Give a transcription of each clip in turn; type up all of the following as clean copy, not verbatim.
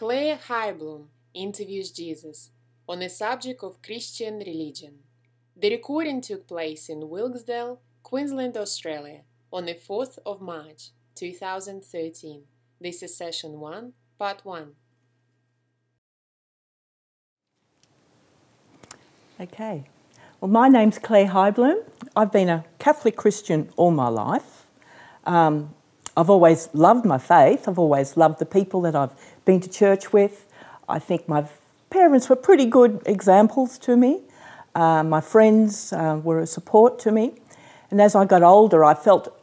Clare Heibloem interviews Jesus on the subject of Christian religion. The recording took place in Wilkesdale, Queensland, Australia, on the 4th of March, 2013. This is Session 1, Part 1. Okay. Well, my name's Clare Heibloem. I've been a Catholic Christian all my life. I've always loved my faith. I've always loved the people that I've been to church with. I think my parents were pretty good examples to me. My friends were a support to me. And as I got older, I felt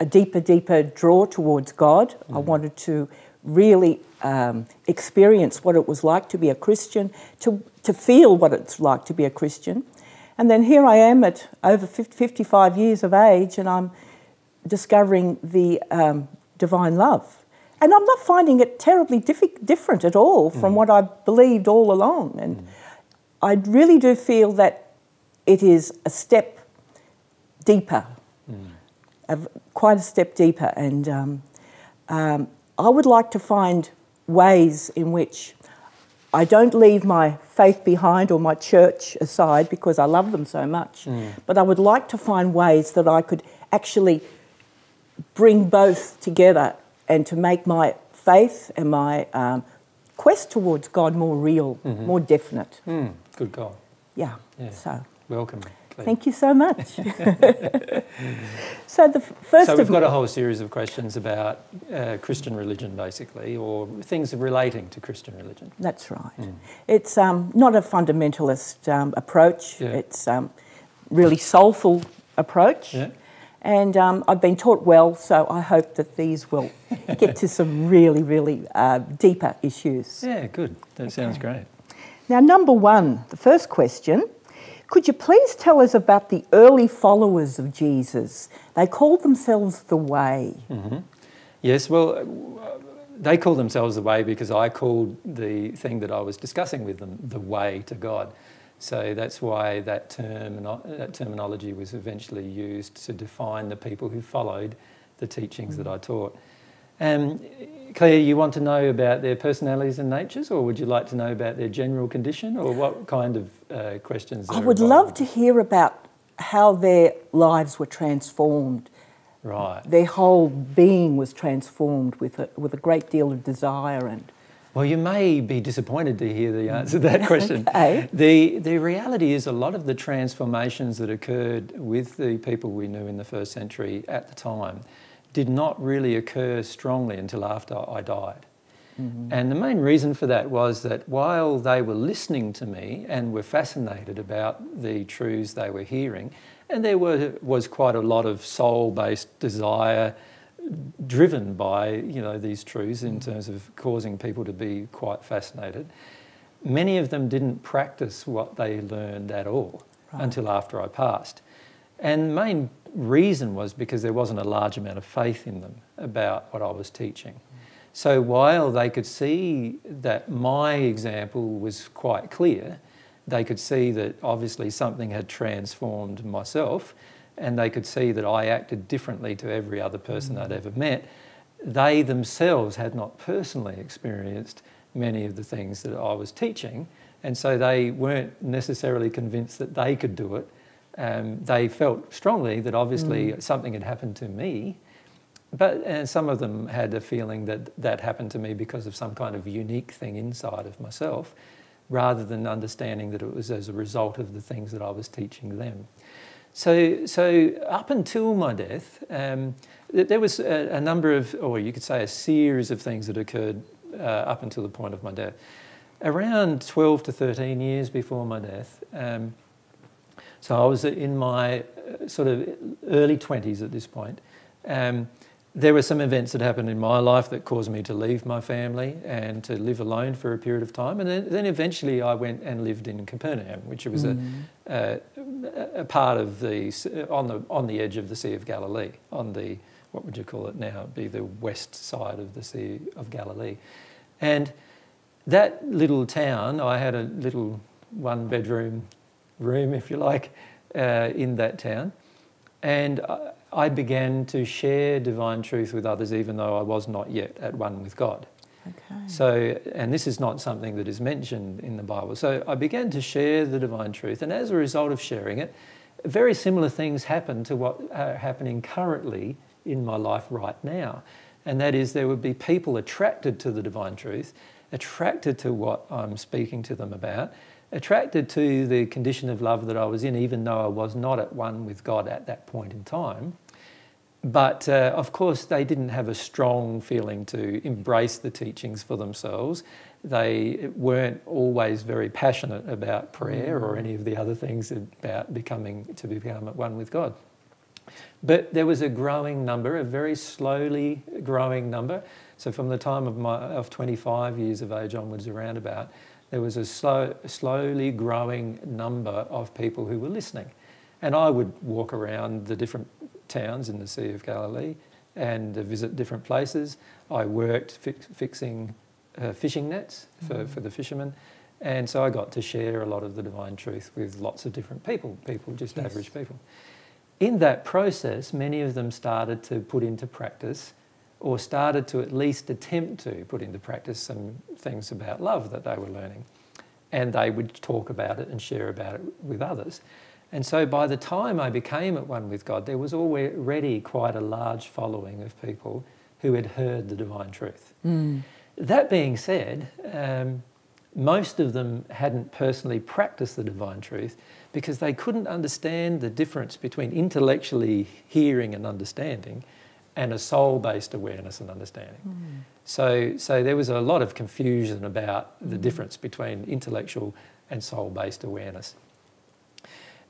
a deeper draw towards God. Mm. I wanted to really experience what it was like to be a Christian, to feel what it's like to be a Christian. And then here I am at over 55 years of age, and I'm discovering the divine love. And I'm not finding it terribly different at all from what I believed all along. And I really do feel that it is a step deeper, quite a step deeper. And I would like to find ways in which I don't leave my faith behind or my church aside because I love them so much, but I would like to find ways that I could actually bring both together and to make my faith and my quest towards God more real, more definite. Good goal. Yeah. So welcome. Claire. Thank you so much. So we've got a whole series of questions about Christian religion, basically, or things relating to Christian religion. That's right. It's not a fundamentalist approach. Yeah. It's really soulful approach. Yeah. And I've been taught well, so I hope that these will get to some really deeper issues. Yeah, good. That sounds great. Now, number one, the first question, could you please tell us about the early followers of Jesus? They called themselves the Way. Yes, well, they called themselves the Way because I called the thing that I was discussing with them the way to God. So that's why that terminology was eventually used to define the people who followed the teachings that I taught. Claire, you want to know about their personalities and natures, or would you like to know about their general condition, or what kind of questions? I would love to hear about how their lives were transformed. Right. Their whole being was transformed with a great deal of desire and... Well, you may be disappointed to hear the answer to that question. Okay. The reality is a lot of the transformations that occurred with the people we knew in the first century at the time did not really occur strongly until after I died. And the main reason for that was that while they were listening to me and were fascinated about the truths they were hearing, and there was quite a lot of soul-based desire driven by, you know, these truths in terms of causing people to be quite fascinated, many of them didn't practice what they learned at all until after I passed. And the main reason was because there wasn't a large amount of faith in them about what I was teaching. So while they could see that my example was quite clear, they could see that obviously something had transformed myself, and they could see that I acted differently to every other person I'd ever met. They themselves had not personally experienced many of the things that I was teaching, and so they weren't necessarily convinced that they could do it. They felt strongly that obviously something had happened to me, but some of them had a feeling that that happened to me because of some kind of unique thing inside of myself, rather than understanding that it was as a result of the things that I was teaching them. So up until my death, there was a number of, or you could say a series of things that occurred up until the point of my death. Around 12 to 13 years before my death, so I was in my sort of early 20s at this point, there were some events that happened in my life that caused me to leave my family and to live alone for a period of time. And then eventually I went and lived in Capernaum, which was a part of the on the edge of the Sea of Galilee, on the, what would you call it now, it'd be the west side of the Sea of Galilee. And that little town, I had a little one-bedroom room, if you like, in that town. And I began to share divine truth with others, even though I was not yet at one with God. Okay. So, and this is not something that is mentioned in the Bible. So I began to share the divine truth, and as a result of sharing it, very similar things happened to what are happening currently in my life right now. And that is, there would be people attracted to the divine truth, attracted to what I'm speaking to them about, attracted to the condition of love that I was in, even though I was not at one with God at that point in time. But of course, they didn't have a strong feeling to embrace the teachings for themselves. They weren't always very passionate about prayer or any of the other things about become at one with God. But there was a growing number, a very slowly growing number. So from the time of 25 years of age onwards, around about, there was a slowly growing number of people who were listening. And I would walk around the different towns in the Sea of Galilee and visit different places. I worked fixing fishing nets for the fishermen, and so I got to share a lot of the divine truth with lots of different people, just average people. In that process, many of them started to put into practice, or started to at least attempt to put into practice, some things about love that they were learning, and they would talk about it and share about it with others. And so by the time I became at one with God, there was already quite a large following of people who had heard the divine truth. Mm. That being said, most of them hadn't personally practiced the divine truth because they couldn't understand the difference between intellectually hearing and understanding and a soul-based awareness and understanding. Mm. So there was a lot of confusion about the difference between intellectual and soul-based awareness.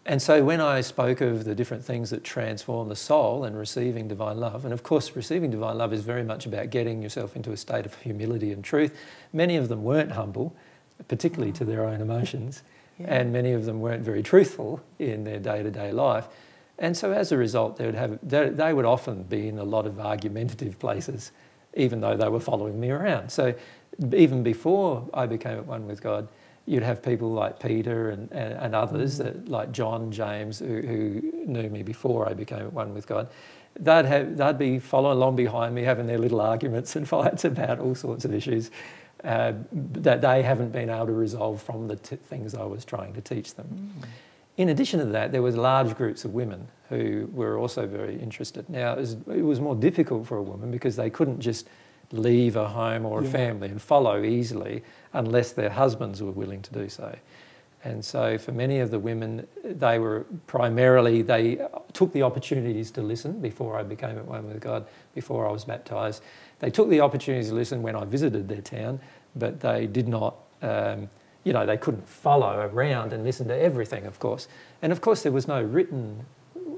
And so when I spoke of the different things that transform the soul and receiving divine love, and of course receiving divine love is very much about getting yourself into a state of humility and truth. Many of them weren't humble, particularly to their own emotions, and many of them weren't very truthful in their day-to-day life. And so as a result, they would often be in a lot of argumentative places, even though they were following me around. So even before I became at one with God, you'd have people like Peter and others, that, like John, James, who knew me before I became at one with God. They'd be following along behind me, having their little arguments and fights about all sorts of issues that they haven't been able to resolve from the things I was trying to teach them. Mm. In addition to that, there was large groups of women who were also very interested. Now, it was more difficult for a woman because they couldn't just leave a home or a family and follow easily unless their husbands were willing to do so. And so for many of the women, they took the opportunities to listen before I became at one with God, before I was baptised. They took the opportunities to listen when I visited their town, but they did not, they couldn't follow around and listen to everything, of course. And of course there was no written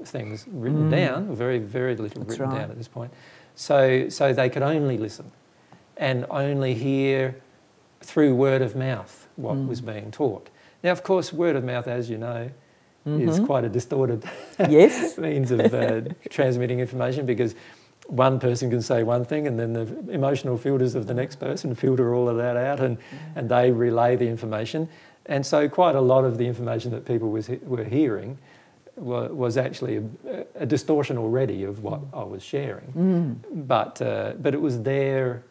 things written down, very, very little written down at this point. So they could only listen and only hear through word of mouth what was being taught. Now, of course, word of mouth, as you know, is quite a distorted means of transmitting information, because one person can say one thing and then the emotional filters of the next person filter all of that out and they relay the information. And so quite a lot of the information that people were hearing was actually a distortion already of what I was sharing. Mm. But it was their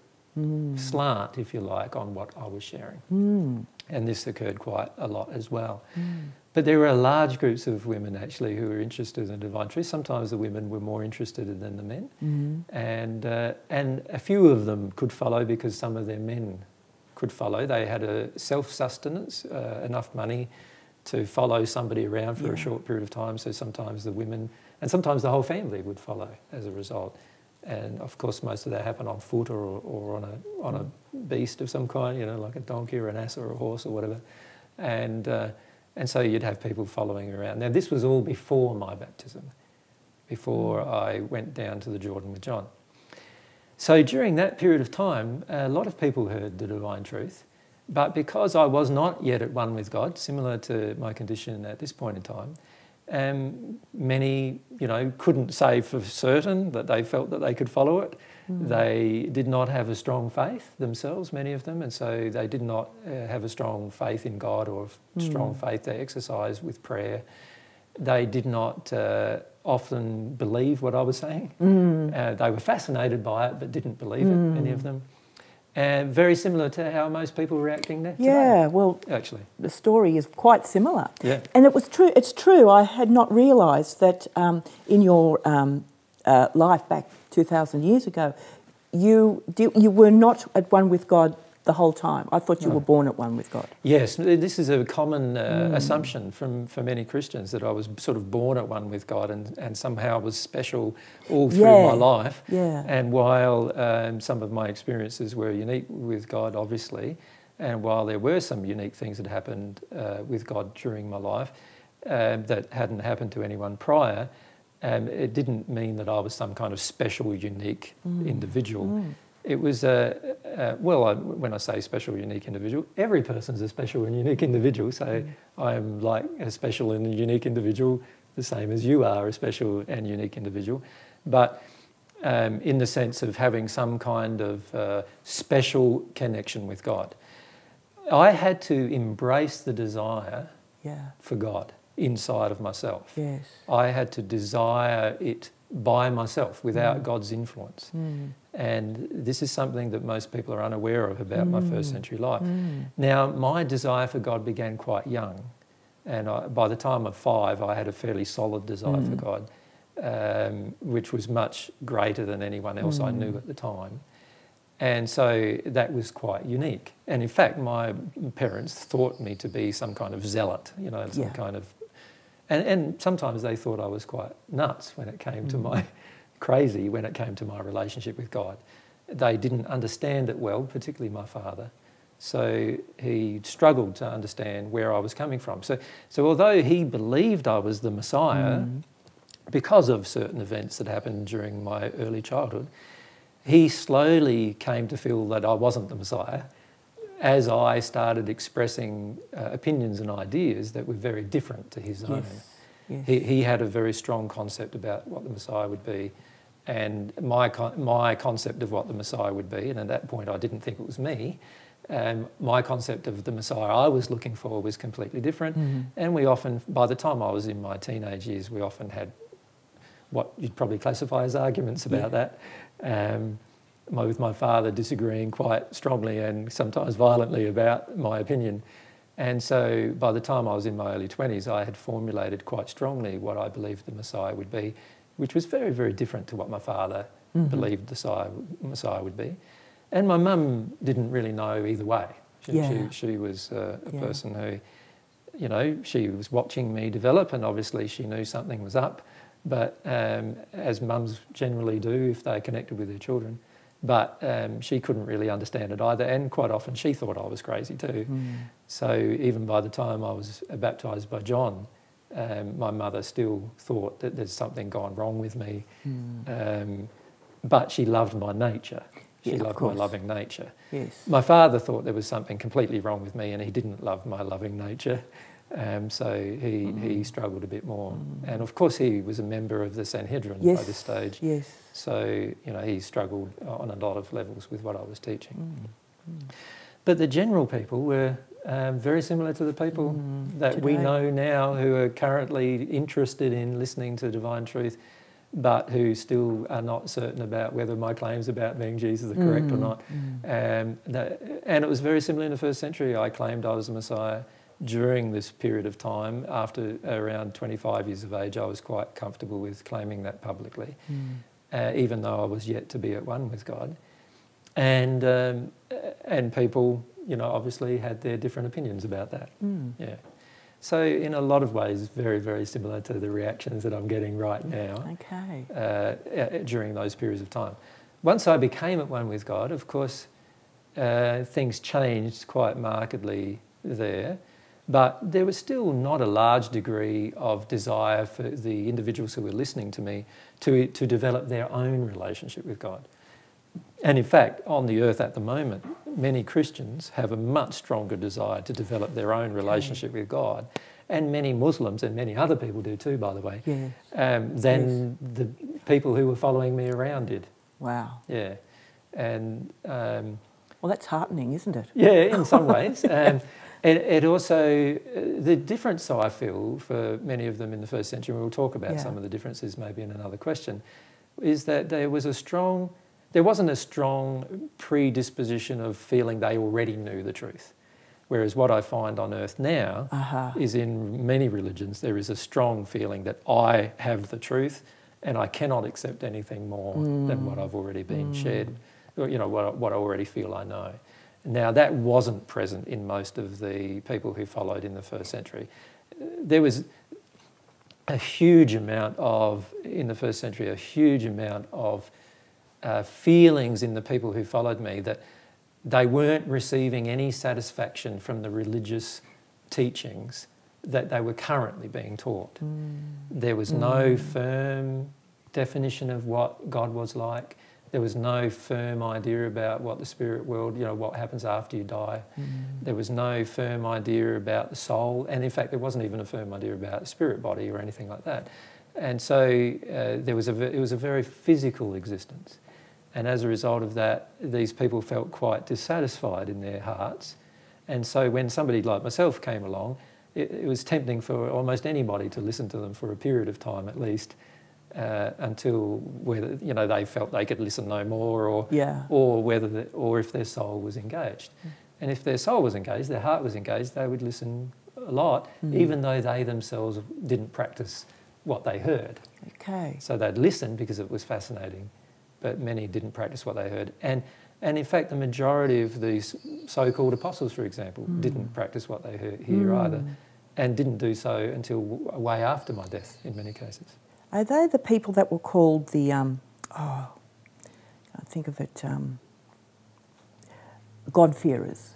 slant, if you like, on what I was sharing. Mm. And this occurred quite a lot as well. Mm. But there were large groups of women, actually, who were interested in the divine truth. Sometimes the women were more interested than the men. Mm. And a few of them could follow because some of their men could follow. They had a self-sustenance, enough money to follow somebody around for a short period of time. So sometimes the women and sometimes the whole family would follow as a result. And of course, most of that happened on foot or on a beast of some kind, like a donkey or an ass or a horse or whatever. And so you'd have people following around. Now, this was all before my baptism, before I went down to the Jordan with John. So during that period of time, a lot of people heard the divine truth. But because I was not yet at one with God, similar to my condition at this point in time, many, couldn't say for certain that they felt that they could follow it. Mm. They did not have a strong faith themselves, many of them, and so they did not have a strong faith in God or a strong faith they exercised with prayer. They did not often believe what I was saying. Mm. They were fascinated by it but didn't believe it, many of them. Very similar to how most people are reacting there. Yeah, well, actually, the story is quite similar. Yeah. And it was true. It's true. I had not realised that in your life back 2,000 years ago, you were not at one with God the whole time. I thought you were born at one with God. Yes, this is a common assumption for many Christians, that I was sort of born at one with God and somehow was special all through my life. Yeah. And while some of my experiences were unique with God, obviously, and while there were some unique things that happened with God during my life that hadn't happened to anyone prior, it didn't mean that I was some kind of special, unique individual. Mm. It was, when I say special, unique individual, every person's a special and unique individual, so I'm like a special and unique individual, the same as you are a special and unique individual. But in the sense of having some kind of special connection with God. I had to embrace the desire for God inside of myself. Yes. I had to desire it by myself, without God's influence. Mm. And this is something that most people are unaware of about my first century life. Mm. Now, my desire for God began quite young. And by the time of 5, I had a fairly solid desire for God, which was much greater than anyone else I knew at the time. And so that was quite unique. And in fact, my parents thought me to be some kind of zealot, you know, some kind of... And sometimes they thought I was quite nuts when it came to my... crazy when it came to my relationship with God. They didn't understand it well, particularly my father. So he struggled to understand where I was coming from. So although he believed I was the Messiah, because of certain events that happened during my early childhood, he slowly came to feel that I wasn't the Messiah as I started expressing opinions and ideas that were very different to his own. Yes. He had a very strong concept about what the Messiah would be, and my concept of what the Messiah would be, and at that point I didn't think it was me, my concept of the Messiah I was looking for was completely different. And we often, by the time I was in my teenage years, we often had what you'd probably classify as arguments about that, with my father disagreeing quite strongly and sometimes violently about my opinion. And so by the time I was in my early 20s, I had formulated quite strongly what I believed the Messiah would be, which was very, very different to what my father believed the Messiah would be. And my mum didn't really know either way. She was a person who, you know, she was watching me develop, and obviously she knew something was up, but as mums generally do if they connected with their children. But she couldn't really understand it either, and quite often she thought I was crazy too. So even by the time I was baptised by John, my mother still thought that there's something gone wrong with me. But she loved my nature. She loved my loving nature. Yes. My father thought there was something completely wrong with me, and he didn't love my loving nature. So he struggled a bit more. And of course he was a member of the Sanhedrin by this stage. Yes. So, you know, he struggled on a lot of levels with what I was teaching. But the general people were very similar to the people that we know now, who are currently interested in listening to divine truth, but who still are not certain about whether my claims about being Jesus are correct or not. And it was very similar in the first century. I claimed I was the Messiah. During this period of time, after around 25 years of age, I was quite comfortable with claiming that publicly, even though I was yet to be at one with God. And people, you know, obviously had their different opinions about that. Yeah. So in a lot of ways, very, very similar to the reactions that I'm getting right now during those periods of time. Once I became at one with God, of course, things changed quite markedly there. But there was still not a large degree of desire for the individuals who were listening to me to develop their own relationship with God. And in fact, on the earth at the moment, many Christians have a much stronger desire to develop their own relationship with God, and many Muslims, and many other people do too, by the way, than the people who were following me around did. Wow. Yeah. And... well, that's heartening, isn't it? Yeah, in some ways. It also, the difference I feel for many of them in the first century, and we'll talk about some of the differences maybe in another question, is that there was a strong there wasn't a strong predisposition of feeling they already knew the truth. Whereas what I find on earth now is in many religions there is a strong feeling that I have the truth and I cannot accept anything more than what I've already been shared, you know, what I already feel I know. Now, that wasn't present in most of the people who followed in the first century. There was a huge amount of, in the first century, a huge amount of feelings in the people who followed me that they weren't receiving any satisfaction from the religious teachings that they were currently being taught. There was no firm definition of what God was like. There was no firm idea about what the spirit world, you know, what happens after you die. There was no firm idea about the soul. And in fact, there wasn't even a firm idea about the spirit body or anything like that. And so it was a very physical existence. And as a result of that, these people felt quite dissatisfied in their hearts. And so when somebody like myself came along, it was tempting for almost anybody to listen to them for a period of time at least, until whether, you know, they felt they could listen no more, or or if their soul was engaged. And if their soul was engaged, their heart was engaged, they would listen a lot, even though they themselves didn't practice what they heard. Okay. So they'd listen because it was fascinating, but many didn't practice what they heard. And in fact, the majority of these so-called apostles, for example, didn't practice what they heard here either, and didn't do so until way after my death in many cases. Are they the people that were called the, God-fearers?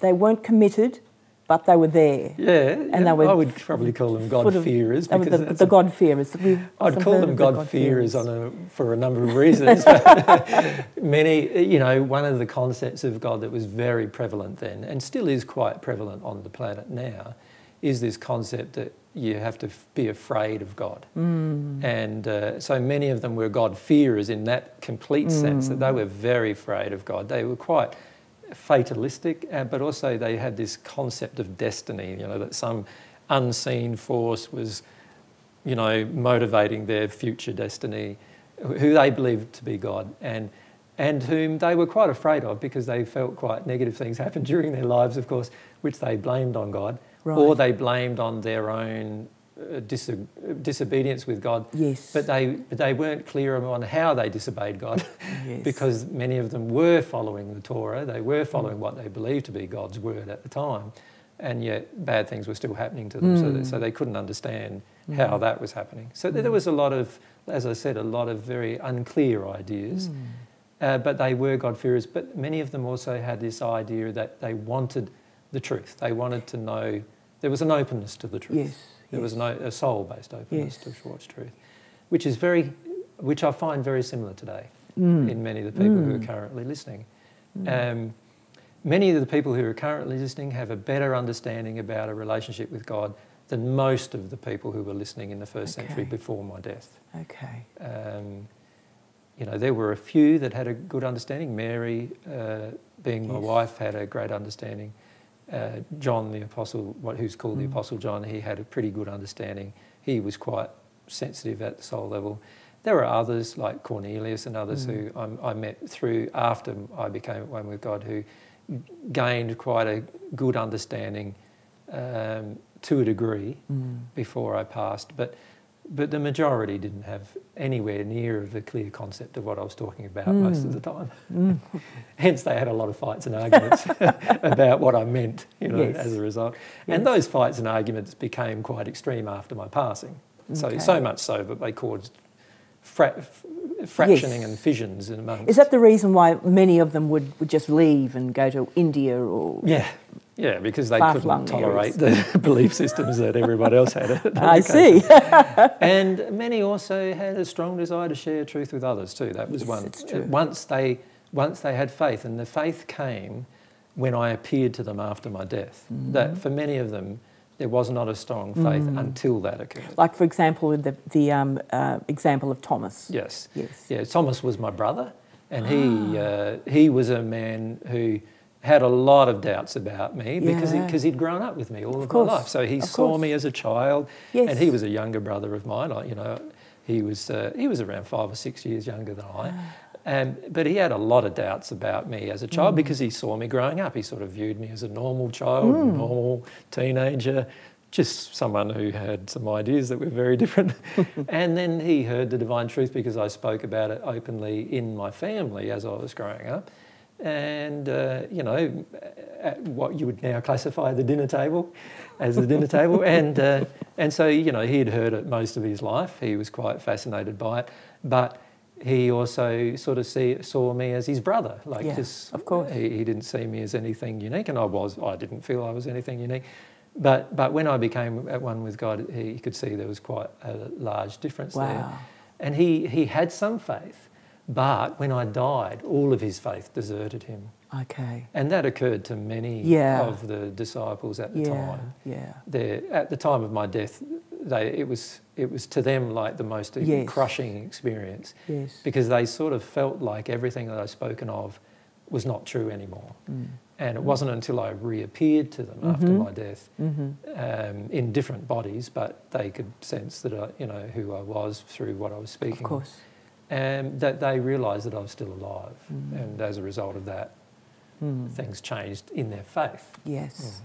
They weren't committed, but they were there. I would probably call them God-fearers. The God-fearers. I'd call them God-fearers for a number of reasons. Many, you know, one of the concepts of God that was very prevalent then and still is quite prevalent on the planet now is this concept that you have to be afraid of God. And so many of them were God-fearers in that complete sense, that they were very afraid of God. They were quite fatalistic, but also they had this concept of destiny, you know, that some unseen force was, you know, motivating their future destiny, who they believed to be God, and whom they were quite afraid of because they felt quite negative things happened during their lives, of course, which they blamed on God, or they blamed on their own disobedience with God. But they weren't clear on how they disobeyed God because many of them were following the Torah. They were following what they believed to be God's word at the time, and yet bad things were still happening to them, so they couldn't understand how that was happening. So there was a lot of, as I said, a lot of very unclear ideas, but they were God-fearers. But many of them also had this idea that they wanted the truth. They wanted to know. There was an openness to the truth. There was a soul-based openness to Schwartz truth, which is which I find very similar today in many of the people who are currently listening. Many of the people who are currently listening have a better understanding about a relationship with God than most of the people who were listening in the first century before my death. You know, there were a few that had a good understanding. Mary, being my wife, had a great understanding. John the Apostle, who's called the Apostle John, he had a pretty good understanding. He was quite sensitive at the soul level. There were others like Cornelius and others who I met through after I became one with God, who gained quite a good understanding to a degree before I passed. But the majority didn't have anywhere near of a clear concept of what I was talking about most of the time. Hence, they had a lot of fights and arguments about what I meant, you know, as a result. And those fights and arguments became quite extreme after my passing. So much so that they caused fractioning and fissions in amongst. Is that the reason why many of them would just leave and go to India or...? Yeah, because they couldn't tolerate the belief systems that everybody else had. I see. And many also had a strong desire to share truth with others too. That was one. It's true. Once they had faith, and the faith came when I appeared to them after my death. That for many of them, there was not a strong faith until that occurred. Like for example, the example of Thomas. Yeah, Thomas was my brother, and he was a man who had a lot of doubts about me because he'd grown up with me all of my life. So he saw me as a child, and he was a younger brother of mine. He was around 5 or 6 years younger than I, But he had a lot of doubts about me as a child because he saw me growing up. He sort of viewed me as a normal child, normal teenager, just someone who had some ideas that were very different. And then he heard the divine truth because I spoke about it openly in my family as I was growing up. And, you know, at what you would now classify the dinner table as the dinner table. And so, you know, he'd heard it most of his life. He was quite fascinated by it. But he also sort of saw me as his brother. Like, yeah, just, of course. He didn't see me as anything unique, and I didn't feel I was anything unique. But when I became at one with God, he could see there was quite a large difference there. And he had some faith, but when I died, all of his faith deserted him. Okay. And that occurred to many of the disciples at the time. Yeah. At the time of my death, it was to them like the most crushing experience, because they sort of felt like everything that I'd spoken of was not true anymore. And it wasn't until I reappeared to them after my death in different bodies, but they could sense that I, you know, who I was through what I was speaking. Of course. And that they realised that I was still alive. And as a result of that, things changed in their faith. Yes.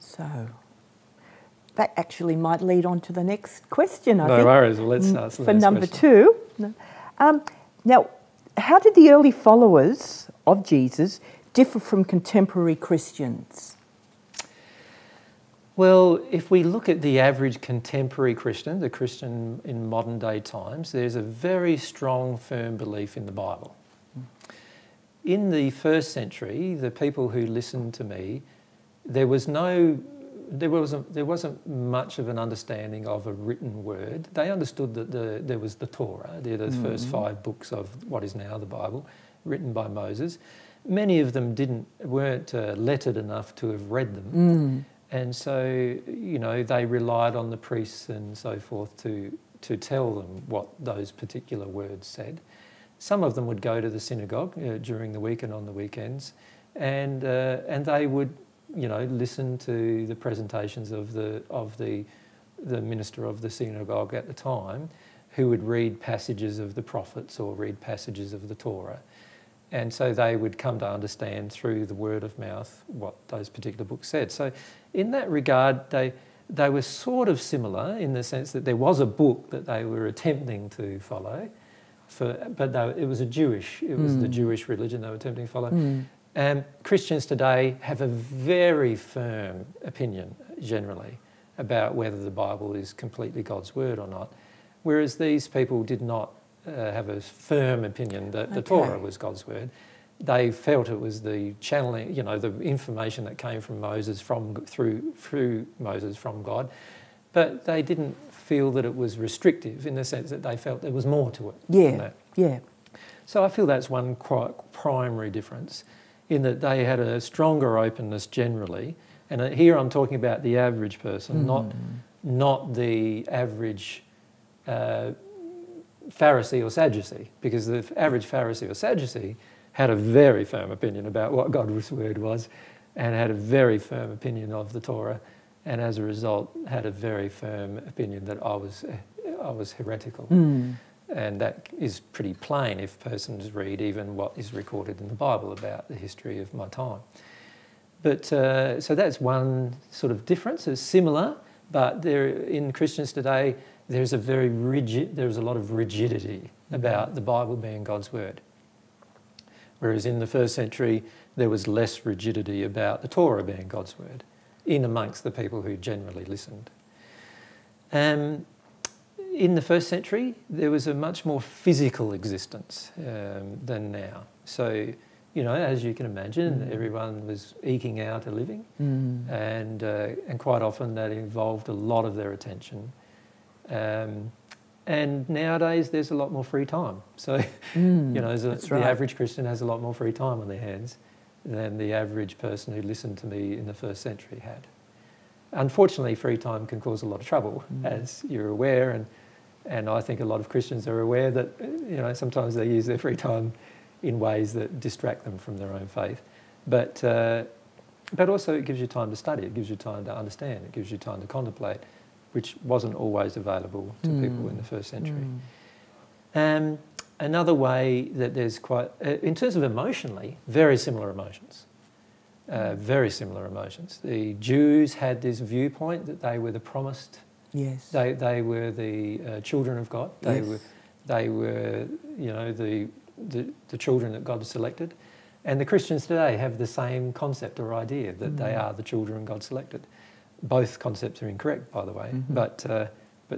So that actually might lead on to the next question, I think. No worries. Well, let's start for number question. 2. Now, how did the early followers of Jesus differ from contemporary Christians? Well, if we look at the average contemporary Christian, the Christian in modern day times, there's a very strong, firm belief in the Bible. In the first century, the people who listened to me, there wasn't much of an understanding of a written word. They understood that there was the Torah, they're the first 5 books of what is now the Bible, written by Moses. Many of them weren't lettered enough to have read them. And so, you know, they relied on the priests and so forth to tell them what those particular words said. Some of them would go to the synagogue during the week and on the weekends, and they would, you know, listen to the presentations of the minister of the synagogue at the time, who would read passages of the prophets or read passages of the Torah. And so they would come to understand through the word of mouth what those particular books said. So in that regard, they were sort of similar in the sense that there was a book that they were attempting to follow, but it was a Jewish, it was the Jewish religion they were attempting to follow. Christians today have a very firm opinion, generally, about whether the Bible is completely God's word or not, whereas these people did not have a firm opinion that the Torah was God's word. They felt it was the channeling, you know, the information that came from Moses through Moses from God, but they didn't feel that it was restrictive in the sense that they felt there was more to it. Yeah. So I feel that's one quite primary difference, in that they had a stronger openness generally, and here I'm talking about the average person, not the average Pharisee or Sadducee, because the average Pharisee or Sadducee had a very firm opinion about what God's word was, and had a very firm opinion of the Torah, and as a result had a very firm opinion that I was heretical. And that is pretty plain if persons read even what is recorded in the Bible about the history of my time. But so that's one sort of difference. It's similar, but in Christians today, there's a lot of rigidity about the Bible being God's word. Whereas in the first century, there was less rigidity about the Torah being God's word, in amongst the people who generally listened. In the first century, there was a much more physical existence than now. So, you know, as you can imagine, everyone was eking out a living, and quite often that involved a lot of their attention. And nowadays there's a lot more free time. So, you know, the average Christian has a lot more free time on their hands than the average person who listened to me in the first century had. Unfortunately, free time can cause a lot of trouble, as you're aware, and I think a lot of Christians are aware that, you know, sometimes they use their free time in ways that distract them from their own faith. But also it gives you time to study, it gives you time to understand, it gives you time to contemplate, which wasn't always available to people in the first century. Another way that there's quite, in terms of emotionally, very similar emotions. Very similar emotions. The Jews had this viewpoint that they were the promised. Yes. They were the children of God. They were, you know, the children that God selected. And the Christians today have the same concept or idea that they are the children God selected. Both concepts are incorrect, by the way, but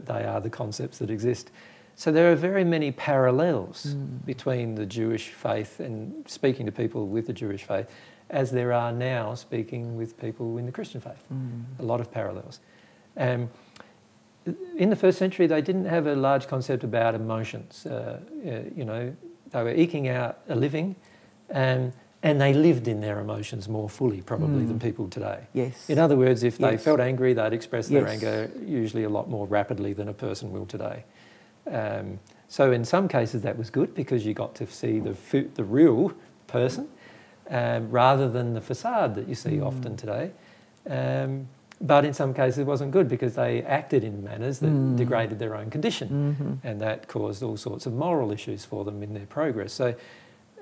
they are the concepts that exist. So there are very many parallels between the Jewish faith and speaking to people with the Jewish faith as there are now speaking with people in the Christian faith. A lot of parallels. In the first century, they didn't have a large concept about emotions. You know, they were eking out a living, and they lived in their emotions more fully probably than people today. Yes. In other words, if they felt angry, they'd express their anger usually a lot more rapidly than a person will today. So in some cases that was good because you got to see the real person rather than the facade that you see often today. But in some cases it wasn't good because they acted in manners that degraded their own condition and that caused all sorts of moral issues for them in their progress. So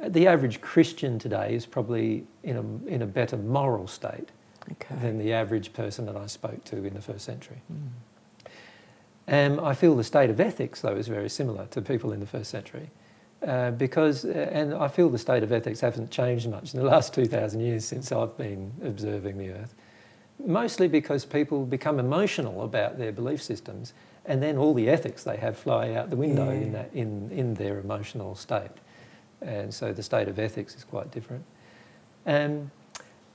the average Christian today is probably in a better moral state than the average person that I spoke to in the first century. I feel the state of ethics, though, is very similar to people in the first century because, and I feel the state of ethics hasn't changed much in the last 2,000 years since I've been observing the earth, mostly because people become emotional about their belief systems and then all the ethics they have fly out the window in their emotional state. And so the state of ethics is quite different.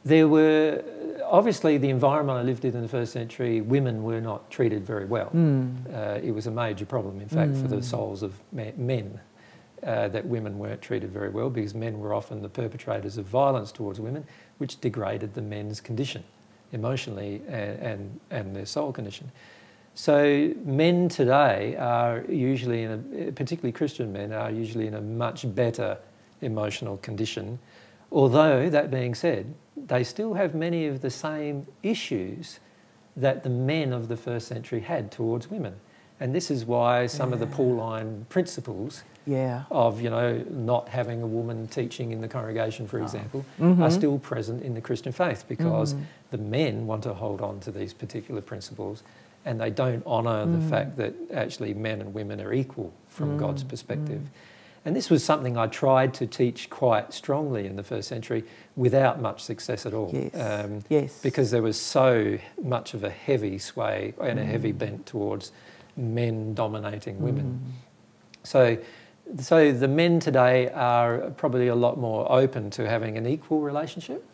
There were, obviously the environment I lived in the first century, women were not treated very well. It was a major problem, in fact, for the souls of men, that women weren't treated very well because men were often the perpetrators of violence towards women, which degraded the men's condition emotionally and their soul condition. So men today are usually, particularly Christian men, are usually in a much better emotional condition. Although, that being said, they still have many of the same issues that the men of the first century had towards women. And this is why some of the Pauline principles of, you know, not having a woman teaching in the congregation, for example, are still present in the Christian faith because the men want to hold on to these particular principles and they don't honour the fact that actually men and women are equal from God's perspective. And this was something I tried to teach quite strongly in the first century without much success at all. Because there was so much of a heavy sway and a heavy bent towards men dominating women. So the men today are probably a lot more open to having an equal relationship,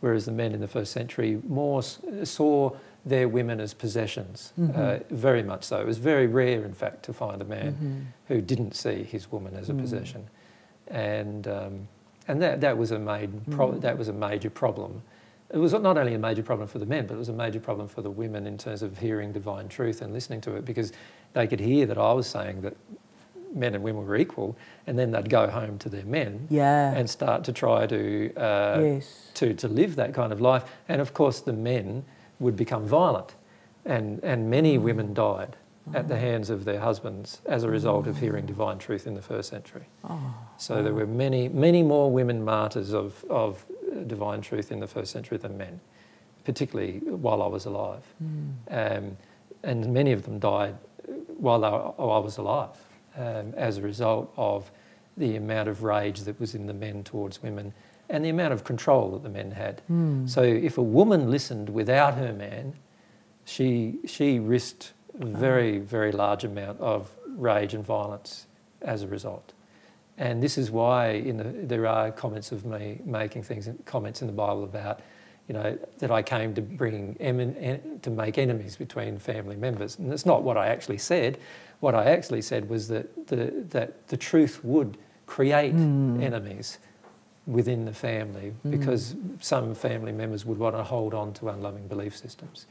whereas the men in the first century more saw their women as possessions, very much so. It was very rare, in fact, to find a man who didn't see his woman as a possession, and that was a major problem. It was not only a major problem for the men, but it was a major problem for the women in terms of hearing divine truth and listening to it, because they could hear that I was saying that men and women were equal, and then they'd go home to their men and start to try to live that kind of life, and of course the men would become violent, and many women died at the hands of their husbands as a result of hearing divine truth in the first century. So there were many, many more women martyrs of divine truth in the first century than men, particularly while I was alive. And many of them died while I was alive as a result of the amount of rage that was in the men towards women and the amount of control that the men had. So if a woman listened without her man, she risked a very, very large amount of rage and violence as a result. And this is why there are comments of me making comments in the Bible about, you know, that I came to make enemies between family members. And that's not what I actually said. What I actually said was that the truth would create enemies within the family because some family members would want to hold on to unloving belief systems.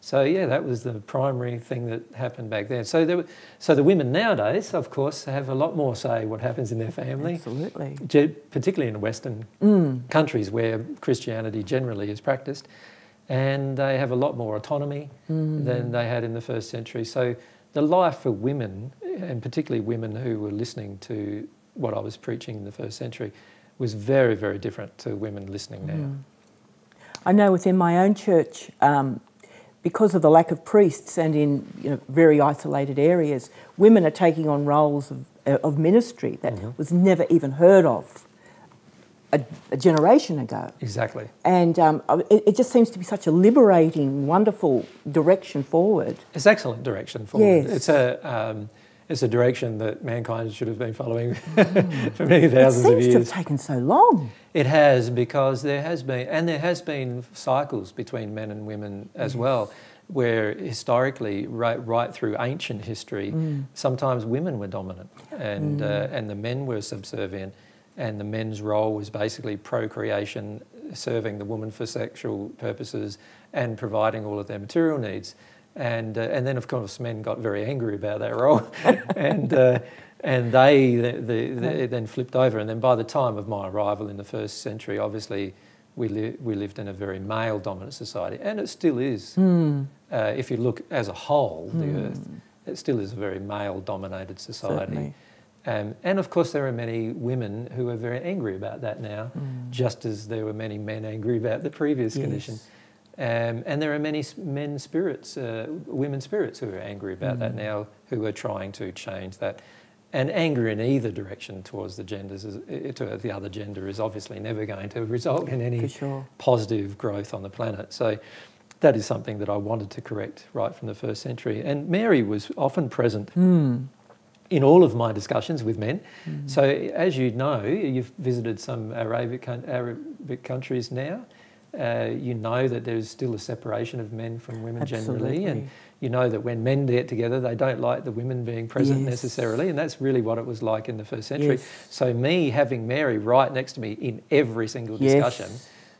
So yeah, that was the primary thing that happened back then. So the women nowadays, of course, have a lot more say what happens in their family. Absolutely. Particularly in Western countries where Christianity generally is practiced. And they have a lot more autonomy than they had in the first century. So the life for women, and particularly women who were listening to what I was preaching in the first century was very, very different to women listening now. Mm. I know within my own church, because of the lack of priests and in very isolated areas, women are taking on roles of ministry that mm-hmm. was never even heard of a generation ago. Exactly. And it just seems to be such a liberating, wonderful direction forward. It's excellent direction forward. Yes. It's a direction that mankind should have been following for many thousands of years. It seems to have taken so long. It has, because there has been cycles between men and women as well, where historically, right through ancient history, sometimes women were dominant and the men were subservient, and the men's role was basically procreation, serving the woman for sexual purposes and providing all of their material needs. And then, of course, men got very angry about that role and they then flipped over. And then by the time of my arrival in the first century, obviously, we lived in a very male-dominant society. And it still is. Mm. If you look as a whole, the earth, it still is a very male-dominated society. And, of course, there are many women who are very angry about that now, just as there were many men angry about the previous condition. And there are many women's spirits who are angry about that now, who are trying to change that. And anger in either direction towards the genders, to the other gender, is obviously never going to result in any positive growth on the planet. So that is something that I wanted to correct right from the first century. And Mary was often present in all of my discussions with men. So as you know, you've visited some Arabic countries now. You know that there's still a separation of men from women generally, and you know that when men get together they don't like the women being present necessarily, and that's really what it was like in the first century. So me having Mary right next to me in every single discussion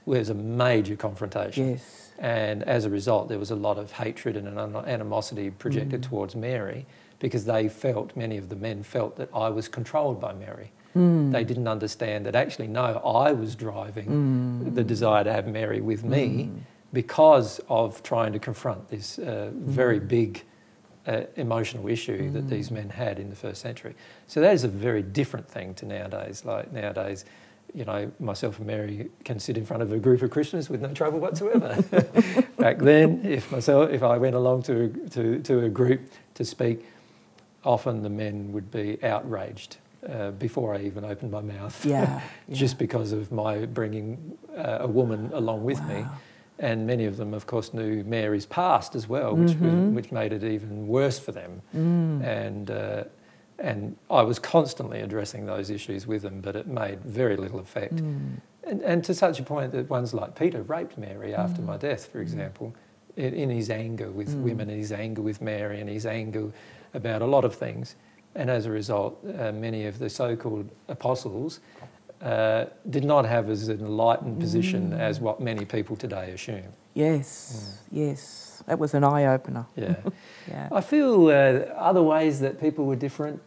was a major confrontation, and as a result there was a lot of hatred and an animosity projected towards Mary, because many of the men felt that I was controlled by Mary. They didn't understand that actually, no, I was driving the desire to have Mary with me because of trying to confront this very big emotional issue that these men had in the first century. So that is a very different thing to nowadays. Like nowadays, myself and Mary can sit in front of a group of Christians with no trouble whatsoever. Back then, if I went along to a group to speak, often the men would be outraged before I even opened my mouth, just because of my bringing a woman along with me. And many of them, of course, knew Mary's past as well, which made it even worse for them. And I was constantly addressing those issues with them, but it made very little effect. And to such a point that ones like Peter raped Mary after my death, for example, in his anger with women, in his anger with Mary, and his anger about a lot of things. And as a result, many of the so-called apostles did not have as an enlightened position as what many people today assume. Yes. That was an eye-opener. I feel other ways that people were different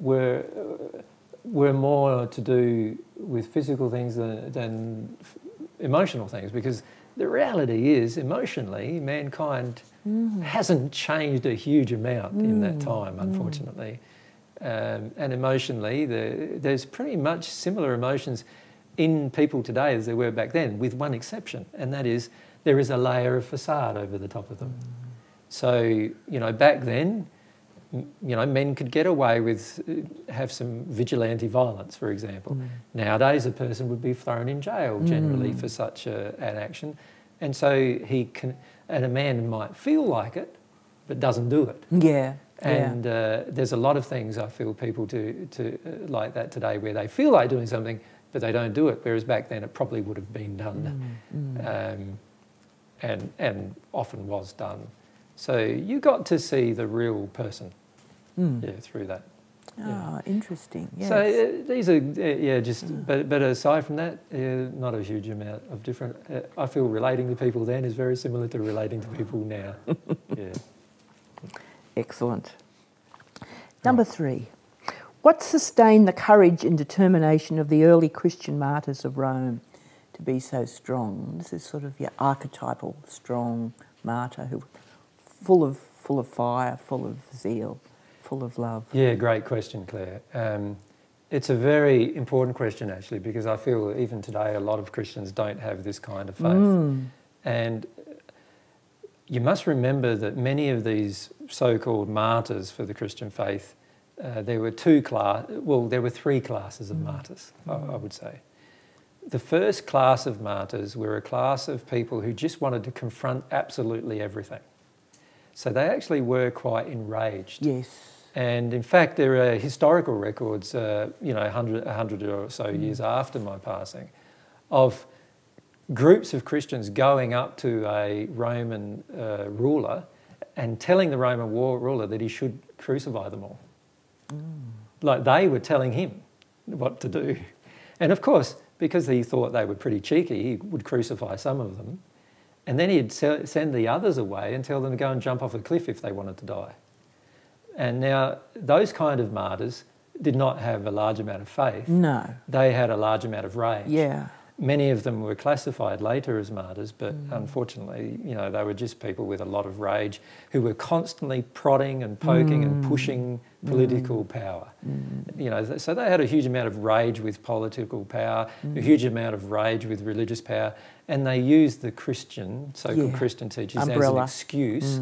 were more to do with physical things than emotional things, because the reality is, emotionally, mankind hasn't changed a huge amount in that time, unfortunately. And emotionally, there's pretty much similar emotions in people today as there were back then, with one exception, and that is there is a layer of facade over the top of them. So, back then, men could get away with have some vigilante violence, for example. Nowadays, a person would be thrown in jail generally for such an action, and so a man might feel like it, but doesn't do it. And there's a lot of things I feel people do like that today, where they feel like doing something, but they don't do it. Whereas back then, it probably would have been done, and often was done. So you got to see the real person through that. Interesting. Yes. So these are, but aside from that, not a huge amount of different. I feel relating to people then is very similar to relating to people now. Excellent. Number three, what sustained the courage and determination of the early Christian martyrs of Rome to be so strong? This is sort of your archetypal strong martyr who... full of fire, full of zeal, full of love. Yeah, great question, Claire. It's a very important question, actually, because I feel that even today a lot of Christians don't have this kind of faith. And you must remember that many of these so-called martyrs for the Christian faith, there were three classes of martyrs, I would say. The first class of martyrs were a class of people who just wanted to confront absolutely everything. So they actually were quite enraged. Yes. And in fact, there are historical records, you know, 100 or so years after my passing, of groups of Christians going up to a Roman ruler and telling the Roman ruler that he should crucify them all. Like they were telling him what to do. And of course, because he thought they were pretty cheeky, he would crucify some of them. And then he'd send the others away and tell them to go and jump off a cliff if they wanted to die. And now, those kind of martyrs did not have a large amount of faith. No. They had a large amount of rage. Yeah. Many of them were classified later as martyrs, but unfortunately, you know, they were just people with a lot of rage who were constantly prodding and poking and pushing political power. You know, so they had a huge amount of rage with political power, a huge amount of rage with religious power, and they used the Christian, so-called Christian teachers as an excuse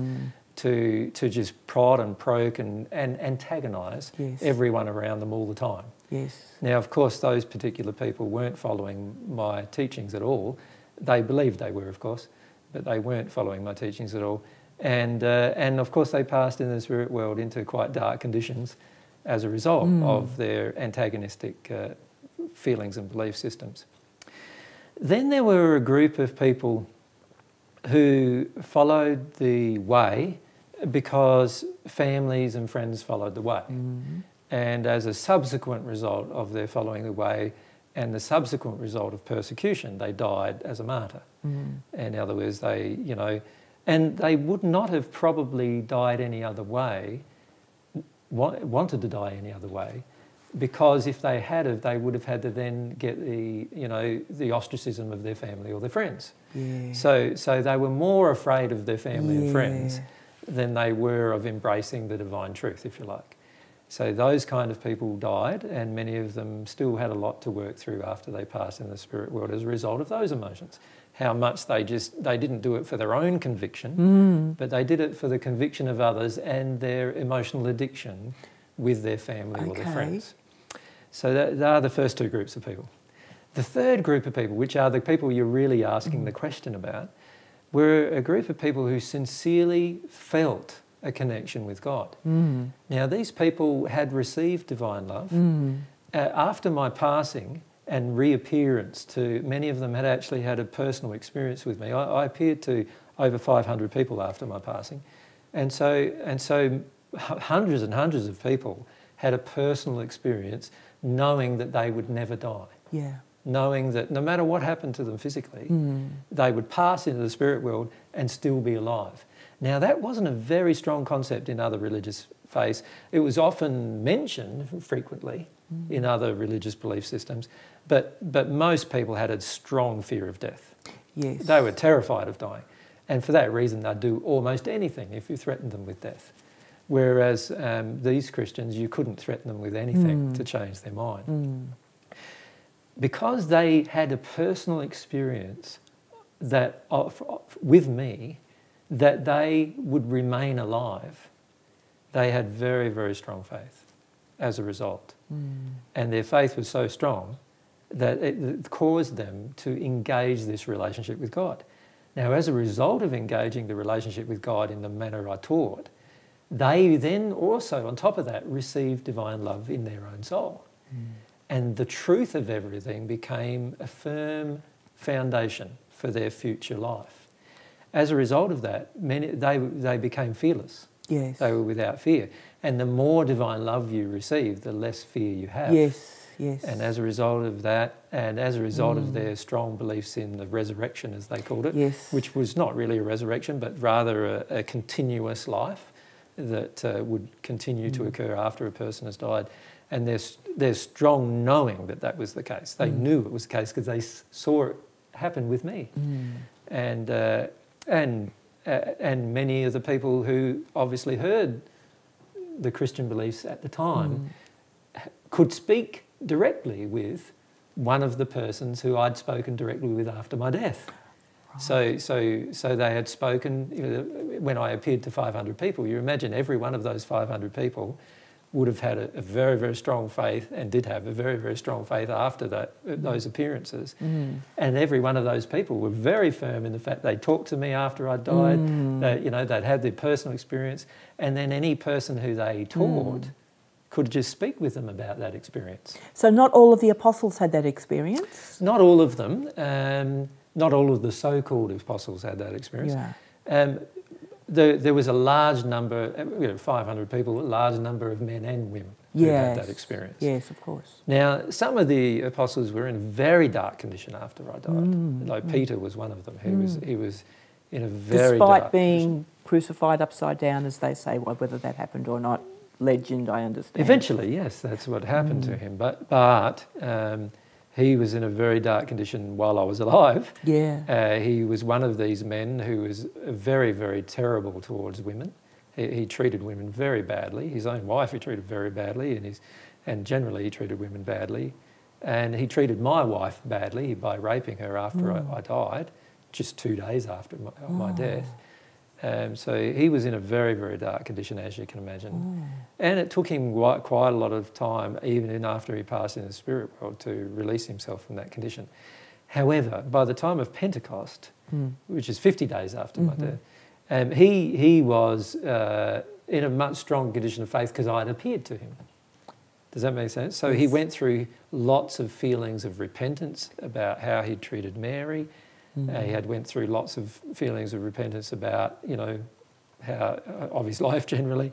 to just prod and proke and antagonise everyone around them all the time. Yes. Now, of course, those particular people weren't following my teachings at all. They believed they were, of course, but they weren't following my teachings at all. And of course, they passed in the spirit world into quite dark conditions as a result of their antagonistic feelings and belief systems. Then there were a group of people who followed the way because families and friends followed the way. And as a subsequent result of their following the way and the subsequent result of persecution, they died as a martyr. In other words, they, you know, and they would not have probably died any other way, wanted to die any other way, because if they had have, they would have had to then get the, you know, the ostracism of their family or their friends. Yeah. So they were more afraid of their family and friends than they were of embracing the divine truth, if you like. So those kind of people died, and many of them still had a lot to work through after they passed in the spirit world as a result of those emotions. How much they didn't do it for their own conviction, but they did it for the conviction of others and their emotional addiction with their family or their friends. So they are the first two groups of people. The third group of people, which are the people you're really asking the question about, were a group of people who sincerely felt a connection with God. Now, these people had received divine love. After my passing and reappearance to, many of them had actually had a personal experience with me. I appeared to over 500 people after my passing. And so hundreds and hundreds of people had a personal experience knowing that they would never die. Yeah. Knowing that no matter what happened to them physically, they would pass into the spirit world and still be alive. Now, that wasn't a very strong concept in other religious faiths. It was often mentioned frequently in other religious belief systems, but most people had a strong fear of death. Yes. They were terrified of dying, and for that reason they'd do almost anything if you threatened them with death. Whereas these Christians, you couldn't threaten them with anything to change their mind. Because they had a personal experience that with me, that they would remain alive, they had very, very strong faith as a result. And their faith was so strong that it caused them to engage this relationship with God. Now, as a result of engaging the relationship with God in the manner I taught, they then also, on top of that, received divine love in their own soul. And the truth of everything became a firm foundation for their future life. As a result of that, they became fearless. Yes. They were without fear. And the more divine love you receive, the less fear you have. Yes, yes. And as a result of that, and as a result of their strong beliefs in the resurrection, as they called it, which was not really a resurrection, but rather a continuous life that would continue to occur after a person has died, and their strong knowing that that was the case. They knew it was the case because they saw it happen with me. And many of the people who obviously heard the Christian beliefs at the time could speak directly with one of the persons who I'd spoken directly with after my death. Right. So they had spoken, you know, when I appeared to 500 people, you imagine every one of those 500 people would have had a very, very strong faith and did have a very, very strong faith after that, those appearances. Mm. And every one of those people were very firm in the fact they talked to me after I died, you know, they'd had their personal experience, and then any person who they taught could just speak with them about that experience. So not all of the apostles had that experience? Not all of them. Not all of the so-called apostles had that experience. Yeah. There was a large number, you know, 500 people, a large number of men and women who had that experience. Yes, of course. Now, some of the apostles were in a very dark condition after I died. Like Peter was one of them. He was in a very dark condition. Crucified upside down, as they say, whether that happened or not, legend, I understand. Eventually, yes, that's what happened to him. But he was in a very dark condition while I was alive. Yeah. He was one of these men who was very, very terrible towards women. He treated women very badly. His own wife he treated very badly, and generally he treated women badly. And he treated my wife badly by raping her after I died, just 2 days after my death. So he was in a very, very dark condition, as you can imagine. And it took him quite a lot of time, even after he passed in the spirit world, to release himself from that condition. However, by the time of Pentecost, which is 50 days after my death, he was in a much stronger condition of faith because I had appeared to him. Does that make sense? So he went through lots of feelings of repentance about how he treated Mary. He had went through lots of feelings of repentance about, you know, how of his life generally.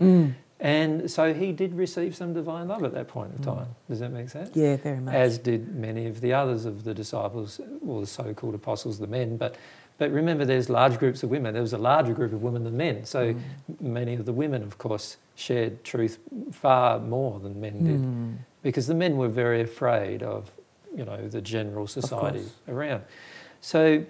And so he did receive some divine love at that point in time. Does that make sense? Yeah, very much. As did many of the others of the disciples, or the so-called apostles, the men. But remember, there's large groups of women. There was a larger group of women than men. So many of the women, of course, shared truth far more than men did, because the men were very afraid of, you know, the general society around. So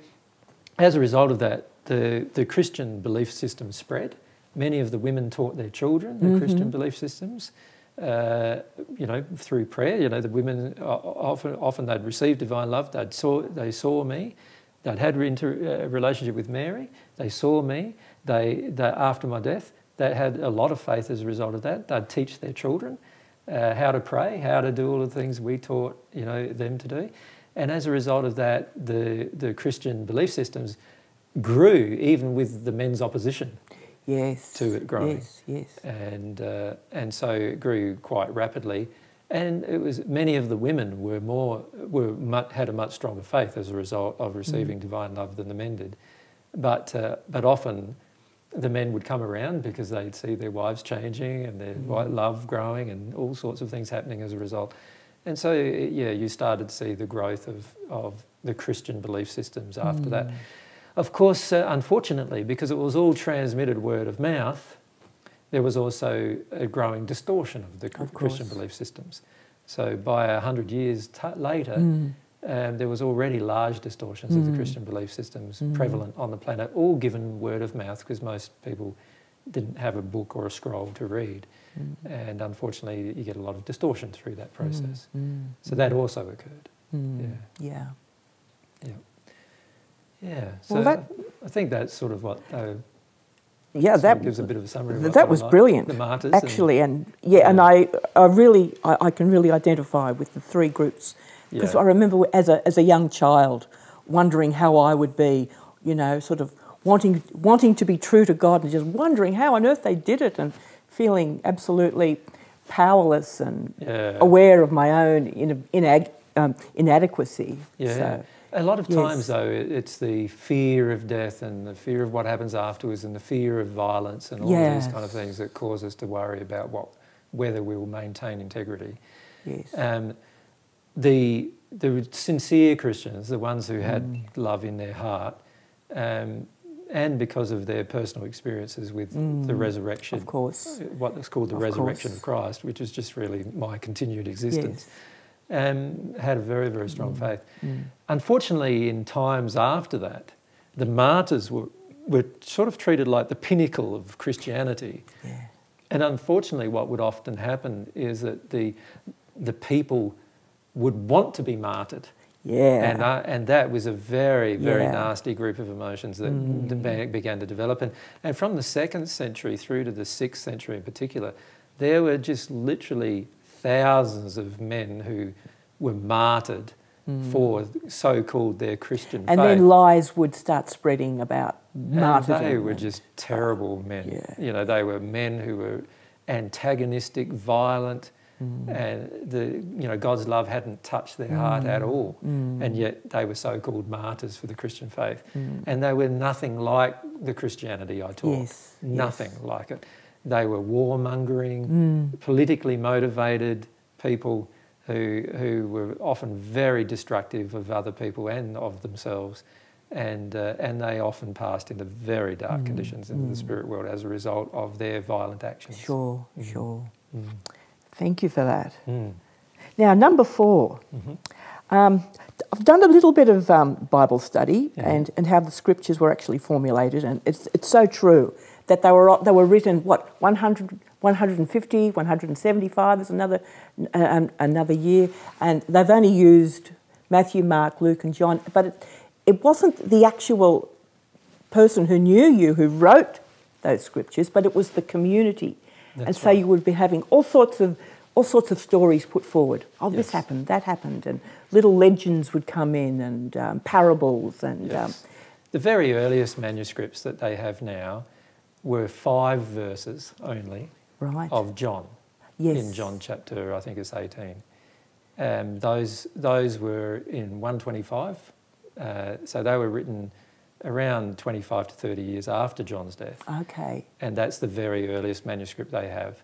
as a result of that, the Christian belief system spread. Many of the women taught their children the Christian belief systems, you know, through prayer. You know, the women often they'd received divine love. They saw me. They'd had a relationship with Mary. They saw me. They after my death, they had a lot of faith as a result of that. They'd teach their children how to pray, how to do all the things we taught, you know, them to do. And as a result of that, the Christian belief systems grew, even with the men's opposition to it growing. And so it grew quite rapidly. And it was many of the women had a much stronger faith as a result of receiving divine love than the men did. But often the men would come around because they'd see their wives changing and their love growing and all sorts of things happening as a result. And so, yeah, you started to see the growth of the Christian belief systems after that. Of course, unfortunately, because it was all transmitted word of mouth, there was also a growing distortion of the Christian belief systems. So by 100 years later, there was already large distortions of the Christian belief systems prevalent on the planet, all given word of mouth because most people didn't have a book or a scroll to read. And unfortunately, you get a lot of distortion through that process. So that also occurred. Yeah. So well, I think that's sort of what. That gives a bit of a summary. That was brilliant. The martyrs, actually, and I can really identify with the three groups because I remember as a young child wondering how I would be, you know, sort of wanting to be true to God and just wondering how on earth they did it and feeling absolutely powerless and aware of my own inadequacy. Yeah. So, a lot of times, though, it's the fear of death and the fear of what happens afterwards and the fear of violence and all these kind of things that cause us to worry about whether we will maintain integrity. Yes. The sincere Christians, the ones who had love in their heart, and because of their personal experiences with the resurrection, of course, what is called the resurrection of Christ, which is just really my continued existence, had a very, very strong faith. Unfortunately, in times after that, the martyrs were sort of treated like the pinnacle of Christianity. Yeah. And unfortunately, what would often happen is that the people would want to be martyred. Yeah. And that was a very, very nasty group of emotions that began to develop. And from the 2nd century through to the 6th century in particular, there were just literally thousands of men who were martyred for so-called their Christian faith. And then lies would start spreading about martyrdom. They were just terrible men. Yeah. You know, they were men who were antagonistic, violent, and you know, God's love hadn't touched their heart at all, and yet they were so-called martyrs for the Christian faith, and they were nothing like the Christianity I taught. Yes, nothing like it. They were warmongering, politically motivated people who were often very destructive of other people and of themselves, and they often passed into very dark conditions in the spirit world as a result of their violent actions. Sure, sure. Thank you for that. Now, number 4. I've done a little bit of Bible study and how the scriptures were actually formulated, and it's so true that they were written, what, 100, 150, 175, there's another year, and they've only used Matthew, Mark, Luke and John, but it wasn't the actual person who knew you who wrote those scriptures, but it was the community. That's and so right. You would be having all sorts of stories put forward. Oh, yes. This happened, that happened, and little legends would come in, and parables. And the very earliest manuscripts that they have now were 5 verses only of John. Yes. In John chapter, I think it's 18. Those were in 125, so they were written around 25 to 30 years after John's death. Okay. And that's the very earliest manuscript they have.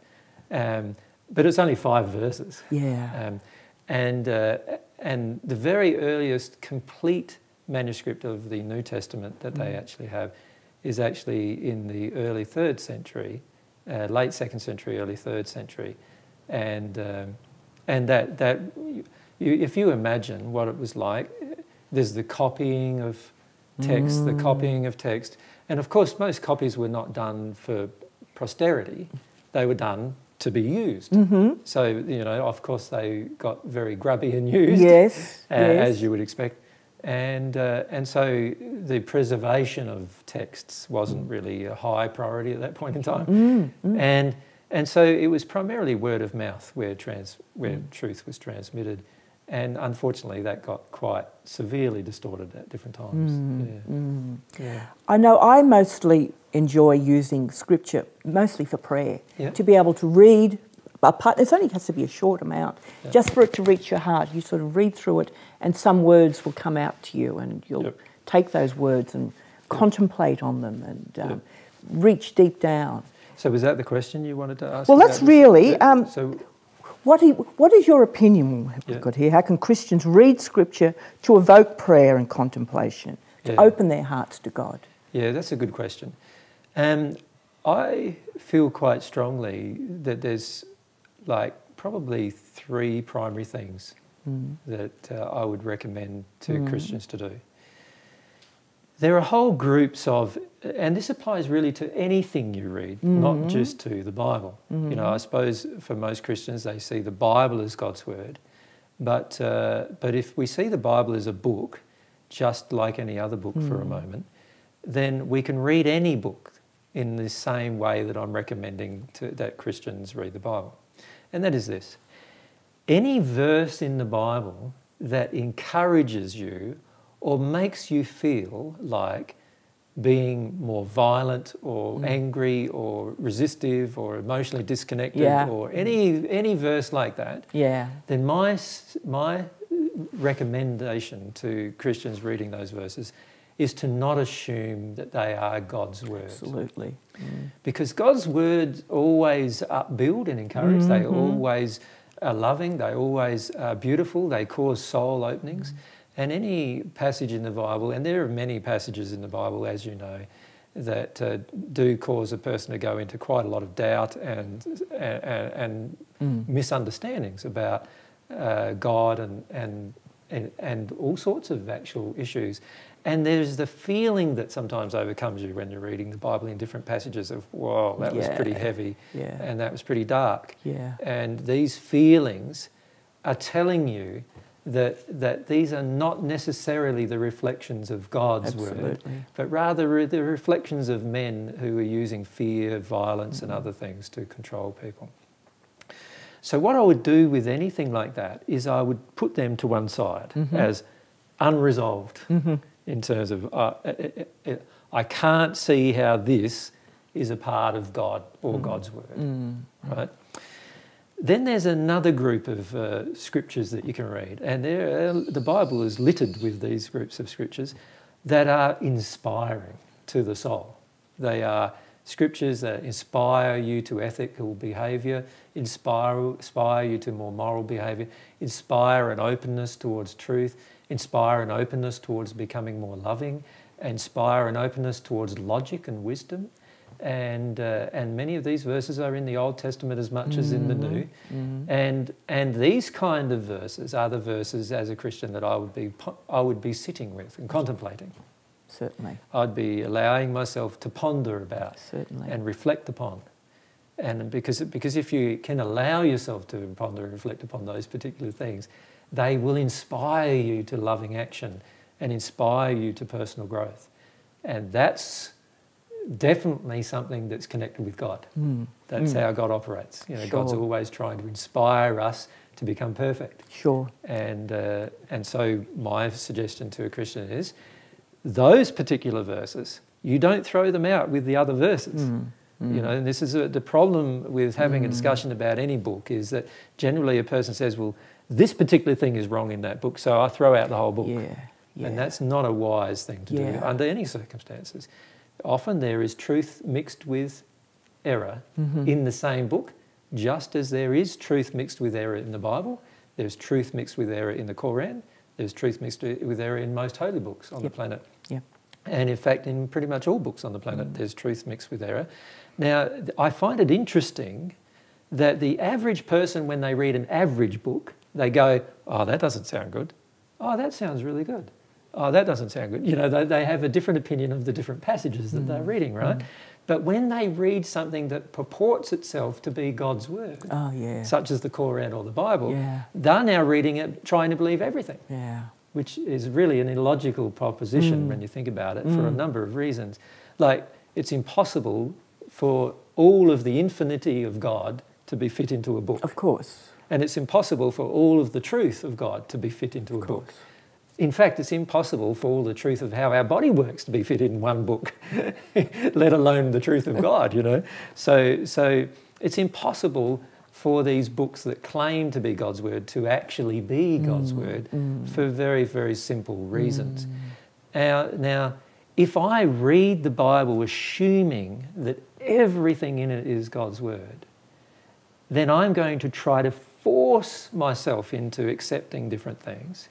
But it's only 5 verses. Yeah. And the very earliest complete manuscript of the New Testament that they actually have is actually in the early 3rd century, late 2nd century, early 3rd century. And that if you imagine what it was like, there's the copying of text, the copying of text. And of course, most copies were not done for posterity. They were done to be used. So, you know, of course, they got very grubby and used, as you would expect. And so the preservation of texts wasn't really a high priority at that point in time. And so it was primarily word of mouth where truth was transmitted. And unfortunately, that got quite severely distorted at different times. I know I mostly enjoy using scripture, mostly for prayer, to be able to read. It only has to be a short amount, just for it to reach your heart. You sort of read through it and some words will come out to you, and you'll take those words and contemplate on them and reach deep down. So was that the question you wanted to ask? Well, that's really... What is your opinion we've got here? How can Christians read scripture to evoke prayer and contemplation, to open their hearts to God? Yeah, that's a good question. I feel quite strongly that there's like probably 3 primary things that I would recommend to Christians to do. There are whole groups of, and this applies really to anything you read, not just to the Bible. You know, I suppose for most Christians they see the Bible as God's word, but if we see the Bible as a book, just like any other book for a moment, then we can read any book in the same way that I'm recommending that Christians read the Bible. And that is this: any verse in the Bible that encourages you or makes you feel like being more violent or angry or resistive or emotionally disconnected or any verse like that, then my recommendation to Christians reading those verses is to not assume that they are God's word. Absolutely. Because God's words always upbuild and encourage. They always are loving. They always are beautiful. They cause soul openings. And any passage in the Bible, and there are many passages in the Bible, as you know, that do cause a person to go into quite a lot of doubt and misunderstandings about God and all sorts of actual issues. And there's the feeling that sometimes overcomes you when you're reading the Bible in different passages of, whoa, that was pretty heavy and that was pretty dark. And these feelings are telling you that these are not necessarily the reflections of God's word, but rather the reflections of men who are using fear, violence, and other things to control people. So what I would do with anything like that is I would put them to one side as unresolved in terms of I can't see how this is a part of God or God's word, right? Then there's another group of scriptures that you can read, and the Bible is littered with these groups of scriptures that are inspiring to the soul. They are scriptures that inspire you to ethical behaviour, inspire you to more moral behaviour, inspire an openness towards truth, inspire an openness towards becoming more loving, inspire an openness towards logic and wisdom. And many of these verses are in the Old Testament as much as in the New. And these kind of verses are the verses as a Christian that I would be sitting with and contemplating. Certainly. I'd be allowing myself to ponder about and reflect upon. And because if you can allow yourself to ponder and reflect upon those particular things, they will inspire you to loving action and inspire you to personal growth. And that's definitely something that's connected with God. That's how God operates. You know, God's always trying to inspire us to become perfect. And so my suggestion to a Christian is those particular verses, you don't throw them out with the other verses. You know, and this is the problem with having a discussion about any book is that generally a person says, well, this particular thing is wrong in that book, so I throw out the whole book. And that's not a wise thing to do under any circumstances. Often there is truth mixed with error in the same book, just as there is truth mixed with error in the Bible, there's truth mixed with error in the Koran, there's truth mixed with error in most holy books on the planet. And in fact, in pretty much all books on the planet, there's truth mixed with error. Now, I find it interesting that the average person, when they read an average book, they go, oh, that doesn't sound good. Oh, that sounds really good. Oh, that doesn't sound good. You know, they have a different opinion of the different passages that they're reading, right? But when they read something that purports itself to be God's word, such as the Koran or the Bible, they're now reading it trying to believe everything, which is really an illogical proposition when you think about it for a number of reasons. Like, it's impossible for all of the infinity of God to be fit into a book. Of course. And it's impossible for all of the truth of God to be fit into a book. In fact, it's impossible for all the truth of how our body works to be fit in one book, let alone the truth of God, you know. So it's impossible for these books that claim to be God's word to actually be God's word for very, very simple reasons. Now, if I read the Bible assuming that everything in it is God's word, then I'm going to try to force myself into accepting different things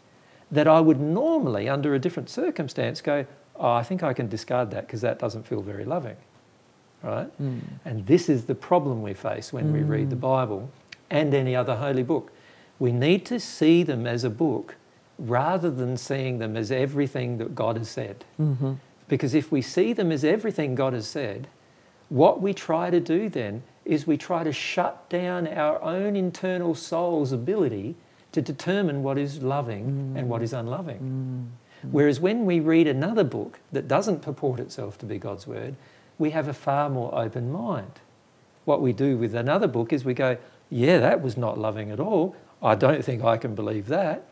that I would normally, under a different circumstance, go, oh, I think I can discard that because that doesn't feel very loving, right? And this is the problem we face when we read the Bible and any other holy book. We need to see them as a book rather than seeing them as everything that God has said. Because if we see them as everything God has said, what we try to do then is we try to shut down our own internal soul's ability to determine what is loving and what is unloving. Whereas when we read another book that doesn't purport itself to be God's word, we have a far more open mind. What we do with another book is we go, yeah, that was not loving at all. I don't think I can believe that.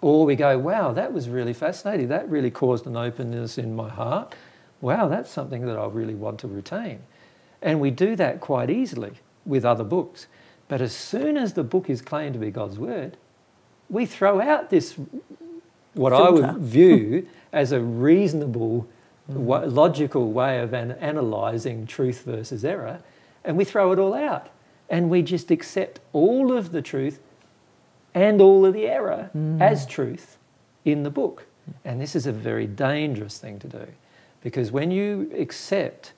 Or we go, wow, that was really fascinating. That really caused an openness in my heart. Wow, that's something that I really want to retain. And we do that quite easily with other books. But as soon as the book is claimed to be God's word, we throw out this, what I would view as a reasonable, logical way of analysing truth versus error, and we throw it all out. And we just accept all of the truth and all of the error as truth in the book. And this is a very dangerous thing to do, because when you accept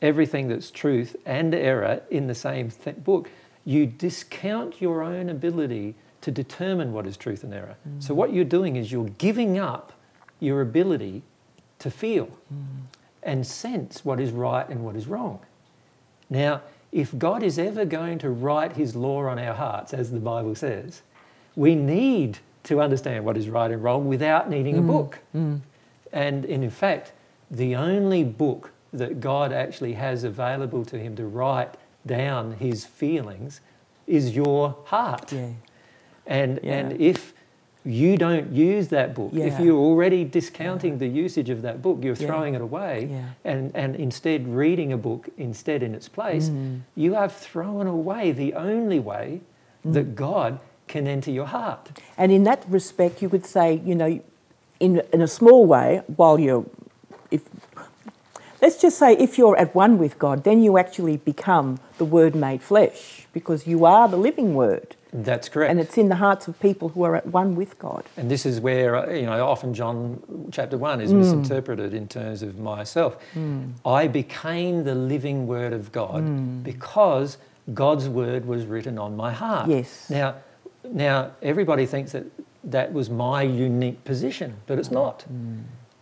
everything that's truth and error in the same book, you discount your own ability to determine what is truth and error. So what you're doing is you're giving up your ability to feel and sense what is right and what is wrong. Now, if God is ever going to write his law on our hearts, as the Bible says, we need to understand what is right and wrong without needing a book. And in fact, the only book that God actually has available to him to write down his feelings is your heart. And if you don't use that book, if you're already discounting the usage of that book, you're throwing it away and instead reading a book instead in its place, you have thrown away the only way that God can enter your heart. And in that respect, you could say, you know, in a small way, while you're, let's just say if you're at one with God, then you actually become the Word made flesh, because you are the living Word. That's correct. And it's in the hearts of people who are at one with God. And this is where, you know, often John chapter 1 is misinterpreted in terms of myself. I became the living Word of God because God's Word was written on my heart. Now, everybody thinks that that was my unique position, but it's not.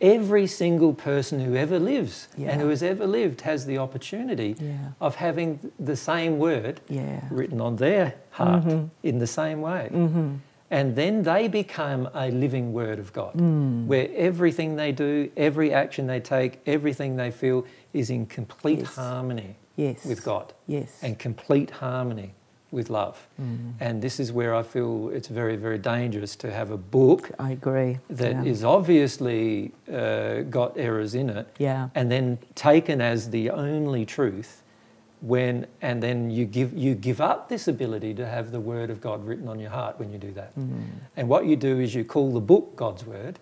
Every single person who ever lives and who has ever lived has the opportunity of having the same word written on their heart in the same way. And then they become a living Word of God, where everything they do, every action they take, everything they feel is in complete harmony with God and complete harmony with love. And this is where I feel it's very, very dangerous to have a book that is obviously got errors in it and then taken as the only truth, and then you give up this ability to have the Word of God written on your heart when you do that. And what you do is you call the book God's Word,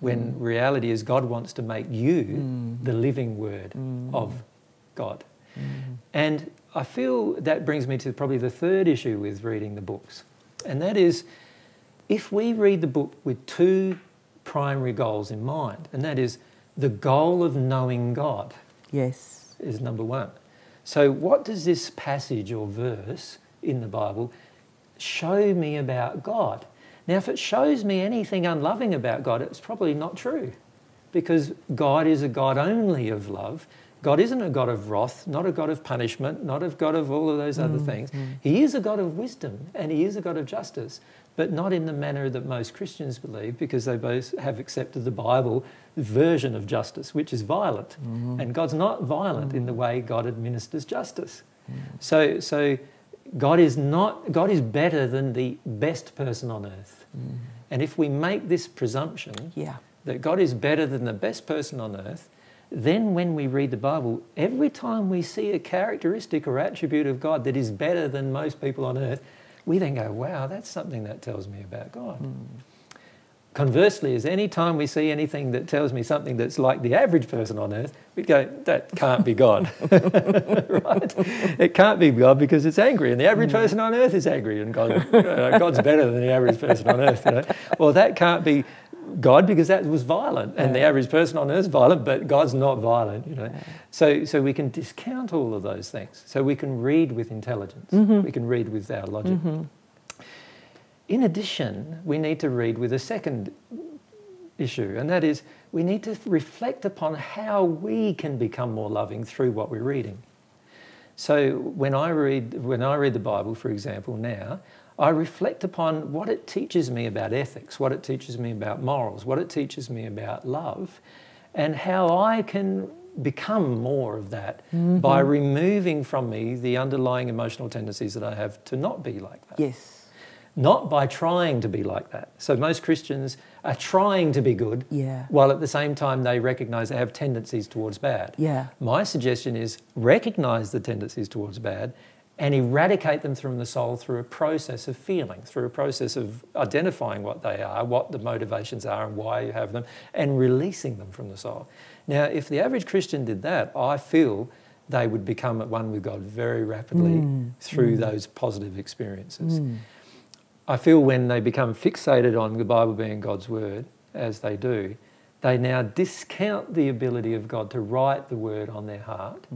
when reality is God wants to make you the living Word of God. And I feel that brings me to probably the third issue with reading the books, and that is if we read the book with two primary goals in mind, and that is the goal of knowing God is number one. So what does this passage or verse in the Bible show me about God? Now, if it shows me anything unloving about God, it's probably not true, because God is a God only of love. God isn't a God of wrath, not a God of punishment, not a God of all of those other things. He is a God of wisdom, and he is a God of justice, but not in the manner that most Christians believe, because they both have accepted the Bible version of justice, which is violent. And God's not violent in the way God administers justice. So God is better than the best person on earth. And if we make this presumption that God is better than the best person on earth, then when we read the Bible, every time we see a characteristic or attribute of God that is better than most people on earth, we then go, wow, that's something that tells me about God. Conversely, is any time we see anything that tells me something that's like the average person on earth, we go, that can't be God, right? It can't be God, because it's angry, and the average person on earth is angry, and God's better than the average person on earth, you know? Well, that can't be God, because that was violent, and the average person on earth is violent, but God's not violent, you know. So we can discount all of those things. So we can read with intelligence. We can read with our logic. In addition, we need to read with a second issue, and that is we need to reflect upon how we can become more loving through what we're reading. So when I read the Bible, for example, now, I reflect upon what it teaches me about ethics, what it teaches me about morals, what it teaches me about love, and how I can become more of that by removing from me the underlying emotional tendencies that I have to not be like that. Not by trying to be like that. So most Christians are trying to be good while at the same time they recognise they have tendencies towards bad. My suggestion is recognise the tendencies towards bad and eradicate them from the soul through a process of feeling, through a process of identifying what they are, what the motivations are and why you have them, and releasing them from the soul. Now, if the average Christian did that, I feel they would become at one with God very rapidly through those positive experiences. I feel when they become fixated on the Bible being God's Word, as they do, they now discount the ability of God to write the Word on their heart.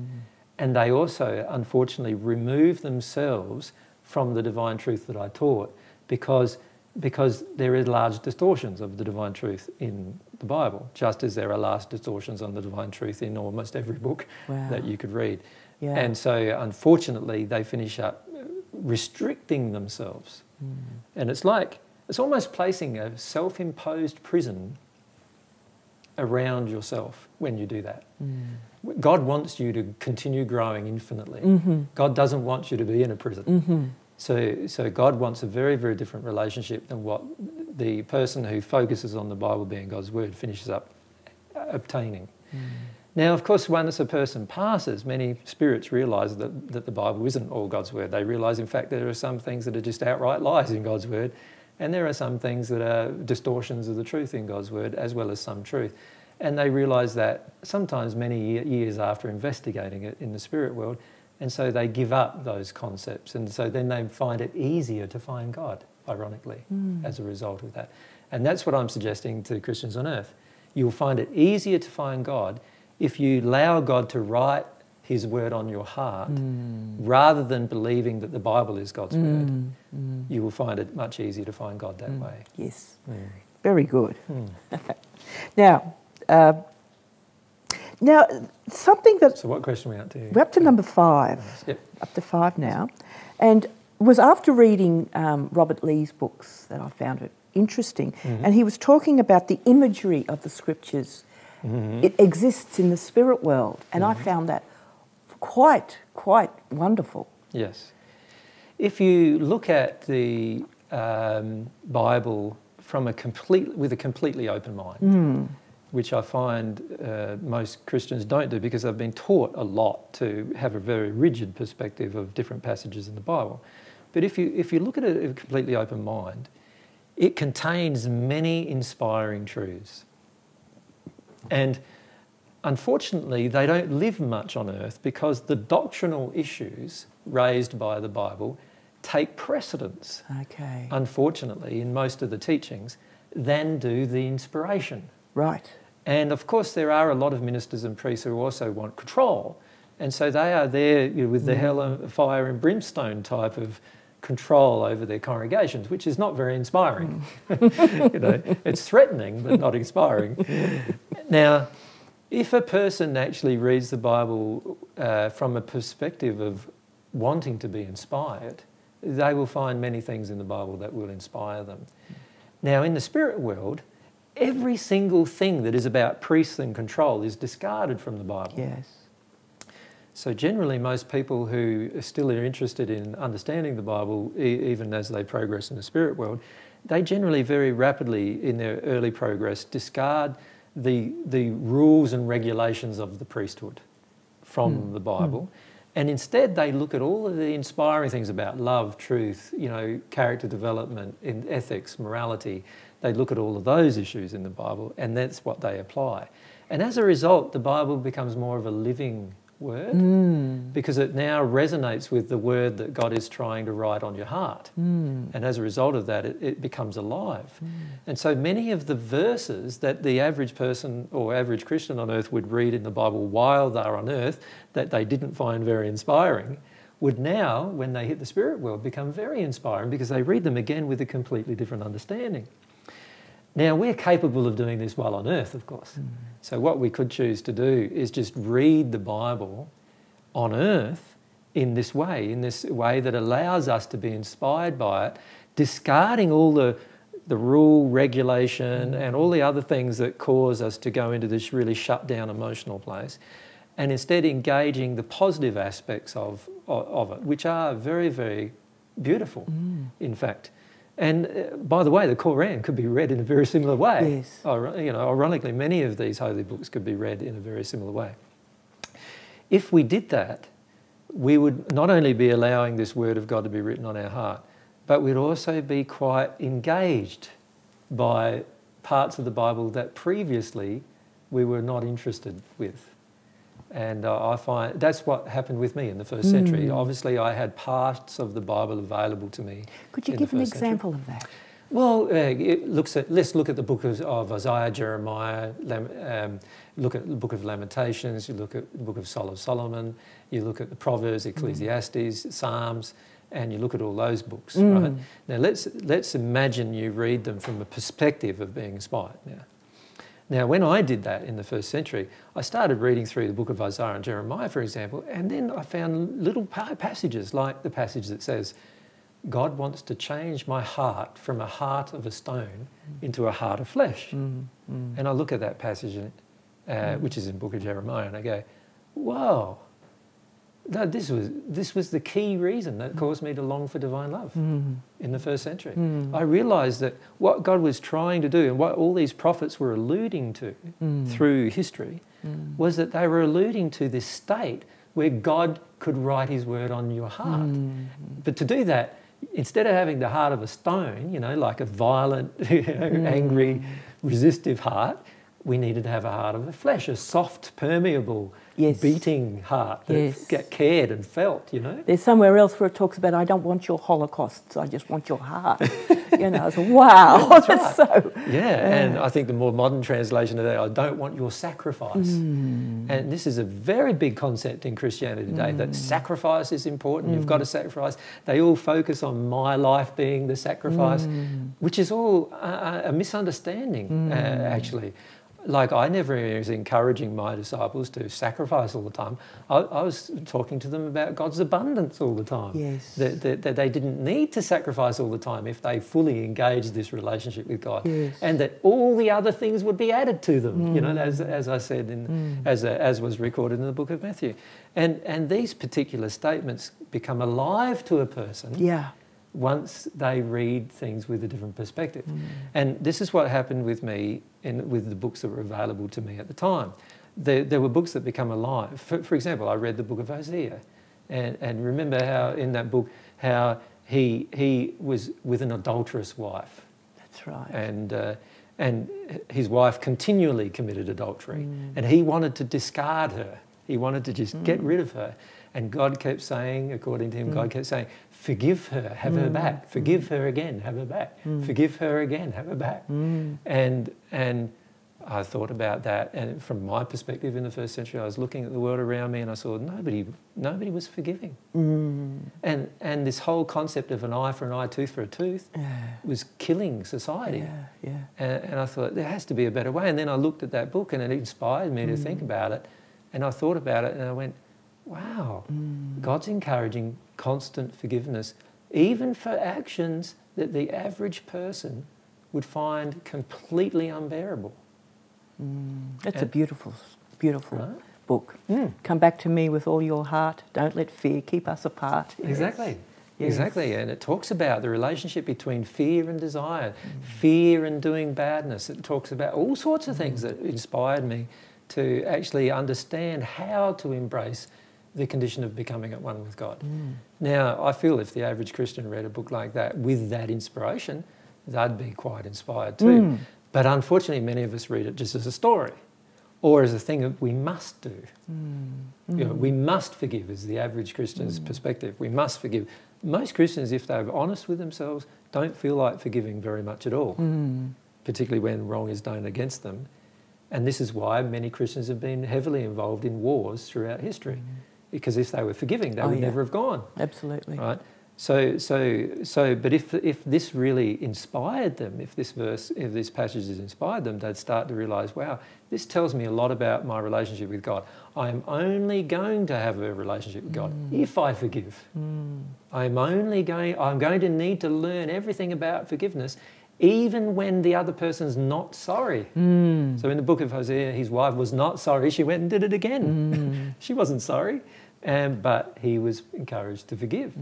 And they also, unfortunately, remove themselves from the divine truth that I taught, because there is large distortions of the divine truth in the Bible, just as there are large distortions on the divine truth in almost every book that you could read. And so, unfortunately, they finish up restricting themselves. And it's like It's almost placing a self-imposed prison around yourself when you do that. Mm. God wants you to continue growing infinitely. Mm-hmm. God doesn't want you to be in a prison. Mm-hmm. So God wants a very, very different relationship than what the person who focuses on the Bible being God's word finishes up obtaining. Mm. Now, of course, once a person passes, many spirits realise that the Bible isn't all God's word. They realise, in fact, there are some things that are just outright lies in God's word, and there are some things that are distortions of the truth in God's word, as well as some truth. And they realise that sometimes many years after investigating it in the spirit world, and so they give up those concepts. And so then they find it easier to find God, ironically, as a result of that. And that's what I'm suggesting to Christians on earth. You'll find it easier to find God if you allow God to write his word on your heart, rather than believing that the Bible is God's word. You will find it much easier to find God that way. Yes. Very good. Now, something that... So what question are we up to? We're up to number 5. Yep. Up to 5 now. And was after reading Robert Lee's books that I found it interesting. And he was talking about the imagery of the scriptures. It exists in the spirit world, and I found that quite wonderful. Yes. If you look at the Bible with a completely open mind, which I find most Christians don't do because they've been taught a lot to have a very rigid perspective of different passages in the Bible. But if you look at it with a completely open mind, it contains many inspiring truths. And unfortunately, they don't live much on earth because the doctrinal issues raised by the Bible take precedence, unfortunately, in most of the teachings, than do the inspiration. Right. And of course, there are a lot of ministers and priests who also want control. And so they are there, you know, with the hell and fire and brimstone type of control over their congregations, which is not very inspiring. You know, it's threatening, but not inspiring. Now, if a person actually reads the Bible from a perspective of wanting to be inspired, they will find many things in the Bible that will inspire them. Now, in the spirit world, every single thing that is about priests and control is discarded from the Bible. Yes. So generally, most people who still are interested in understanding the Bible, even as they progress in the spirit world, they generally very rapidly, in their early progress, discard the rules and regulations of the priesthood from the Bible. And instead, they look at all of the inspiring things about love, truth, you know, character development, in ethics, morality. They look at all of those issues in the Bible, and that's what they apply. And as a result, the Bible becomes more of a living word, because it now resonates with the word that God is trying to write on your heart. And as a result of that, it becomes alive. And so many of the verses that the average person or average Christian on earth would read in the Bible while they're on earth that they didn't find very inspiring would now, when they hit the spirit world, become very inspiring because they read them again with a completely different understanding. Now, we're capable of doing this while on earth, of course. So what we could choose to do is just read the Bible on earth in this way that allows us to be inspired by it, discarding all the rule, regulation, and all the other things that cause us to go into this really shut-down emotional place, and instead engaging the positive aspects of it, which are very, very beautiful, in fact. And by the way, the Koran could be read in a very similar way. Yes. You know, ironically, many of these holy books could be read in a very similar way. If we did that, we would not only be allowing this word of God to be written on our heart, but we'd also be quite engaged by parts of the Bible that previously we were not interested with. And I find that's what happened with me in the first century. Obviously, I had parts of the Bible available to me. Could you give an example of that? Well, let's look at the book of Isaiah, Jeremiah, look at the book of Lamentations, you look at the book of Solomon, you look at the Proverbs, Ecclesiastes, Psalms, and you look at all those books, right? Now, let's imagine you read them from a perspective of being inspired now. Now, when I did that in the first century, I started reading through the book of Isaiah and Jeremiah, for example, and then I found little passages like the passage that says, God wants to change my heart from a heart of a stone into a heart of flesh. And I look at that passage, which is in the book of Jeremiah, and I go, wow, no, this was the key reason that caused me to long for divine love in the first century. I realised that what God was trying to do and what all these prophets were alluding to through history was that they were alluding to this state where God could write his word on your heart. But to do that, instead of having the heart of a stone, you know, like a violent, angry, resistive heart, we needed to have a heart of the flesh, a soft, permeable, beating heart that cared and felt, you know. There's somewhere else where it talks about, I don't want your holocausts, I just want your heart. You know, it's wow. That's right. And I think the more modern translation of that, I don't want your sacrifice. And this is a very big concept in Christianity today, that sacrifice is important, you've got to sacrifice. They all focus on my life being the sacrifice, which is all a misunderstanding, actually. Like, I never was encouraging my disciples to sacrifice all the time. I was talking to them about God's abundance all the time. That they didn't need to sacrifice all the time if they fully engaged this relationship with God. And that all the other things would be added to them, you know, as I said, as was recorded in the book of Matthew. And these particular statements become alive to a person once they read things with a different perspective. And this is what happened with me and with the books that were available to me at the time. There were books that become alive. For example, I read the book of Hosea, and remember how in that book how he was with an adulterous wife. That's right. And his wife continually committed adultery, and he wanted to discard her. He wanted to just get rid of her. And God kept saying, according to him, God kept saying, forgive her, have her back. Forgive her again, have her back. Forgive her again, have her back. And I thought about that. And from my perspective in the first century, I was looking at the world around me and I saw nobody was forgiving. And this whole concept of an eye for an eye, tooth for a tooth was killing society. And I thought, there has to be a better way. And then I looked at that book and it inspired me to think about it. And I thought about it and I went, wow, God's encouraging constant forgiveness, even for actions that the average person would find completely unbearable. That's a beautiful, beautiful book. Come back to me with all your heart. Don't let fear keep us apart. Exactly. Yes. Exactly, and it talks about the relationship between fear and desire, fear and doing badness. It talks about all sorts of things that inspired me to actually understand how to embrace the condition of becoming at one with God. Now, I feel if the average Christian read a book like that with that inspiration, they'd be quite inspired too. But unfortunately, many of us read it just as a story or as a thing that we must do. You know, we must forgive is the average Christian's perspective. We must forgive. Most Christians, if they're honest with themselves, don't feel like forgiving very much at all, particularly when wrong is done against them. And this is why many Christians have been heavily involved in wars throughout history. Because if they were forgiving, they would never have gone. Absolutely. Right? But if this really inspired them, if this passage has inspired them, they'd start to realise, wow, this tells me a lot about my relationship with God. I'm only going to have a relationship with God if I forgive. I'm going to need to learn everything about forgiveness, even when the other person's not sorry. So in the book of Hosea, his wife was not sorry. She went and did it again. She wasn't sorry, but he was encouraged to forgive.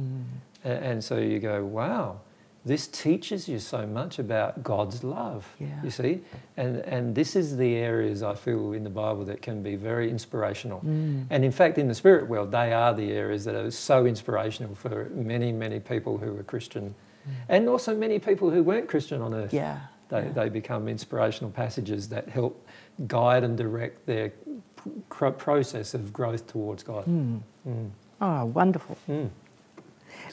And so you go, wow, this teaches you so much about God's love, you see? And this is the areas I feel in the Bible that can be very inspirational. And in fact, in the spirit world, they are the areas that are so inspirational for many, many people who are Christian. And also many people who weren't Christian on earth, they become inspirational passages that help guide and direct their process of growth towards God. Oh, wonderful.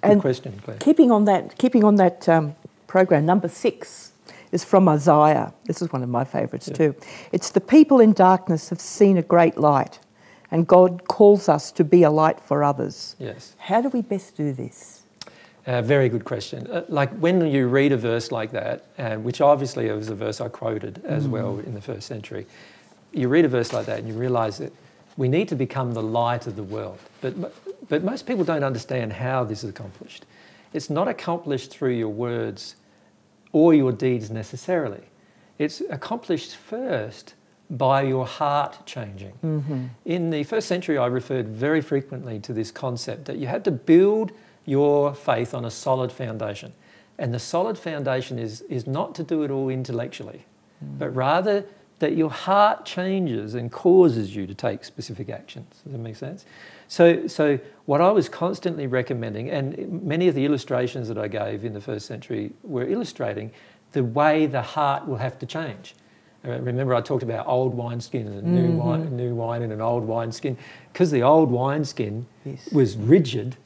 Good question, Claire. Keeping on that program, number 6 is from Isaiah. This is one of my favourites too. It's the people in darkness have seen a great light, and God calls us to be a light for others. Yes. How do we best do this? Very good question. Like when you read a verse like that, which obviously was a verse I quoted as well in the first century, you read a verse like that and you realise that we need to become the light of the world. But most people don't understand how this is accomplished. It's not accomplished through your words or your deeds necessarily. It's accomplished first by your heart changing. Mm-hmm. In the first century, I referred very frequently to this concept that you had to build your faith on a solid foundation. And the solid foundation is not to do it all intellectually, but rather that your heart changes and causes you to take specific actions. Does that make sense? So what I was constantly recommending, and many of the illustrations that I gave in the first century were illustrating the way the heart will have to change. Remember, I talked about old wineskin and a new wine and an old wineskin, because the old wineskin was rigid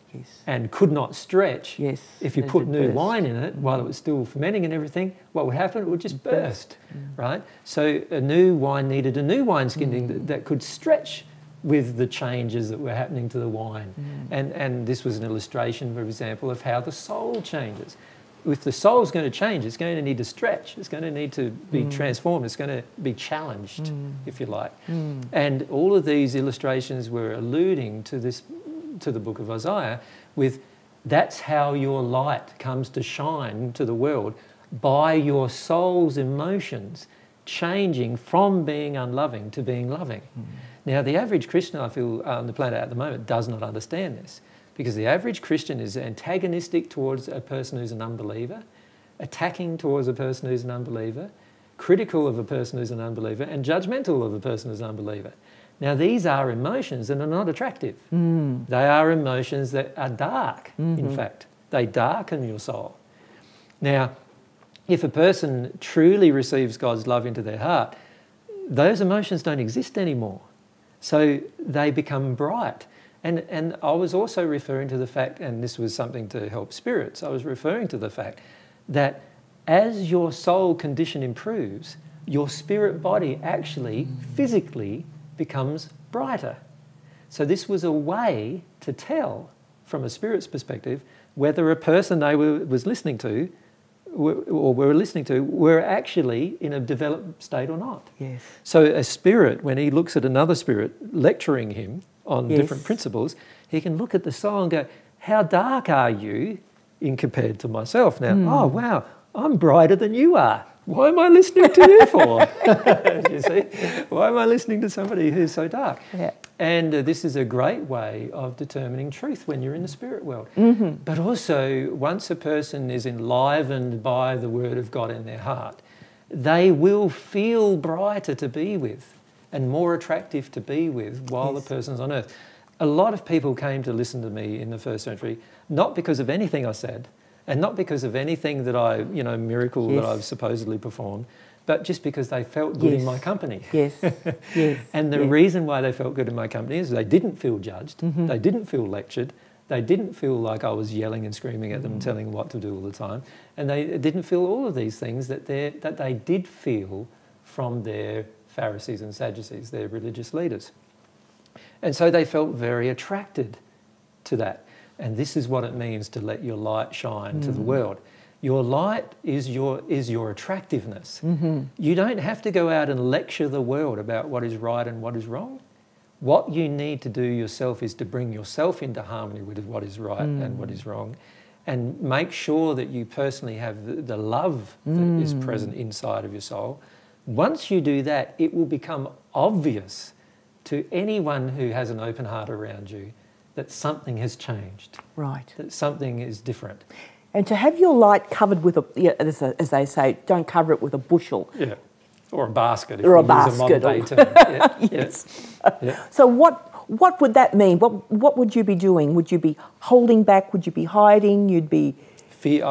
and could not stretch. If you put new wine in it while it was still fermenting and everything, what would happen? It would just burst, right? So a new wine needed a new wineskin that could stretch with the changes that were happening to the wine. And this was an illustration, for example, of how the soul changes. If the soul's going to change, it's going to need to stretch. It's going to need to be transformed. It's going to be challenged, if you like. And all of these illustrations were alluding to this, to the book of Isaiah, with that's how your light comes to shine to the world, by your soul's emotions changing from being unloving to being loving. Now, the average Christian, I feel, on the planet at the moment does not understand this, because the average Christian is antagonistic towards a person who's an unbeliever, attacking towards a person who's an unbeliever, critical of a person who's an unbeliever, and judgmental of a person who's an unbeliever. Now, these are emotions that are not attractive. They are emotions that are dark, in fact. They darken your soul. Now, if a person truly receives God's love into their heart, those emotions don't exist anymore. So they become bright. And I was also referring to the fact, and this was something to help spirits, I was referring to the fact that as your soul condition improves, your spirit body actually physically becomes brighter. So this was a way to tell, from a spirit's perspective, whether a person they was listening to or were listening to were actually in a developed state or not. So a spirit, when he looks at another spirit lecturing him on different principles, he can look at the soul and go, how dark are you in compared to myself now? Oh, wow, I'm brighter than you are. Why am I listening to you for? You see? Why am I listening to somebody who's so dark? And this is a great way of determining truth when you're in the spirit world. But also, once a person is enlivened by the word of God in their heart, they will feel brighter to be with and more attractive to be with while the person's on earth. A lot of people came to listen to me in the first century, not because of anything I said, and not because of anything that I, you know, miracle that I've supposedly performed, but just because they felt good in my company. And the reason why they felt good in my company is they didn't feel judged, they didn't feel lectured, they didn't feel like I was yelling and screaming at them, telling them what to do all the time, and they didn't feel all of these things that they did feel from their Pharisees and Sadducees, their religious leaders. And so they felt very attracted to that. And this is what it means to let your light shine to the world. Your light is your attractiveness. You don't have to go out and lecture the world about what is right and what is wrong. What you need to do yourself is to bring yourself into harmony with what is right and what is wrong, and make sure that you personally have the love that is present inside of your soul. Once you do that, it will become obvious to anyone who has an open heart around you that something has changed, right? That something is different. And to have your light covered with a, as they say, don't cover it with a bushel. Or a basket. If or a basket. Use a modern day term. So what would that mean? What would you be doing? Would you be holding back? Would you be hiding? You'd be fear.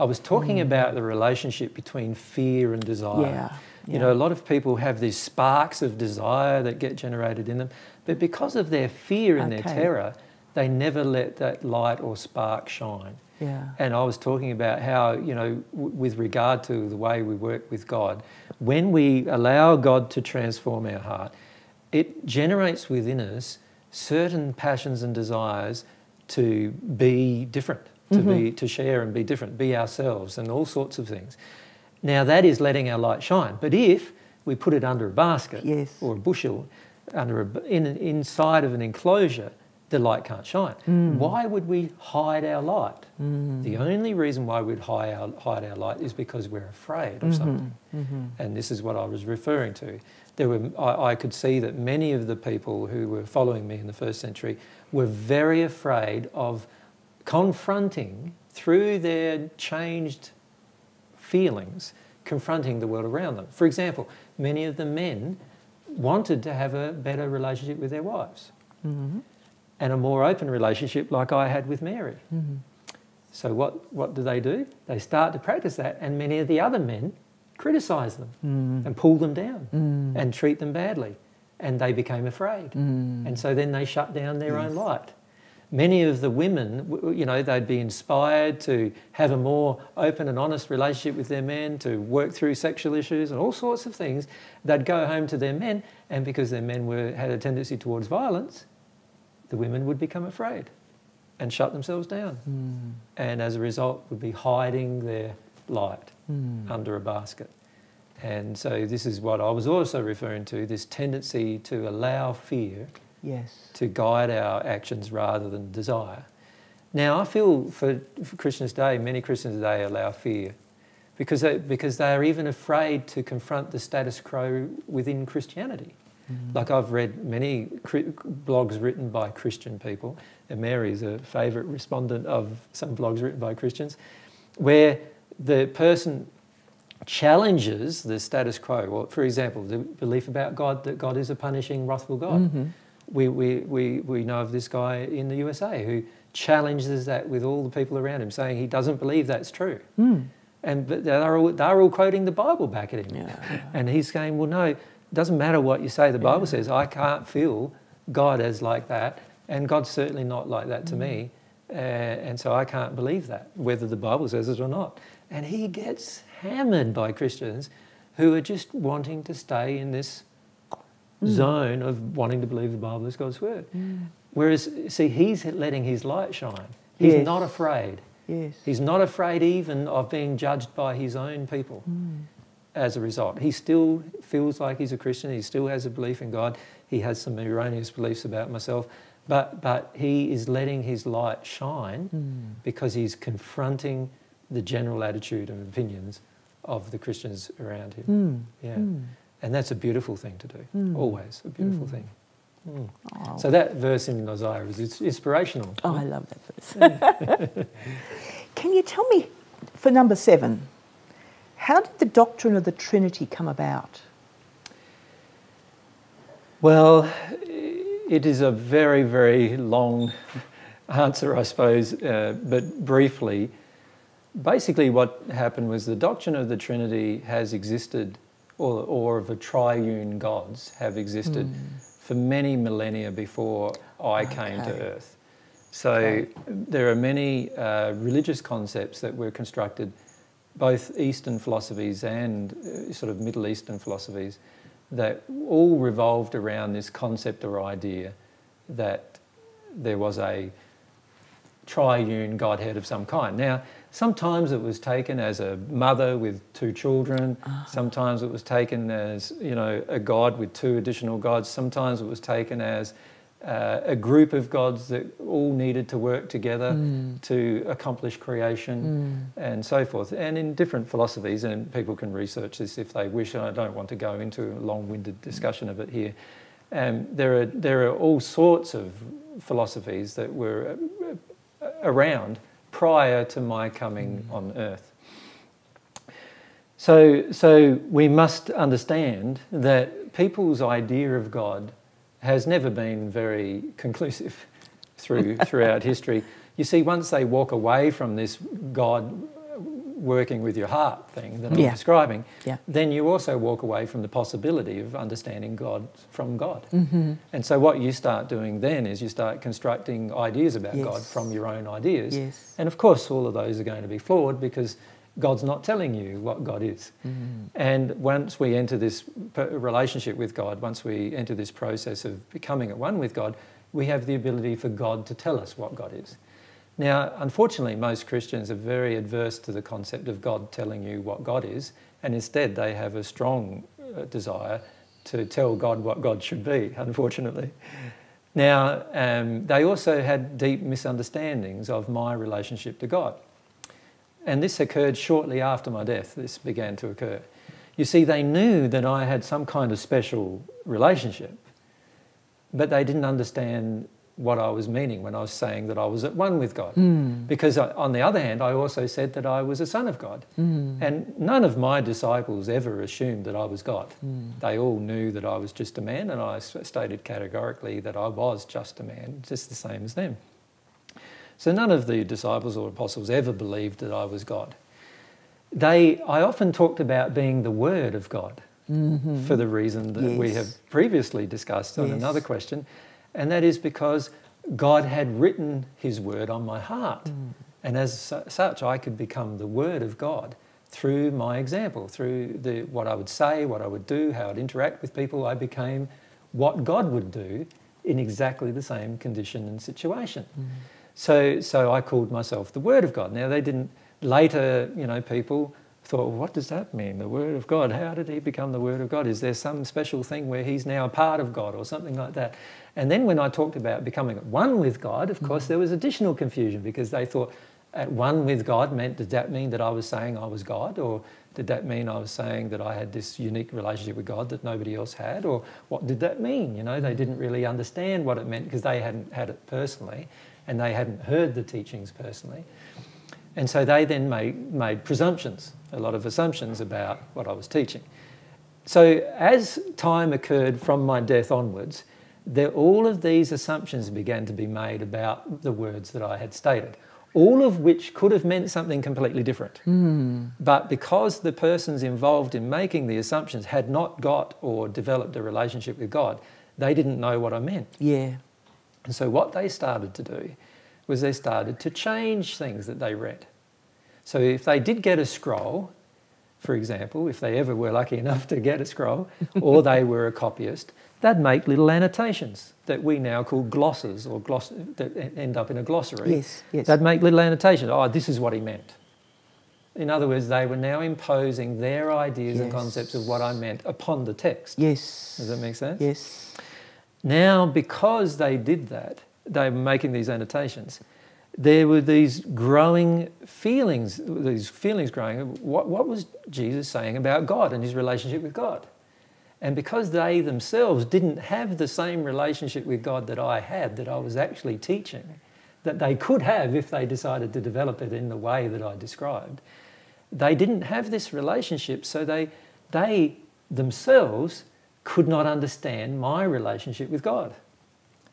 I was talking about the relationship between fear and desire. You know, a lot of people have these sparks of desire that get generated in them, but because of their fear and their terror, they never let that light or spark shine. And I was talking about how, you know, with regard to the way we work with God, when we allow God to transform our heart, it generates within us certain passions and desires to be different, to share and be different, be ourselves and all sorts of things. Now, that is letting our light shine. But if we put it under a basket or a bushel, inside of an enclosure, the light can't shine. Why would we hide our light? The only reason why we'd hide our light is because we're afraid of something. And this is what I was referring to. There were, I could see that many of the people who were following me in the first century were very afraid of confronting, through their changed feelings, confronting the world around them. For example, many of the men wanted to have a better relationship with their wives and a more open relationship like I had with Mary. So what do? They start to practice that, and many of the other men criticise them and pull them down and treat them badly, and they became afraid. And so then they shut down their own light. Many of the women, you know, they'd be inspired to have a more open and honest relationship with their men, to work through sexual issues and all sorts of things. They'd go home to their men, and because their men were, had a tendency towards violence, the women would become afraid and shut themselves down. And as a result would be hiding their light under a basket. And so this is what I was also referring to, this tendency to allow fear to guide our actions rather than desire. Now, I feel for Christians today, many Christians today allow fear because they are even afraid to confront the status quo within Christianity. Like, I've read many blogs written by Christian people, and Mary's a favourite respondent of some blogs written by Christians, where the person challenges the status quo. Well, for example, the belief about God, that God is a punishing, wrathful God. We know of this guy in the USA who challenges that with all the people around him, saying he doesn't believe that's true. And but they're all quoting the Bible back at him. And he's saying, well, no, it doesn't matter what you say, the Bible says. I can't feel God as like that, and God's certainly not like that to me, and so I can't believe that, whether the Bible says it or not. And he gets hammered by Christians who are just wanting to stay in this zone of wanting to believe the Bible is God's word. Whereas, see, he's letting his light shine. He's not afraid. He's not afraid even of being judged by his own people as a result. He still feels like he's a Christian. He still has a belief in God. He has some erroneous beliefs about myself. But he is letting his light shine because he's confronting the general attitude and opinions of the Christians around him. And that's a beautiful thing to do, always a beautiful thing. Oh. So that verse in Isaiah is inspirational. Oh, I love that verse. Can you tell me, for number 7, how did the doctrine of the Trinity come about? Well, it is a very, very long answer, I suppose, but briefly. Basically what happened was the doctrine of the Trinity has existed, or of the triune gods have existed for many millennia before I came to earth. So there are many religious concepts that were constructed, both Eastern philosophies and sort of Middle Eastern philosophies, that all revolved around this concept or idea that there was a triune Godhead of some kind. Now, sometimes it was taken as a mother with 2 children. Sometimes it was taken as, you know, a god with 2 additional gods. Sometimes it was taken as a group of gods that all needed to work together to accomplish creation and so forth. And in different philosophies, and people can research this if they wish, and I don't want to go into a long-winded discussion of it here. There are all sorts of philosophies that were around prior to my coming on earth. So we must understand that people's idea of God has never been very conclusive throughout history. You see, once they walk away from this God working with your heart thing that I'm describing, then you also walk away from the possibility of understanding God from God. And so what you start doing then is you start constructing ideas about God from your own ideas. And of course all of those are going to be flawed because God's not telling you what God is. And once we enter this relationship with God, once we enter this process of becoming at one with God, we have the ability for God to tell us what God is. Now, unfortunately, most Christians are very adverse to the concept of God telling you what God is, and instead they have a strong desire to tell God what God should be, unfortunately. Now, they also had deep misunderstandings of my relationship to God. And this occurred shortly after my death. This began to occur. You see, they knew that I had some kind of special relationship, but they didn't understand what I was meaning when I was saying that I was at one with God. Mm. Because on the other hand, I also said that I was a son of God. Mm. And none of my disciples ever assumed that I was God. Mm. They all knew that I was just a man, and I stated categorically that I was just a man, just the same as them. So none of the disciples or apostles ever believed that I was God. I often talked about being the Word of God, mm-hmm, for the reason that, yes, we have previously discussed on, yes, another question. And that is because God had written his word on my heart. Mm. And as such, I could become the Word of God through my example, through what I would say, what I would do, how I'd interact with people. I became what God would do in exactly the same condition and situation. Mm. So I called myself the Word of God. Now, they didn't... Later, you know, people thought, well, what does that mean, the Word of God? How did he become the Word of God? Is there some special thing where he's now a part of God or something like that? And then when I talked about becoming at one with God, of course, there was additional confusion, because they thought at one with God meant, did that mean that I was saying I was God? Or did that mean I was saying that I had this unique relationship with God that nobody else had? Or what did that mean? You know, they didn't really understand what it meant, because they hadn't had it personally and they hadn't heard the teachings personally. And so they then made presumptions, a lot of assumptions about what I was teaching. So as time occurred from my death onwards, all of these assumptions began to be made about the words that I had stated, all of which could have meant something completely different. Mm. But because the persons involved in making the assumptions had not got or developed a relationship with God, they didn't know what I meant. Yeah. And so what they started to do was they started to change things that they read. So if they did get a scroll, for example, if they ever were lucky enough to get a scroll, or they were a copyist, they'd make little annotations that we now call glosses, or that end up in a glossary. Yes, yes. They'd make little annotations. Oh, this is what he meant. In other words, they were now imposing their ideas, yes, and concepts of what I meant upon the text. Yes. Does that make sense? Yes. Now, because they did that, they were making these annotations, there were these growing feelings, what was Jesus saying about God and his relationship with God? And because they themselves didn't have the same relationship with God that I had, that I was actually teaching, that they could have if they decided to develop it in the way that I described, they didn't have this relationship, so they themselves could not understand my relationship with God.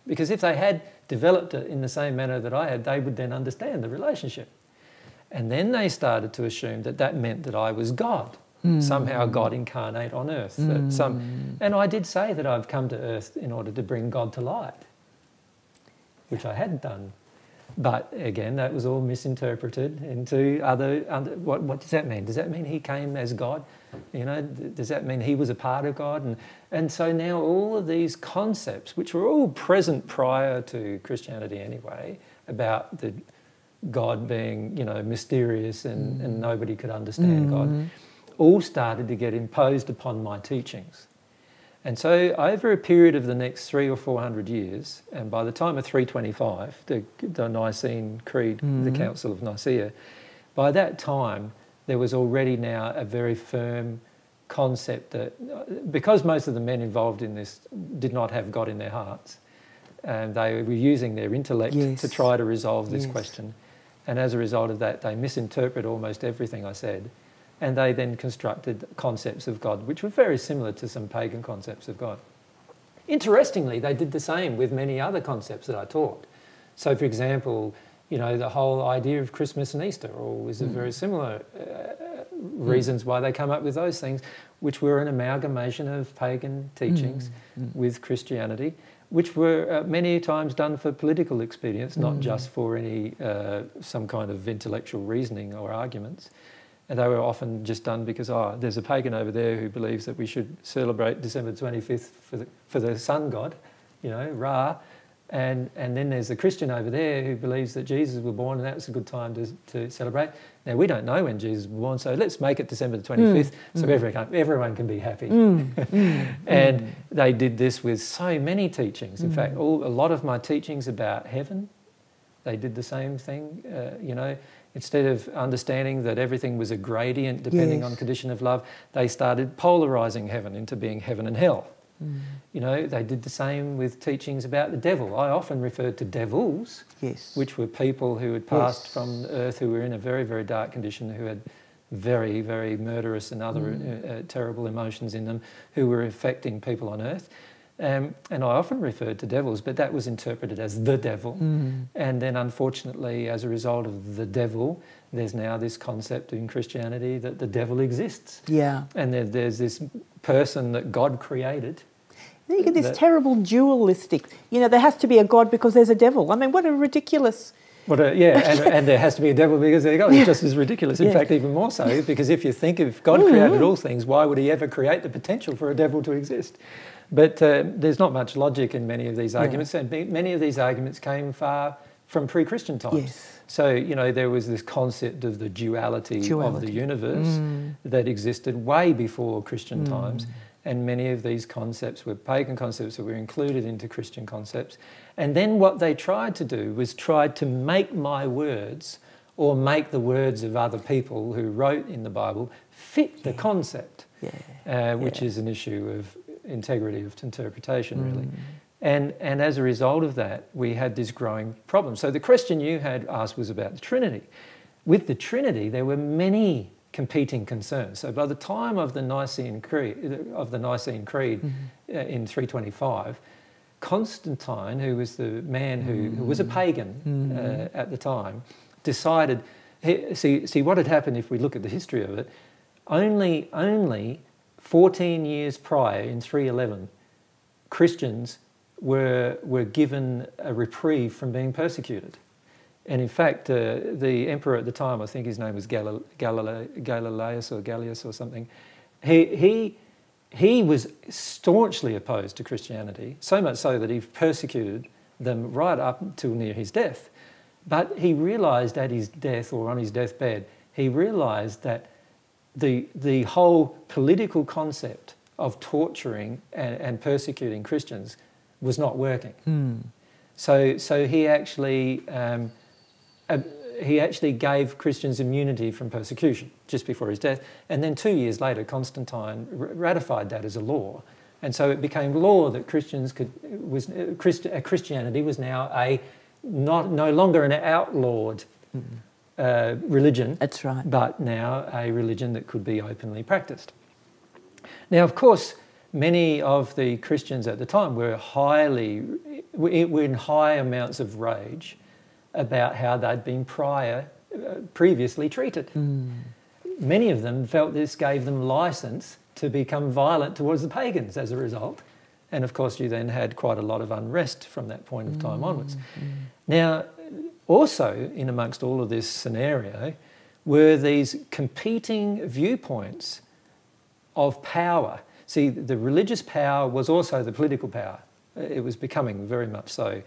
Because if they had developed it in the same manner that I had, they would then understand the relationship. And then they started to assume that that meant that I was God, somehow God incarnate on earth. That and I did say that I've come to earth in order to bring God to light, which I had done. But again, that was all misinterpreted into what does that mean? Does that mean he came as God? You know, does that mean he was a part of God? And so now all of these concepts, which were all present prior to Christianity anyway, about the God being, you know, mysterious and nobody could understand God, all started to get imposed upon my teachings. And so over a period of the next 300 or 400 years, and by the time of 325, the Nicene Creed, the Council of Nicaea, by that time, there was already now a very firm concept that, because most of the men involved in this did not have God in their hearts, and they were using their intellect, yes, to try to resolve this, yes, question. And as a result of that, they misinterpret almost everything I said. And they then constructed concepts of God, which were very similar to some pagan concepts of God. Interestingly, they did the same with many other concepts that I taught. So, for example, you know, the whole idea of Christmas and Easter, all was a very similar reasons why they come up with those things, which were an amalgamation of pagan teachings with Christianity, which were many times done for political expedience, not just for any some kind of intellectual reasoning or arguments. And they were often just done because, oh, there's a pagan over there who believes that we should celebrate December 25th for the sun god, you know, Ra. And then there's the Christian over there who believes that Jesus was born and that was a good time to celebrate. Now, we don't know when Jesus was born, so let's make it December the 25th so everyone can be happy. And they did this with so many teachings. In fact, a lot of my teachings about heaven, they did the same thing, you know. Instead of understanding that everything was a gradient depending on condition of love, they started polarising heaven into being heaven and hell. You know, they did the same with teachings about the devil. I often referred to devils, which were people who had passed from earth, who were in a very, very dark condition, who had very, very murderous and other terrible emotions in them, who were affecting people on earth. And I often referred to devils, but that was interpreted as the devil. And then, unfortunately, as a result of the devil, there's now this concept in Christianity that the devil exists. And there's this person that God created. Then you get this terrible dualistic, you know, there has to be a God because there's a devil. I mean, what a ridiculous... and there has to be a devil because there you go. It's just as ridiculous. In fact, even more so, because if you think if God created all things, why would he ever create the potential for a devil to exist? But there's not much logic in many of these arguments, and many of these arguments came far from pre-Christian times. So, you know, there was this concept of the duality of the universe that existed way before Christian times. And many of these concepts were pagan concepts that were included into Christian concepts. And then what they tried to do was tried to make my words or make the words of other people who wrote in the Bible fit the concept, which is an issue of integrity of interpretation, really. And as a result of that, we had this growing problem. So the question you had asked was about the Trinity. With the Trinity, there were many competing concerns. So by the time of the Nicene Creed, in 325, Constantine, who was the man who was a pagan at the time, decided, see what had happened if we look at the history of it, only 14 years prior, in 311, Christians were given a reprieve from being persecuted. And in fact, the emperor at the time, I think his name was Galileus or something, he was staunchly opposed to Christianity, so much so that he persecuted them right up until near his death. But he realised at his death, or on his deathbed, he realised that the whole political concept of torturing and persecuting Christians was not working. So he actually gave Christians immunity from persecution just before his death. And then 2 years later, Constantine ratified that as a law. And so it became law that Christianity was now no longer an outlawed religion. That's right. But now a religion that could be openly practiced. Now, of course, many of the Christians at the time were in high amounts of rage about how they'd been previously treated. Many of them felt this gave them license to become violent towards the pagans as a result. And of course, you then had quite a lot of unrest from that point of time onwards. Now, also in amongst all of this scenario were these competing viewpoints of power. See, the religious power was also the political power. It was becoming very much so.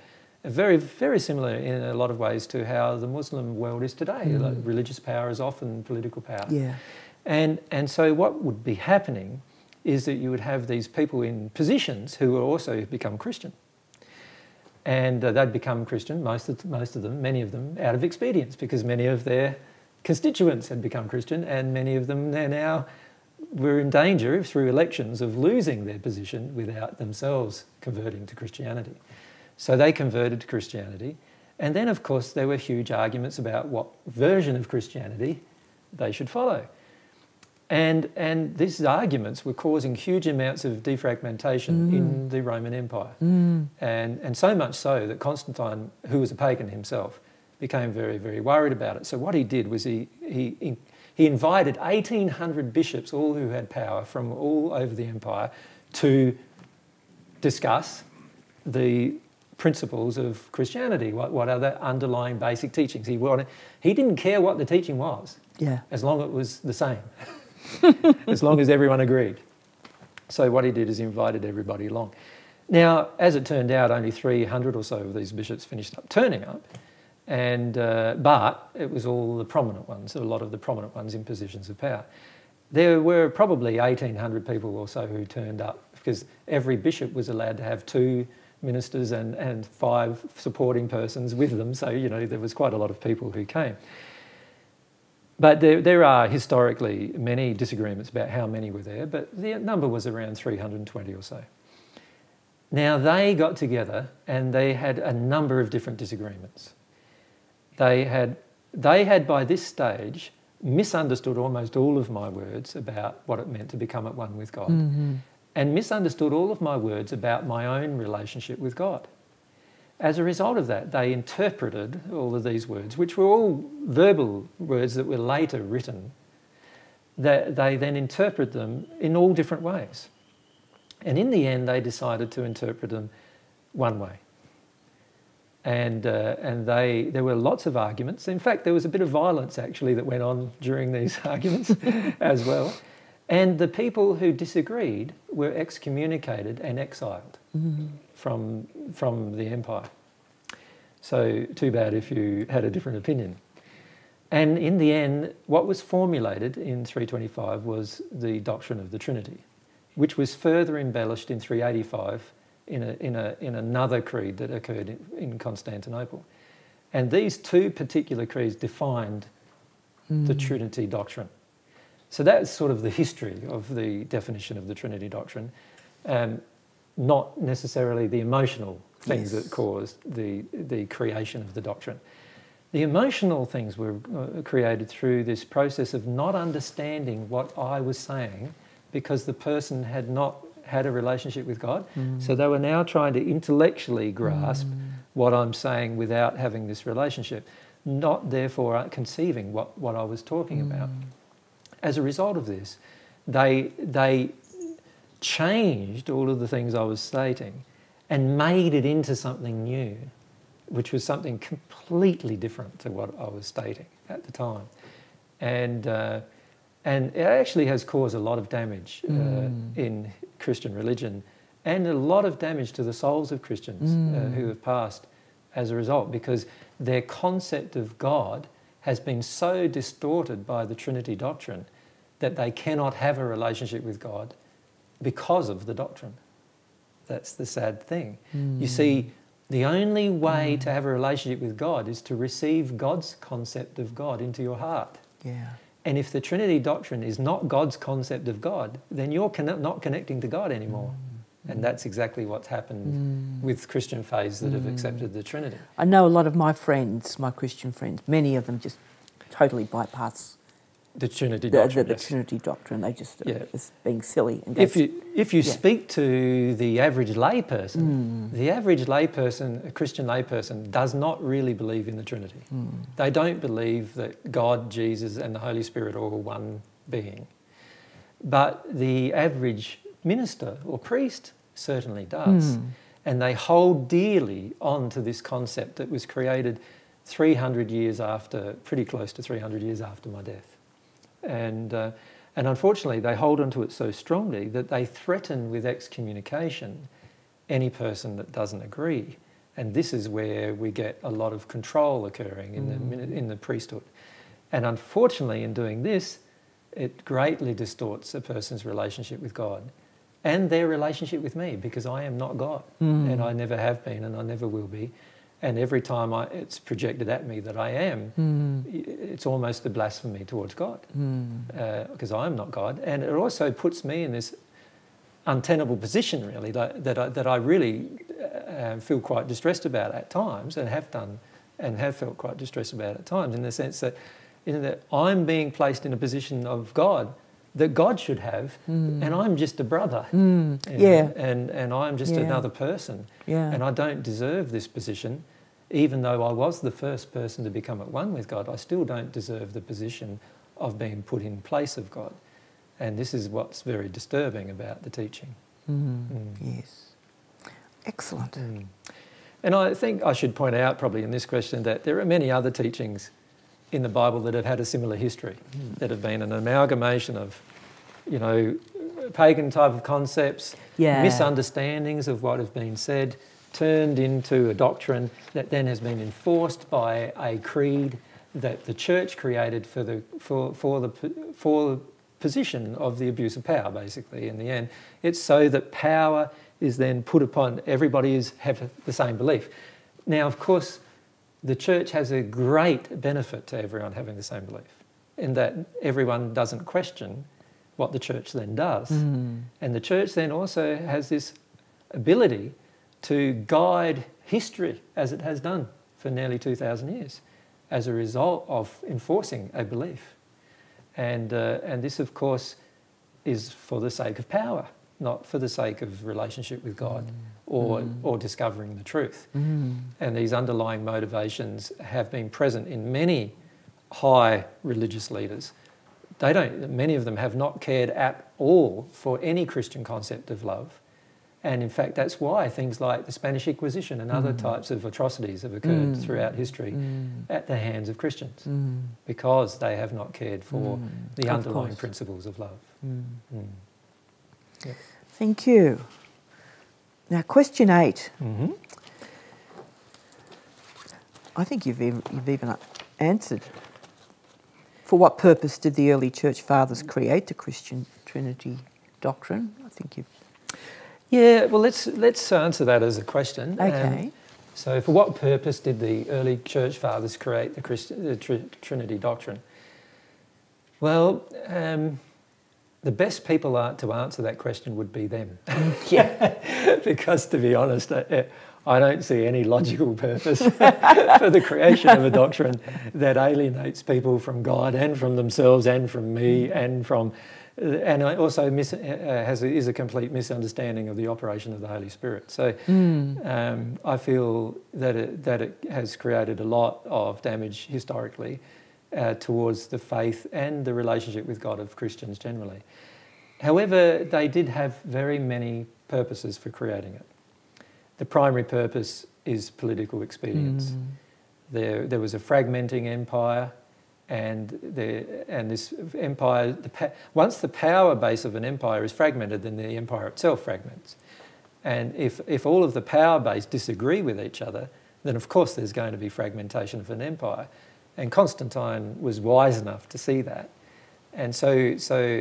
Very, very similar in a lot of ways to how the Muslim world is today. Like religious power is often political power. And so what would be happening is that you would have these people in positions who would also become Christian. And they'd become Christian, many of them, out of expedience, because many of their constituents had become Christian, and many of them they're now... were in danger through elections of losing their position without themselves converting to Christianity. So they converted to Christianity. And then, of course, there were huge arguments about what version of Christianity they should follow. And these arguments were causing huge amounts of defragmentation in the Roman Empire. And so much so that Constantine, who was a pagan himself, became very, very worried about it. So what he did was he invited 1,800 bishops, all who had power from all over the empire, to discuss the principles of Christianity, what are the underlying basic teachings. He didn't care what the teaching was, as long as it was the same, as long as everyone agreed. So what he did is invited everybody along. Now, as it turned out, only 300 or so of these bishops finished up turning up, and but it was all the prominent ones, a lot of the prominent ones in positions of power. There were probably 1,800 people or so who turned up, because every bishop was allowed to have 2 ministers and 5 supporting persons with them, so, you know, there was quite a lot of people who came. But there are historically many disagreements about how many were there, but the number was around 320 or so. Now, they got together and they had a number of different disagreements. They had by this stage misunderstood almost all of my words about what it meant to become at one with God, mm-hmm. and misunderstood all of my words about my own relationship with God. As a result of that, they interpreted all of these words, which were all verbal words that were later written. They then interpret them in all different ways. And in the end, they decided to interpret them one way. And there were lots of arguments. In fact, there was a bit of violence, actually, that went on during these arguments as well. And the people who disagreed were excommunicated and exiled mm-hmm. from the empire. So too bad if you had a different opinion. And in the end, what was formulated in 325 was the doctrine of the Trinity, which was further embellished in 385 in another creed that occurred in Constantinople. And these 2 particular creeds defined the Trinity doctrine. So that's sort of the history of the definition of the Trinity doctrine, not necessarily the emotional things yes. that caused the creation of the doctrine. The emotional things were created through this process of not understanding what I was saying because the person had not had a relationship with God. Mm. So they were now trying to intellectually grasp what I'm saying without having this relationship, not therefore conceiving what I was talking about. As a result of this, they changed all of the things I was stating and made it into something new, which was something completely different to what I was stating at the time. And it actually has caused a lot of damage in Christian religion and a lot of damage to the souls of Christians who have passed as a result, because their concept of God has been so distorted by the Trinity doctrine that they cannot have a relationship with God because of the doctrine. That's the sad thing. You see, the only way to have a relationship with God is to receive God's concept of God into your heart. Yeah. And if the Trinity doctrine is not God's concept of God, then you're not connecting to God anymore. And that's exactly what's happened with Christian faiths that have accepted the Trinity. I know a lot of my friends, my Christian friends, many of them just totally bypass the Trinity doctrine. The Trinity doctrine. They just it's being silly. And if you speak to the average layperson, a Christian layperson, does not really believe in the Trinity. They don't believe that God, Jesus, and the Holy Spirit are all one being. But the average minister or priest certainly does. And they hold dearly on to this concept that was created 300 years after, pretty close to 300 years after my death. And unfortunately, they hold on to it so strongly that they threaten with excommunication any person that doesn't agree. And this is where we get a lot of control occurring in the priesthood. And unfortunately, in doing this, it greatly distorts a person's relationship with God and their relationship with me, because I am not God and I never have been and I never will be. And every time it's projected at me that I am, it's almost a blasphemy towards God because I am not God. And it also puts me in this untenable position, really, that I really feel quite distressed about at times and have done and have felt quite distressed about at times, in the sense that, in that I'm being placed in a position of God that God should have, and I'm just a brother. And I'm just another person. And I don't deserve this position. Even though I was the first person to become at one with God, I still don't deserve the position of being put in place of God. And this is what's very disturbing about the teaching. Yes. Excellent. And I think I should point out, probably in this question, that there are many other teachings in the Bible that have had a similar history, that have been an amalgamation of, you know, pagan type of concepts, misunderstandings of what has been said, turned into a doctrine that then has been enforced by a creed that the church created for the position of the abuse of power, basically, in the end. It's so that power is then put upon everybody who have the same belief. Now, of course, the church has a great benefit to everyone having the same belief, in that everyone doesn't question what the church then does. And the church then also has this ability to guide history, as it has done for nearly 2,000 years, as a result of enforcing a belief. And this, of course, is for the sake of power, not for the sake of relationship with God or discovering the truth. And these underlying motivations have been present in many high religious leaders. They don't, many of them have not cared at all for any Christian concept of love. And in fact, that's why things like the Spanish Inquisition and other types of atrocities have occurred throughout history at the hands of Christians, because they have not cared for the underlying principles of love. Thank you. Now, question 8. I think you've even answered. For what purpose did the early church fathers create the Christian Trinity doctrine? I think you've... Yeah, well, let's answer that as a question. Okay. So, for what purpose did the early church fathers create the Trinity doctrine? Well, the best people to answer that question would be them. Because, to be honest, I don't see any logical purpose for the creation of a doctrine that alienates people from God and from themselves and from me and from... And also is a complete misunderstanding of the operation of the Holy Spirit. So I feel that it has created a lot of damage historically towards the faith and the relationship with God of Christians generally. However, they did have very many purposes for creating it. The primary purpose is political expedience. There was a fragmenting empire. And this empire, once the power base of an empire is fragmented, then the empire itself fragments. And if all of the power base disagree with each other, then of course there's going to be fragmentation of an empire. And Constantine was wise enough to see that. And so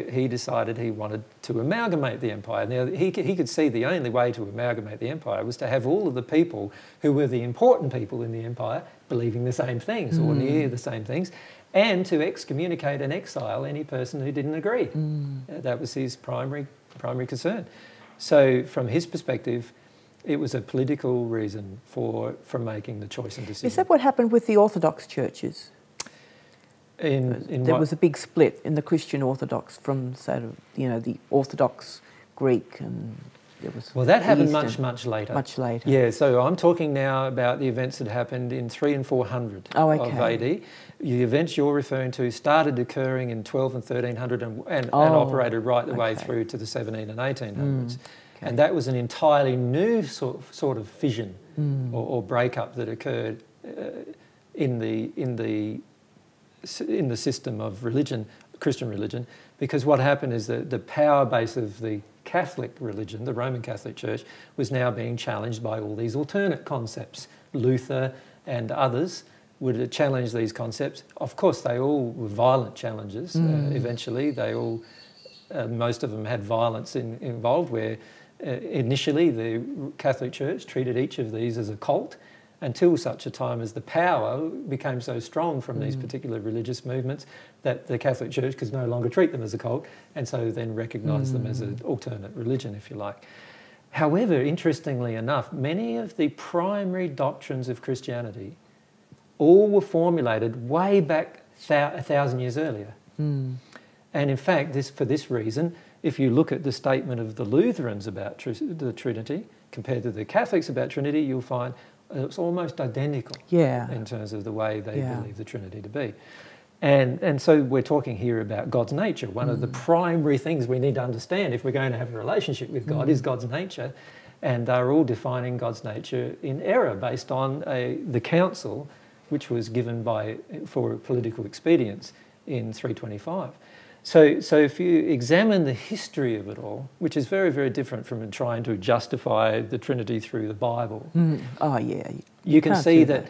he decided he wanted to amalgamate the empire. Now, he could see the only way to amalgamate the empire was to have all of the people who were the important people in the empire believing the same things or near the same things, and to excommunicate and exile any person who didn't agree. That was his primary concern. So from his perspective, it was a political reason for making the choice and decision. Is that what happened with the Orthodox churches? There was a big split in the Christian Orthodox from, sort of, you know, the Orthodox Greek, and there was... Well, that happened much later. Much later. Yeah, so I'm talking now about the events that happened in 300 and 400 of AD. The events you're referring to started occurring in 1200 and 1300 and operated right the way through to the 1700 and 1800s. And that was an entirely new sort of fission or breakup that occurred in the system of religion, Christian religion, because what happened is that the power base of the Catholic religion, the Roman Catholic Church, was now being challenged by all these alternate concepts. Luther and others would challenge these concepts. Of course, they all were violent challenges. Eventually, they all, most of them had violence involved, where initially the Catholic Church treated each of these as a cult, until such a time as the power became so strong from these particular religious movements that the Catholic Church could no longer treat them as a cult, and so then recognise them as an alternate religion, if you like. However, interestingly enough, many of the primary doctrines of Christianity all were formulated way back 1,000 years earlier. And in fact, for this reason, if you look at the statement of the Lutherans about the Trinity compared to the Catholics about Trinity, you'll find it's almost identical in terms of the way they believe the Trinity to be. And so we're talking here about God's nature. One of the primary things we need to understand if we're going to have a relationship with God is God's nature, and they're all defining God's nature in error based on the council, which was given for political expedience in 325. So if you examine the history of it all, which is very, very different from trying to justify the Trinity through the Bible, you can see that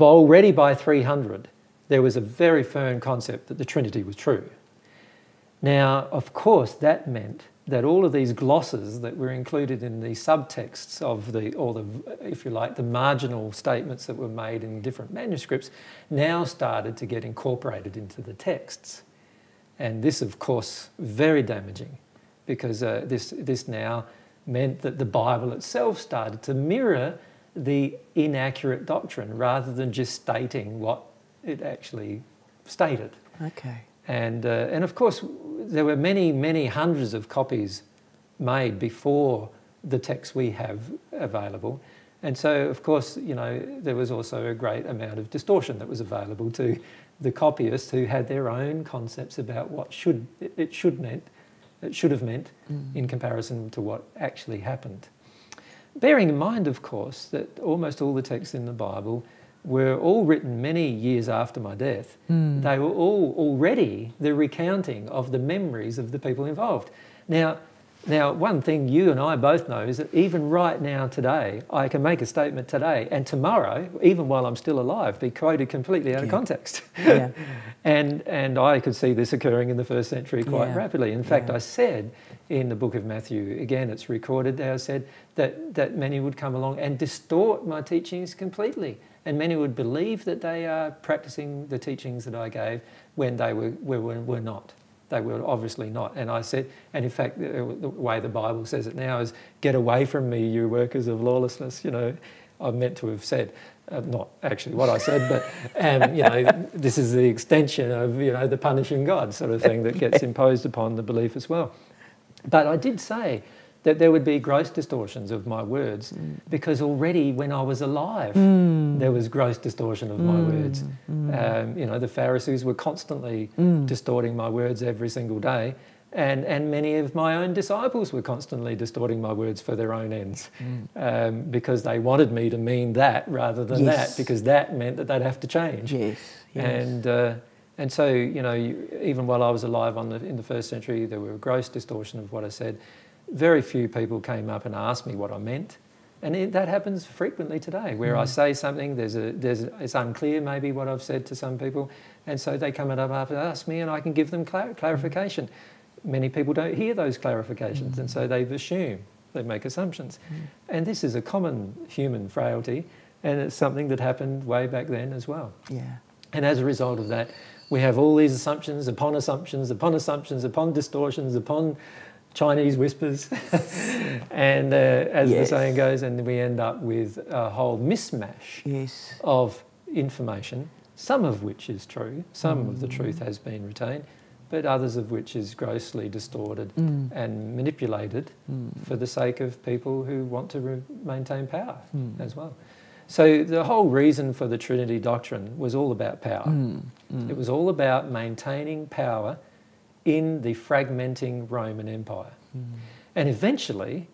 already by 300 there was a very firm concept that the Trinity was true. Now, of course, that meant that all of these glosses that were included in the subtexts of the, or the, if you like, the marginal statements that were made in different manuscripts now started to get incorporated into the texts. And this, of course, very damaging, because this now meant that the Bible itself started to mirror the inaccurate doctrine rather than just stating what it actually stated. Okay. And of course, there were many, many hundreds of copies made before the text we have available. And so, of course, you know, there was also a great amount of distortion that was available to the copyists who had their own concepts about what it should have meant in comparison to what actually happened. Bearing in mind, of course, that almost all the texts in the Bible were all written many years after my death. They were all already the recounting of the memories of the people involved. Now, one thing you and I both know is that even right now today, I can make a statement today and tomorrow, even while I'm still alive, be quoted completely out of context. Yeah. And I could see this occurring in the first century quite rapidly. In fact, I said in the book of Matthew, again, it's recorded there, I said that many would come along and distort my teachings completely. And many would believe that they are practicing the teachings that I gave when they were not. They were obviously not. And I said, and in fact, the way the Bible says it now is, "Get away from me, you workers of lawlessness." You know, I meant to have said, not actually what I said, but you know, this is the extension of, you know, the punishing God sort of thing that gets imposed upon the belief as well. But I did say that there would be gross distortions of my words, because already when I was alive, there was gross distortion of my words. You know, the Pharisees were constantly distorting my words every single day, and many of my own disciples were constantly distorting my words for their own ends, because they wanted me to mean that rather than that, because that meant that they'd have to change. And so, you know, even while I was alive in the first century, there were a gross distortion of what I said. Very few people came up and asked me what I meant, and that happens frequently today, where I say something, it's unclear maybe what I've said to some people, and so they come up and ask me, and I can give them clarification. Many people don't hear those clarifications, and so they assume, they make assumptions. And this is a common human frailty, and it's something that happened way back then as well. Yeah. And as a result of that, we have all these assumptions upon assumptions upon assumptions upon distortions upon Chinese whispers, and as the saying goes, and we end up with a whole mismatch of information, some of which is true, some of the truth has been retained, but others of which is grossly distorted and manipulated for the sake of people who want to maintain power as well. So the whole reason for the Trinity doctrine was all about power. It was all about maintaining power in the fragmenting Roman Empire. And eventually,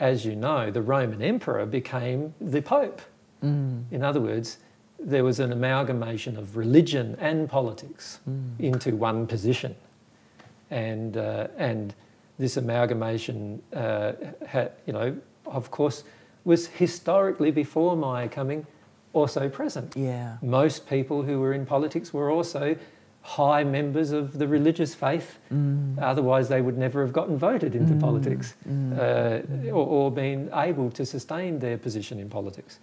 as you know, the Roman emperor became the Pope. In other words, there was an amalgamation of religion and politics into one position. And this amalgamation, you know, of course, was historically before my coming also present. Yeah. Most people who were in politics were also high members of the religious faith, otherwise they would never have gotten voted into politics or been able to sustain their position in politics.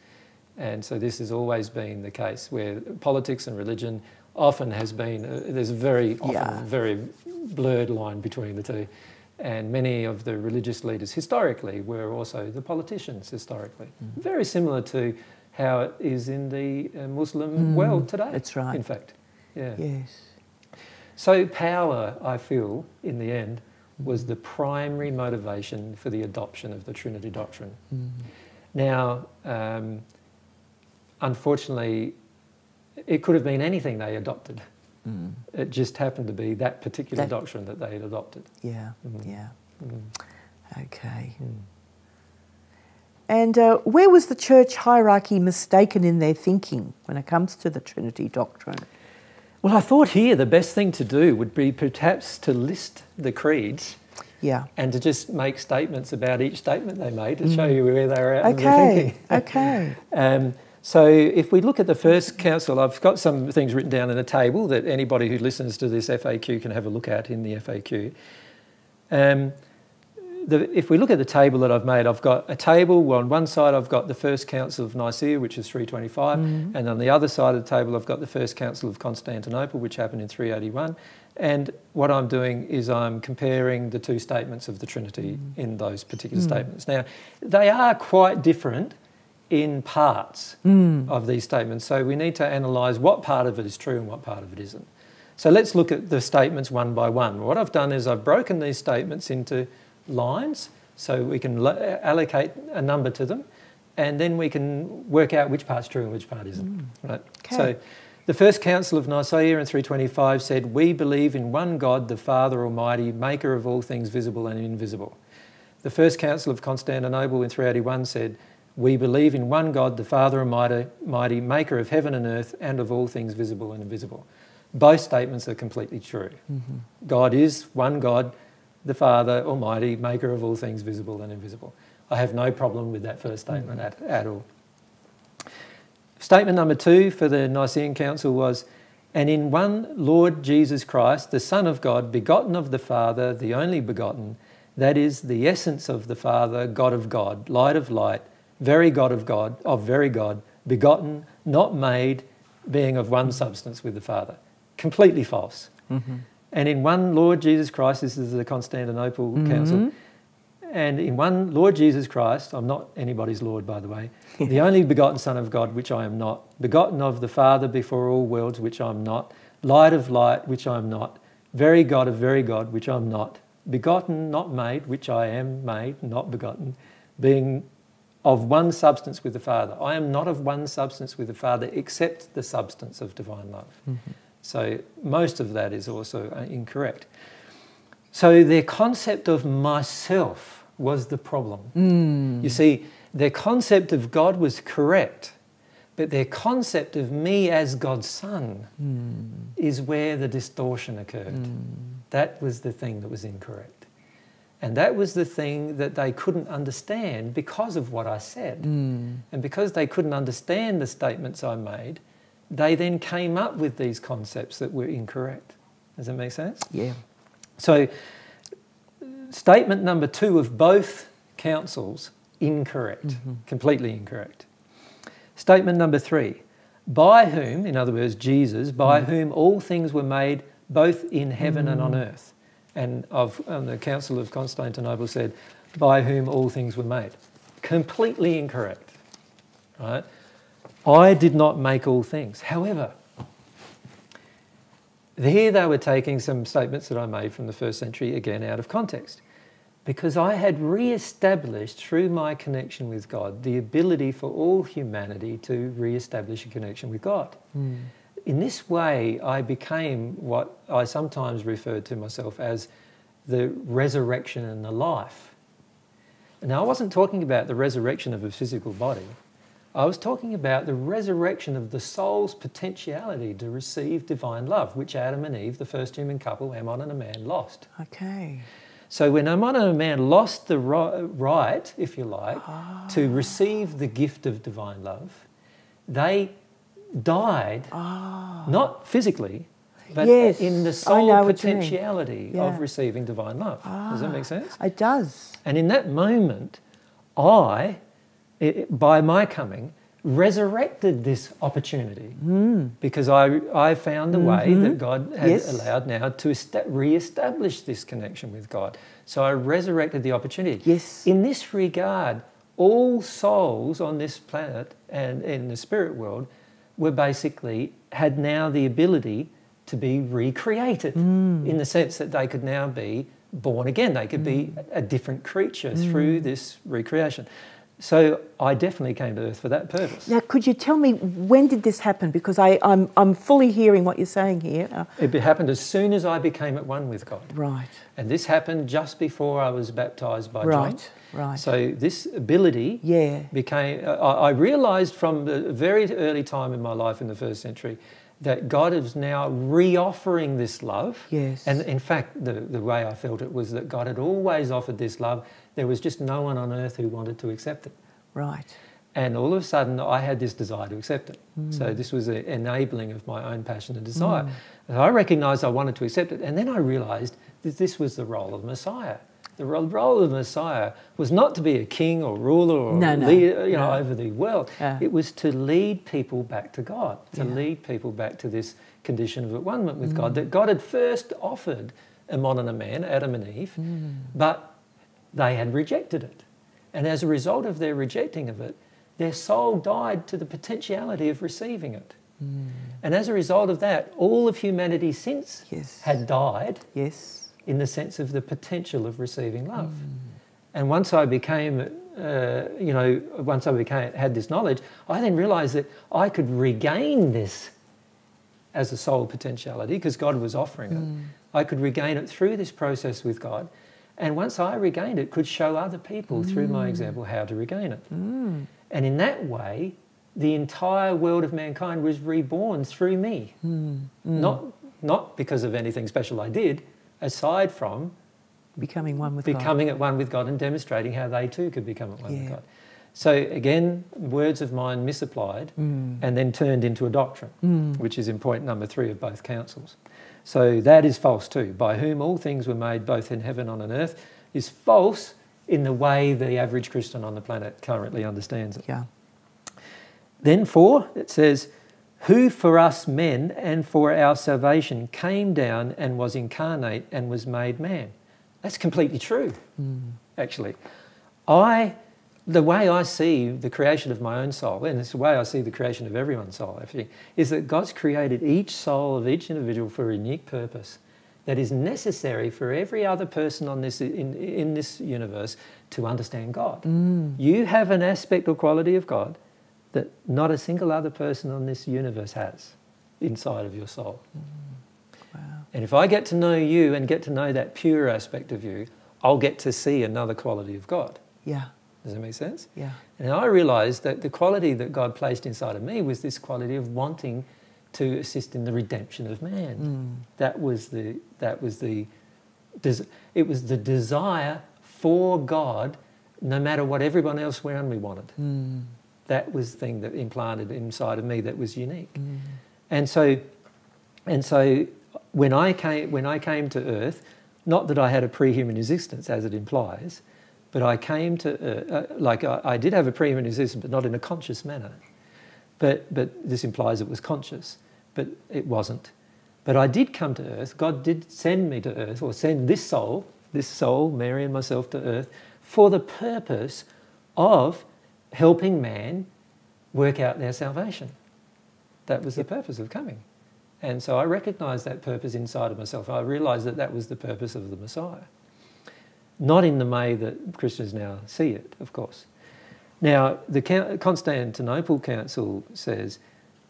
And so this has always been the case, where politics and religion often has been, there's very often a very blurred line between the two. And many of the religious leaders historically were also the politicians historically. Very similar to how it is in the Muslim world today. That's right. In fact. Yeah. Yes. So power, I feel, in the end, was the primary motivation for the adoption of the Trinity doctrine. Now, unfortunately, it could have been anything they adopted. It just happened to be that particular doctrine that they had adopted. Okay. And where was the church hierarchy mistaken in their thinking when it comes to the Trinity doctrine? Well, I thought here the best thing to do would be perhaps to list the creeds. Yeah. And to just make statements about each statement they made to show you where they were at. Okay, okay. So if we look at the First Council, I've got some things written down in a table that anybody who listens to this FAQ can have a look at in the FAQ. If we look at the table that I've made, I've got a table. On one side, I've got the First Council of Nicaea, which is 325, and on the other side of the table, I've got the First Council of Constantinople, which happened in 381. And what I'm doing is I'm comparing the two statements of the Trinity in those particular statements. Now, they are quite different in parts of these statements, so we need to analyse what part of it is true and what part of it isn't. So let's look at the statements one by one. What I've done is I've broken these statements into lines, so we can allocate a number to them, and then we can work out which part's true and which part isn't. Right? Okay. So the First Council of Nicaea in 325 said, "We believe in one God, the Father Almighty, maker of all things visible and invisible." The First Council of Constantinople in 381 said, "We believe in one God, the Father Almighty, maker of heaven and earth and of all things visible and invisible." Both statements are completely true. God is one God, the Father Almighty, maker of all things visible and invisible. I have no problem with that first statement at all. Statement number two for the Nicene Council was, "And in one Lord Jesus Christ, the Son of God, begotten of the Father, the only begotten, that is the essence of the Father, God of God, light of light, very God of God, of very God, begotten, not made, being of one substance with the Father." Completely false. And in one Lord Jesus Christ, this is the Constantinople Council, and in one Lord Jesus Christ, I'm not anybody's Lord, by the way, the only begotten Son of God, which I am not, begotten of the Father before all worlds, which I am not, light of light, which I am not, very God of very God, which I am not, begotten, not made, which I am made, not begotten, being of one substance with the Father. I am not of one substance with the Father except the substance of divine love. So most of that is also incorrect. So their concept of myself was the problem. You see, their concept of God was correct, but their concept of me as God's son is where the distortion occurred. That was the thing that was incorrect. And that was the thing that they couldn't understand because of what I said. And because they couldn't understand the statements I made, they then came up with these concepts that were incorrect. Does that make sense? Yeah. So statement number two of both councils, incorrect, completely incorrect. Statement number three, "By whom," in other words, Jesus, "by whom all things were made, both in heaven and on earth." And the Council of Constantinople said, "By whom all things were made." Completely incorrect, right? I did not make all things. However, here they were taking some statements that I made from the first century, again, out of context, because I had re-established through my connection with God the ability for all humanity to re-establish a connection with God. In this way, I became what I sometimes referred to myself as the resurrection and the life. Now, I wasn't talking about the resurrection of a physical body. I was talking about the resurrection of the soul's potentiality to receive divine love, which Adam and Eve, the first human couple, Ammon and Amman, lost. Okay. So when Ammon and Amman lost the right, if you like, to receive the gift of divine love, they died, not physically, but in the soul potentiality of receiving divine love. Does that make sense? It does. And in that moment, by my coming, resurrected this opportunity because I found the way that God had allowed now to re-establish this connection with God. So I resurrected the opportunity. In this regard, all souls on this planet and in the spirit world had now the ability to be recreated in the sense that they could now be born again. They could be a different creature through this recreation. So I definitely came to earth for that purpose. Now, could you tell me when did this happen? Because I'm fully hearing what you're saying here. It happened as soon as I became at one with God. Right. And this happened just before I was baptised by John. Right, right. So this ability became... I realised from the very early time in my life in the first century that God is now re-offering this love. Yes. And in fact, the way I felt it was that God had always offered this love. There was just no one on earth who wanted to accept it. Right. And all of a sudden, I had this desire to accept it. Mm. So this was an enabling of my own passion and desire. Mm. And I recognised I wanted to accept it. And then I realised that this was the role of Messiah. The role of Messiah was not to be a king or ruler or leader, you know, over the world. It was to lead people back to God, to lead people back to this condition of at one moment with God, that God had first offered Amman and Amman, Adam and Eve, but they had rejected it. And as a result of their rejecting of it, their soul died to the potentiality of receiving it. Mm. And as a result of that, all of humanity since had died in the sense of the potential of receiving love. Mm. And once I became, had this knowledge, I then realised that I could regain this as a soul potentiality because God was offering it. I could regain it through this process with God. And once I regained it, could show other people through my example how to regain it. Mm. And in that way, the entire world of mankind was reborn through me. Mm. Mm. Not because of anything special I did, aside from becoming at one with God and demonstrating how they too could become at one with God. So again, words of mine misapplied and then turned into a doctrine, which is in point number 3 of both councils. So that is false too. By whom all things were made, both in heaven and on earth, is false in the way the average Christian on the planet currently understands it. Yeah. Then 4, it says, who for us men and for our salvation came down and was incarnate and was made man. That's completely true, actually. The way I see the creation of my own soul, and it's the way I see the creation of everyone's soul, actually, is that God's created each soul of each individual for a unique purpose that is necessary for every other person on this in this universe to understand God. Mm. You have an aspect or quality of God that not a single other person on this universe has inside of your soul. Mm. Wow. And if I get to know you and get to know that pure aspect of you, I'll get to see another quality of God. Yeah. Does that make sense? Yeah. And I realised that the quality that God placed inside of me was this quality of wanting to assist in the redemption of man. Mm. It was the desire for God, no matter what everyone else around me wanted. Mm. That was the thing that implanted inside of me that was unique. Mm. And so when I came to earth, not that I had a pre-human existence as it implies, but I came to, I did have a pre-human existence, but not in a conscious manner. But this implies it was conscious, but it wasn't. But I did come to earth. God did send me to earth, or send this soul, Mary and myself, to earth, for the purpose of helping man work out their salvation. That was the purpose of coming. And so I recognised that purpose inside of myself. I realised that that was the purpose of the Messiah. Not in the way that Christians now see it, of course. Now, the Constantinople Council says,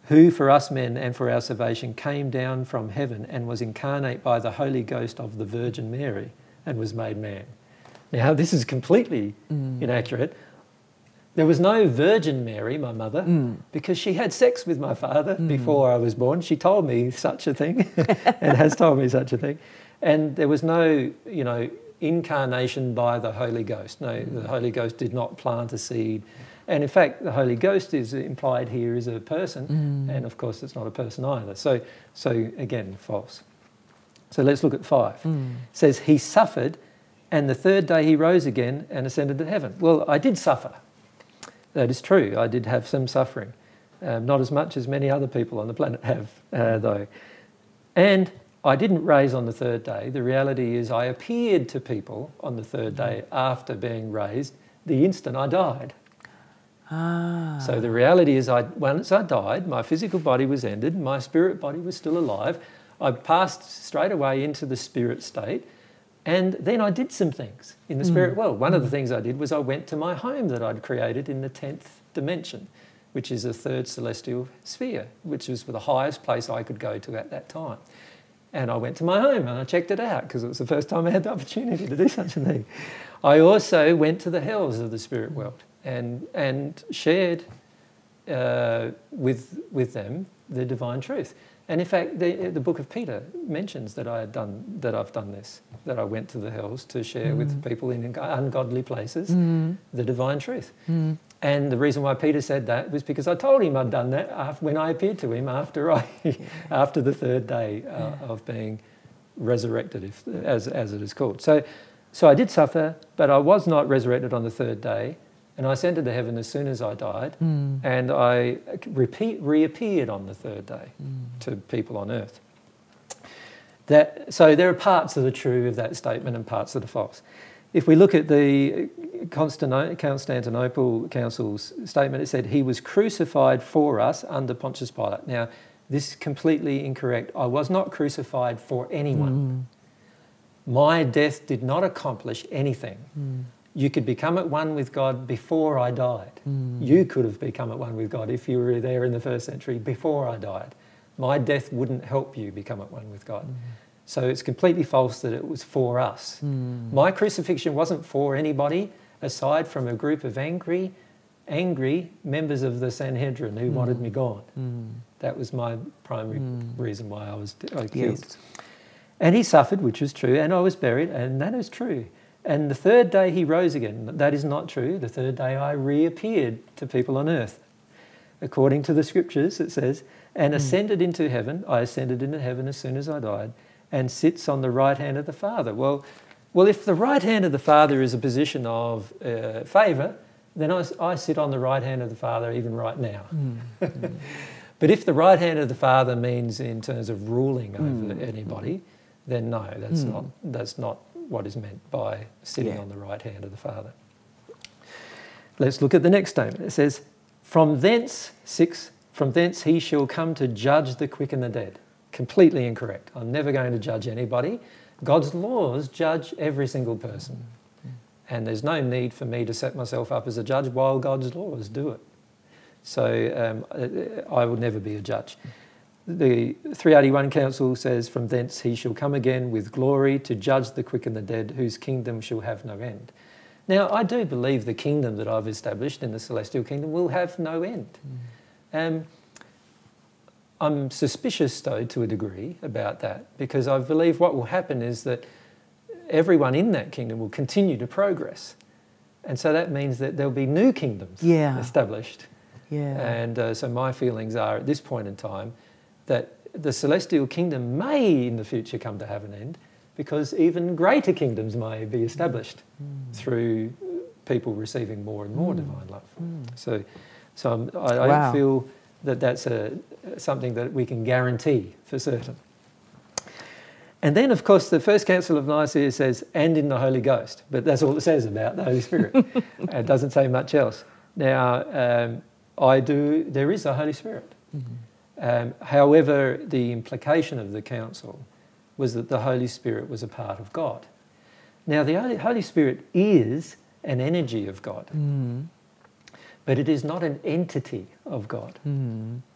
who for us men and for our salvation came down from heaven and was incarnate by the Holy Ghost of the Virgin Mary and was made man. Now, this is completely inaccurate. There was no Virgin Mary, my mother, because she had sex with my father before I was born. She told me such a thing and has told me such a thing. And there was no, incarnation by the Holy Ghost. No, the Holy Ghost did not plant a seed. And in fact, the Holy Ghost is implied here as a person, and of course it's not a person either. So again, false. So let's look at 5. It says, he suffered, and the third day he rose again and ascended to heaven. Well, I did suffer. That is true. I did have some suffering. Not as much as many other people on the planet have, though. And I didn't raise on the third day. The reality is I appeared to people on the third day after being raised the instant I died. Ah. So the reality is once I died, my physical body was ended, my spirit body was still alive. I passed straight away into the spirit state, and then I did some things in the spirit world. One of the things I did was I went to my home that I'd created in the 10th dimension, which is the 3rd celestial sphere, which was the highest place I could go to at that time. And I went to my home and I checked it out because it was the first time I had the opportunity to do such a thing. I also went to the hells of the spirit world and shared with them the divine truth. And in fact, the book of Peter mentions that I've done this, that I went to the hells to share with people in ungodly places the divine truth. And the reason why Peter said that was because I told him I'd done that when I appeared to him after the third day of being resurrected, as it is called. So I did suffer, but I was not resurrected on the third day. And I ascended to heaven as soon as I died, and I reappeared on the third day to people on earth. So there are parts that are true of that statement and parts that are false. If we look at the Constantinople Council's statement, it said, "He was crucified for us under Pontius Pilate." Now, this is completely incorrect. I was not crucified for anyone. My death did not accomplish anything. You could become at one with God before I died. You could have become at one with God if you were there in the first century before I died. My death wouldn't help you become at one with God. So it's completely false that it was for us. My crucifixion wasn't for anybody aside from a group of angry members of the Sanhedrin who wanted me gone. That was my primary reason why I was killed. Yes. And he suffered, which was true, and I was buried, and that is true. And the third day he rose again. That is not true. The third day I reappeared to people on earth. According to the scriptures, it says, and ascended into heaven. I ascended into heaven as soon as I died, and sits on the right hand of the Father. Well, if the right hand of the Father is a position of favour, then I sit on the right hand of the Father even right now. But if the right hand of the Father means in terms of ruling over anybody, then no, that's not what is meant by sitting on the right hand of the Father. Let's look at the next statement. It says, from thence he shall come to judge the quick and the dead. Completely incorrect. I'm never going to judge anybody. God's laws judge every single person. And there's no need for me to set myself up as a judge while God's laws do it. So I will never be a judge. The 381 Council says, from thence he shall come again with glory to judge the quick and the dead, whose kingdom shall have no end. Now, I do believe the kingdom that I've established in the celestial kingdom will have no end. I'm suspicious, though, to a degree about that, because I believe what will happen is that everyone in that kingdom will continue to progress. And so that means that there'll be new kingdoms established. And so my feelings are, at this point in time, that the celestial kingdom may in the future come to have an end, because even greater kingdoms may be established through people receiving more and more divine love. So I don't feel that that's something that we can guarantee for certain. And then, of course, the First Council of Nicaea says, and in the Holy Ghost, but that's all it says about the Holy Spirit. It doesn't say much else. Now, there is a Holy Spirit. However, the implication of the council was that the Holy Spirit was a part of God. Now, the Holy Spirit is an energy of God, but it is not an entity of God,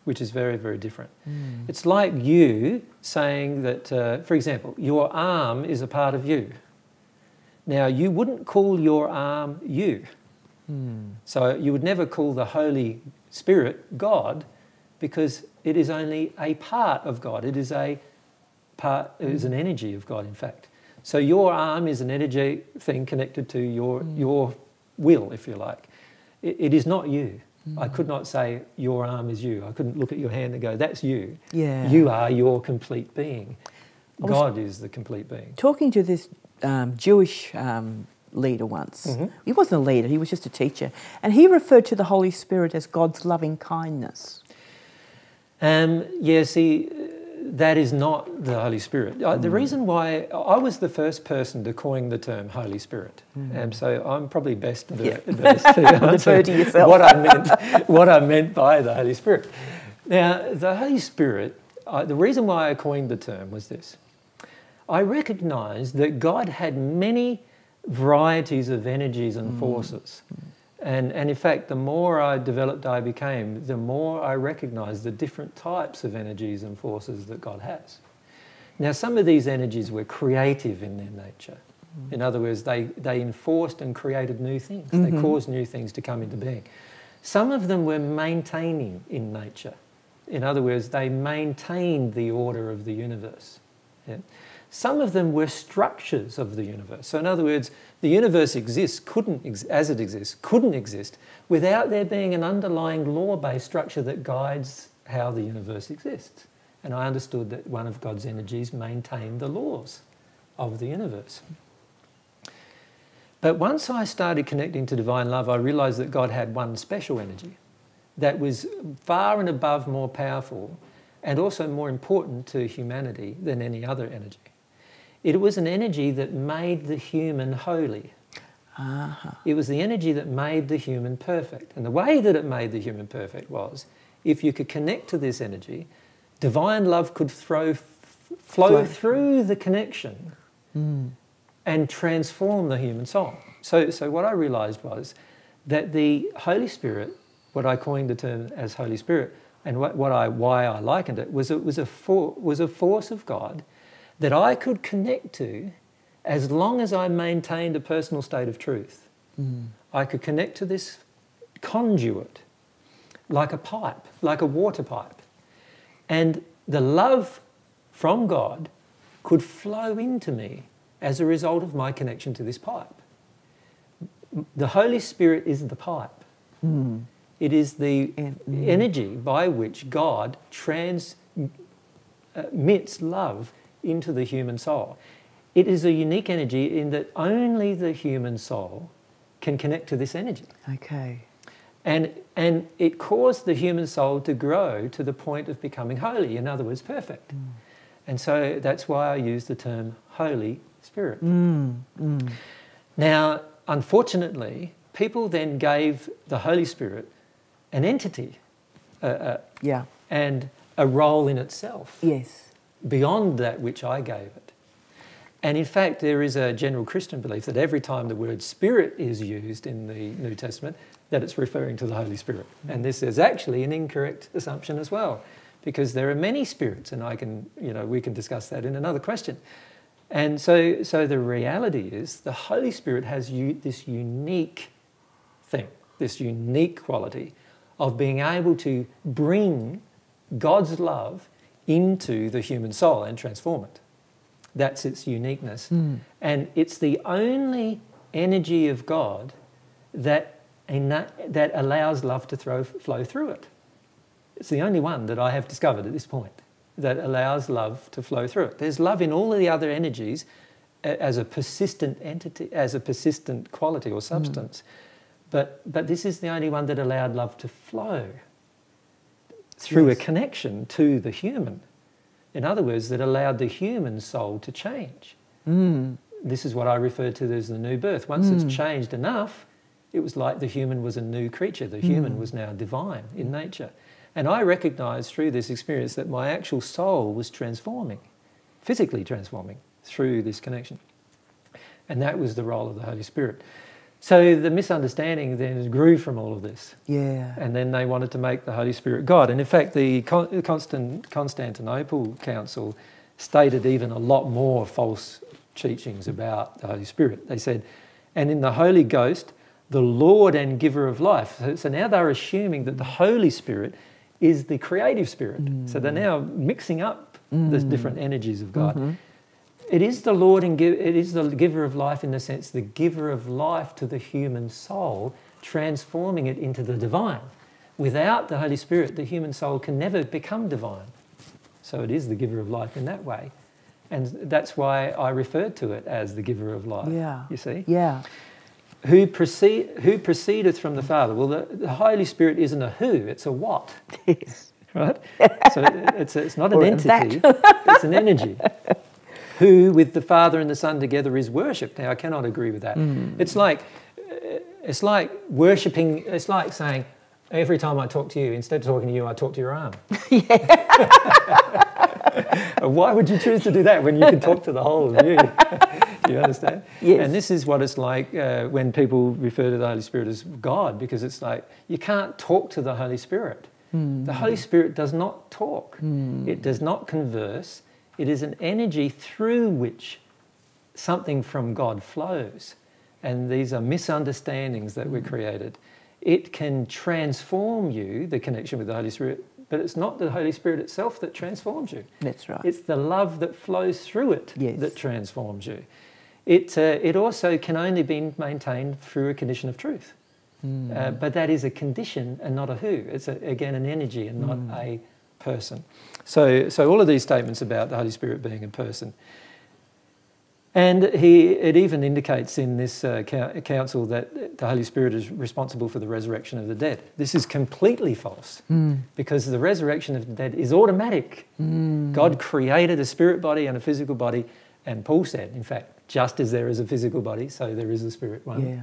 which is very, very different. It's like you saying that, for example, your arm is a part of you. Now, you wouldn't call your arm you. So you would never call the Holy Spirit God, because it is only a part of God. It is an energy of God, in fact. So your arm is an energy thing connected to your will, if you like. It is not you. I could not say your arm is you. I couldn't look at your hand and go, that's you. You are your complete being. God is the complete being. Talking to this Jewish leader once. He wasn't a leader, he was just a teacher. And he referred to the Holy Spirit as God's loving kindness. That is not the Holy Spirit. The reason why I was the first person to coin the term Holy Spirit, and so I'm probably best to yourself. what I meant by the Holy Spirit. Now, the Holy Spirit, the reason why I coined the term was this. I recognised that God had many varieties of energies and forces. And in fact, the more I developed I became, the more I recognised the different types of energies and forces that God has. Now, some of these energies were creative in their nature. In other words, they enforced and created new things. They caused new things to come into being. Some of them were maintaining in nature. In other words, they maintained the order of the universe. Yeah. Some of them were structures of the universe. So in other words, the universe exists, couldn't exist without there being an underlying law-based structure that guides how the universe exists. And I understood that one of God's energies maintained the laws of the universe. But once I started connecting to divine love, I realised that God had one special energy that was far and above more powerful and also more important to humanity than any other energy. It was an energy that made the human holy. Uh-huh. It was the energy that made the human perfect. And the way that it made the human perfect was, if you could connect to this energy, divine love could flow through the connection and transform the human soul. So what I realised was that the Holy Spirit, what I coined the term as Holy Spirit, and why I likened it, was a force of God that I could connect to as long as I maintained a personal state of truth. Mm. I could connect to this conduit like a pipe, like a water pipe. And the love from God could flow into me as a result of my connection to this pipe. The Holy Spirit is the pipe. Mm. It is the energy by which God transmits love into the human soul. It is a unique energy in that only the human soul can connect to this energy. Okay. And it caused the human soul to grow to the point of becoming holy, in other words, perfect. Mm. And so that's why I use the term Holy Spirit. Mm. Mm. Now, unfortunately, people then gave the Holy Spirit an entity and a role in itself. Yes. Beyond that which I gave it. And in fact, there is a general Christian belief that every time the word spirit is used in the New Testament, that it's referring to the Holy Spirit. Mm. And this is actually an incorrect assumption as well, because there are many spirits, and I can, we can discuss that in another question. And so the reality is the Holy Spirit has this unique thing, this unique quality of being able to bring God's love into the human soul and transform it. That's its uniqueness. Mm. And it's the only energy of God that allows love to flow through it. It's the only one that I have discovered at this point that allows love to flow through it. There's love in all of the other energies as a persistent entity, as a persistent quality or substance. Mm. But this is the only one that allowed love to flow through a connection to the human. In other words, that allowed the human soul to change. Mm. This is what I refer to as the new birth. Once it's changed enough, it was like the human was a new creature. The human was now divine in nature. And I recognised through this experience that my actual soul was transforming, physically transforming, through this connection. And that was the role of the Holy Spirit. So the misunderstanding then grew from all of this. Yeah. And then they wanted to make the Holy Spirit God. And in fact, the Constantinople Council stated even a lot more false teachings about the Holy Spirit. They said, and in the Holy Ghost, the Lord and giver of life. So now they're assuming that the Holy Spirit is the creative spirit. Mm. So they're now mixing up the different energies of God. Mm-hmm. It is the Lord and it is the giver of life, in the sense the giver of life to the human soul, transforming it into the divine. Without the Holy Spirit, the human soul can never become divine. So it is the giver of life in that way. And that's why I referred to it as the giver of life. Yeah. You see? Yeah. Who proceedeth from the Father? Well, the Holy Spirit isn't a who, it's a what. Yes. Right? So it's not an entity, it's an energy. Who with the Father and the Son together is worshipped. Now, I cannot agree with that. Mm. It's like worshipping, it's like saying, every time I talk to you, instead of talking to you, I talk to your arm. Yeah. Why would you choose to do that when you can talk to the whole of you? You understand? Yes. And this is what it's like when people refer to the Holy Spirit as God, because it's like you can't talk to the Holy Spirit. Mm. The Holy Spirit does not talk. Mm. It does not converse. It is an energy through which something from God flows. And these are misunderstandings that were created it can transform you, the connection with the Holy Spirit, but it's not the Holy Spirit itself that transforms you. That's right. It's the love that flows through it that transforms you. It also can only be maintained through a condition of truth. Mm. But that is a condition and not a who. It's, again, an energy and not a person. So all of these statements about the Holy Spirit being a person. And it even indicates in this council that the Holy Spirit is responsible for the resurrection of the dead. This is completely false because the resurrection of the dead is automatic. Mm. God created a spirit body and a physical body, and Paul said, in fact, just as there is a physical body, so there is a spirit one. Yeah.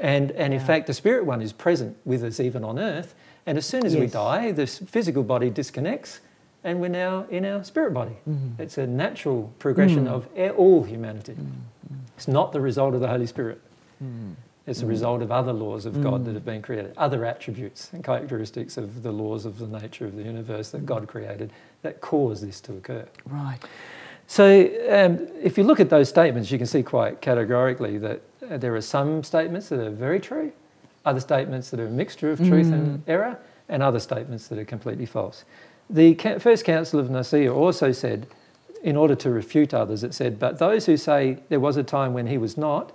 And in fact, the spirit one is present with us even on earth, and as soon as we die, this physical body disconnects, and we're now in our spirit body. Mm. It's a natural progression of all humanity. Mm. It's not the result of the Holy Spirit. Mm. It's the result of other laws of God that have been created, other attributes and characteristics of the laws of the nature of the universe that God created that cause this to occur. Right. So if you look at those statements, you can see quite categorically that there are some statements that are very true, other statements that are a mixture of truth and error, and other statements that are completely false. The First Council of Nicaea also said, in order to refute others, it said, but those who say there was a time when he was not,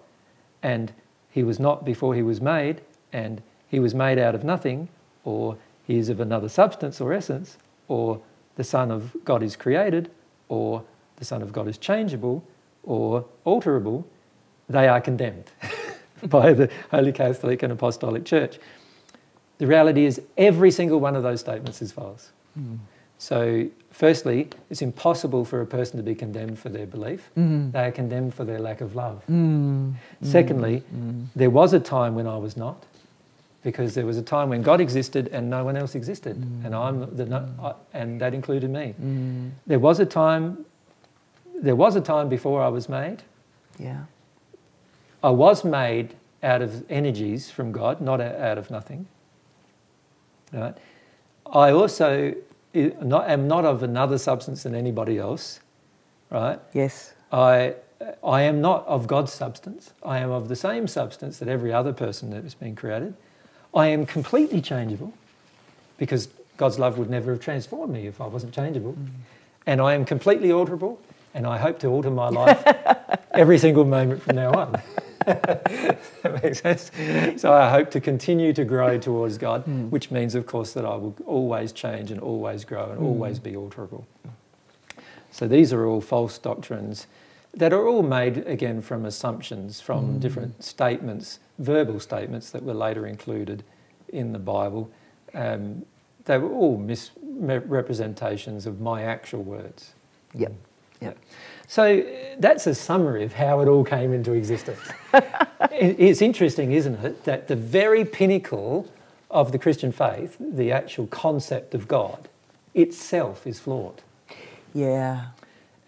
and he was not before he was made, and he was made out of nothing, or he is of another substance or essence, or the Son of God is created, or the Son of God is changeable, or alterable, they are condemned by the Holy Catholic and Apostolic Church. The reality is every single one of those statements is false. Mm. So, firstly, it's impossible for a person to be condemned for their belief. Mm. They are condemned for their lack of love. Mm. Secondly, there was a time when I was not, because there was a time when God existed and no one else existed, and and that included me. Mm. There was a time before I was made. Yeah. I was made out of energies from God, not out of nothing. Right. I also am not of another substance than anybody else, right? Yes. I am not of God's substance. I am of the same substance that every other person that has been created. I am completely changeable because God's love would never have transformed me if I wasn't changeable. Mm. And I am completely alterable, and I hope to alter my life every single moment from now on. That makes sense. So I hope to continue to grow towards God, which means, of course, that I will always change and always grow and always be alterable. So these are all false doctrines that are all made, again, from assumptions, from different statements, verbal statements that were later included in the Bible. They were all misrepresentations of my actual words. Yep. Yep. So that's a summary of how it all came into existence. It's interesting, isn't it, that the very pinnacle of the Christian faith, the actual concept of God, itself is flawed. Yeah.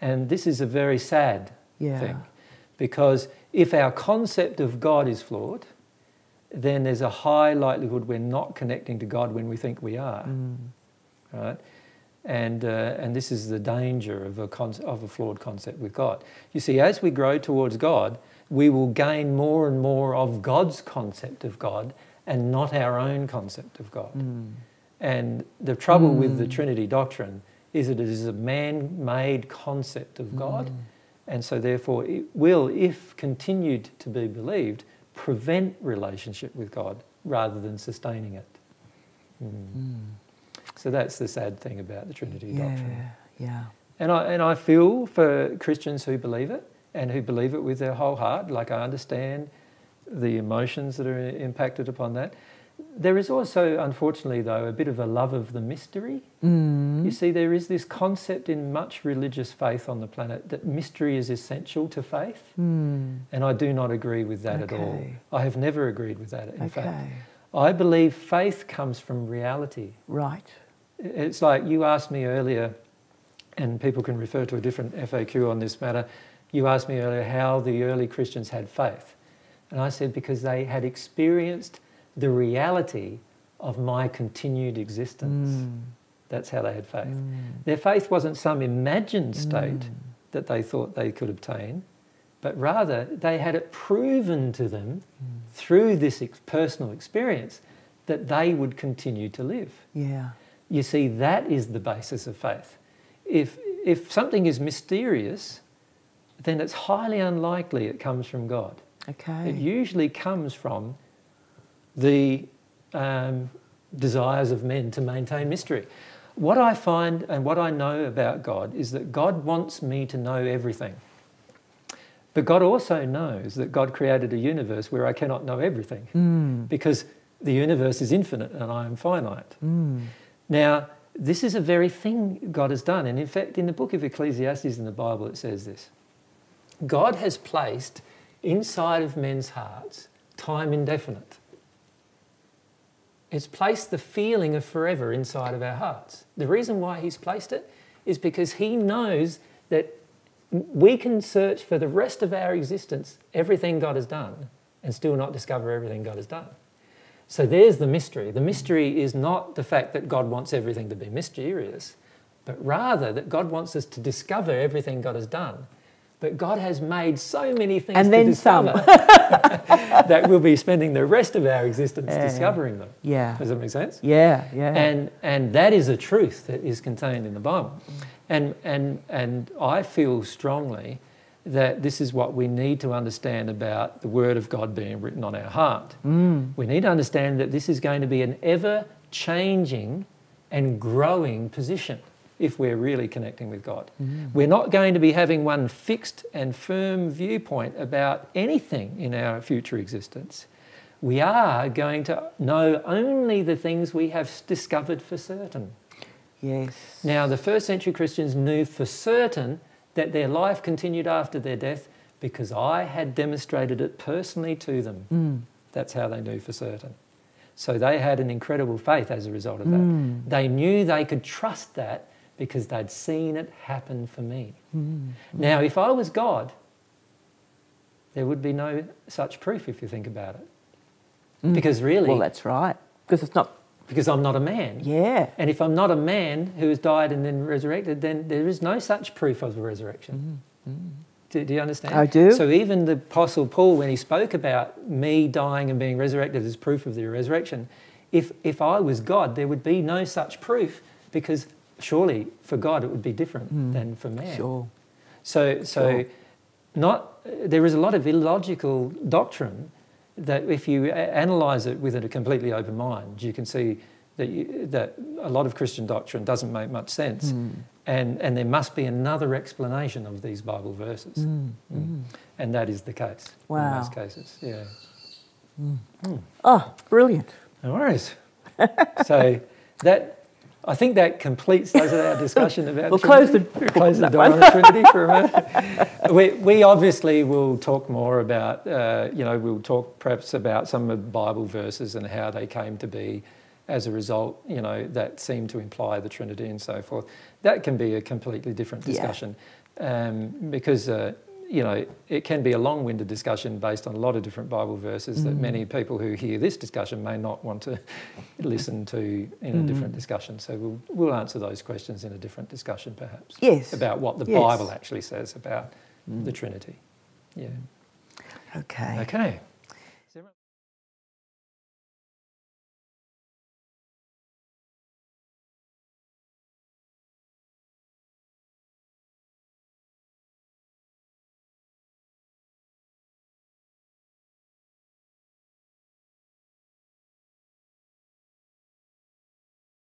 And this is a very sad thing, because if our concept of God is flawed, then there's a high likelihood we're not connecting to God when we think we are, right? And this is the danger of a flawed concept with God. You see, as we grow towards God, we will gain more and more of God's concept of God and not our own concept of God. Mm. And the trouble with the Trinity doctrine is that it is a man-made concept of God, and so therefore it will, if continued to be believed, prevent relationship with God rather than sustaining it. Mm. Mm. So that's the sad thing about the Trinity doctrine. Yeah. And I feel for Christians who believe it and who believe it with their whole heart. Like, I understand the emotions that are impacted upon that. There is also, unfortunately, though, a bit of a love of the mystery. Mm. You see, there is this concept in much religious faith on the planet that mystery is essential to faith. Mm. And I do not agree with that at all. I have never agreed with that, in fact. I believe faith comes from reality. Right. It's like you asked me earlier, and people can refer to a different FAQ on this matter, you asked me earlier how the early Christians had faith. And I said because they had experienced the reality of my continued existence. Mm. That's how they had faith. Mm. Their faith wasn't some imagined state that they thought they could obtain, but rather they had it proven to them through this personal experience that they would continue to live. Yeah. You see, that is the basis of faith. If something is mysterious, then it's highly unlikely it comes from God. Okay. It usually comes from the desires of men to maintain mystery. What I find and what I know about God is that God wants me to know everything. But God also knows that God created a universe where I cannot know everything because the universe is infinite and I am finite. Mm. Now, this is a very thing God has done. And in fact, in the book of Ecclesiastes in the Bible, it says this. God has placed inside of men's hearts time indefinite. It's placed the feeling of forever inside of our hearts. The reason why he's placed it is because he knows that we can search for the rest of our existence everything God has done and still not discover everything God has done. So there's the mystery. The mystery is not the fact that God wants everything to be mysterious, but rather that God wants us to discover everything God has done. But God has made so many things and then some that we'll be spending the rest of our existence discovering them. Yeah. Does that make sense? Yeah, yeah. And that is a truth that is contained in the Bible. And I feel strongly that this is what we need to understand about the Word of God being written on our heart. Mm. We need to understand that this is going to be an ever-changing and growing position if we're really connecting with God. Mm. We're not going to be having one fixed and firm viewpoint about anything in our future existence. We are going to know only the things we have discovered for certain. Yes. Now, the first century Christians knew for certain that their life continued after their death because I had demonstrated it personally to them. Mm. That's how they knew for certain. So they had an incredible faith as a result of that. Mm. They knew they could trust that because they'd seen it happen for me. Mm. Now, if I was God, there would be no such proof if you think about it. Mm. Because really... Well, that's right. Because it's not... Because I'm not a man. Yeah. And if I'm not a man who has died and then resurrected, then there is no such proof of the resurrection. Mm. Mm. Do you understand? I do. So even the Apostle Paul, when he spoke about me dying and being resurrected as proof of the resurrection, if I was God, there would be no such proof because surely for God it would be different than for man. Sure. So there is a lot of illogical doctrine that if you analyse it with a completely open mind, you can see that a lot of Christian doctrine doesn't make much sense and there must be another explanation of these Bible verses. Mm. Mm. And that is the case in most cases. Yeah. Mm. Mm. Oh, brilliant. No worries. So I think that completes those of our discussion about we'll close the door on the Trinity for a moment. We obviously will talk more about, we'll talk perhaps about some of the Bible verses and how they came to be as a result, that seem to imply the Trinity and so forth. That can be a completely different discussion because, it can be a long-winded discussion based on a lot of different Bible verses that many people who hear this discussion may not want to listen to in a different discussion. So we'll answer those questions in a different discussion perhaps. Yes. About what the Bible actually says about the Trinity. Yeah. Okay. Okay.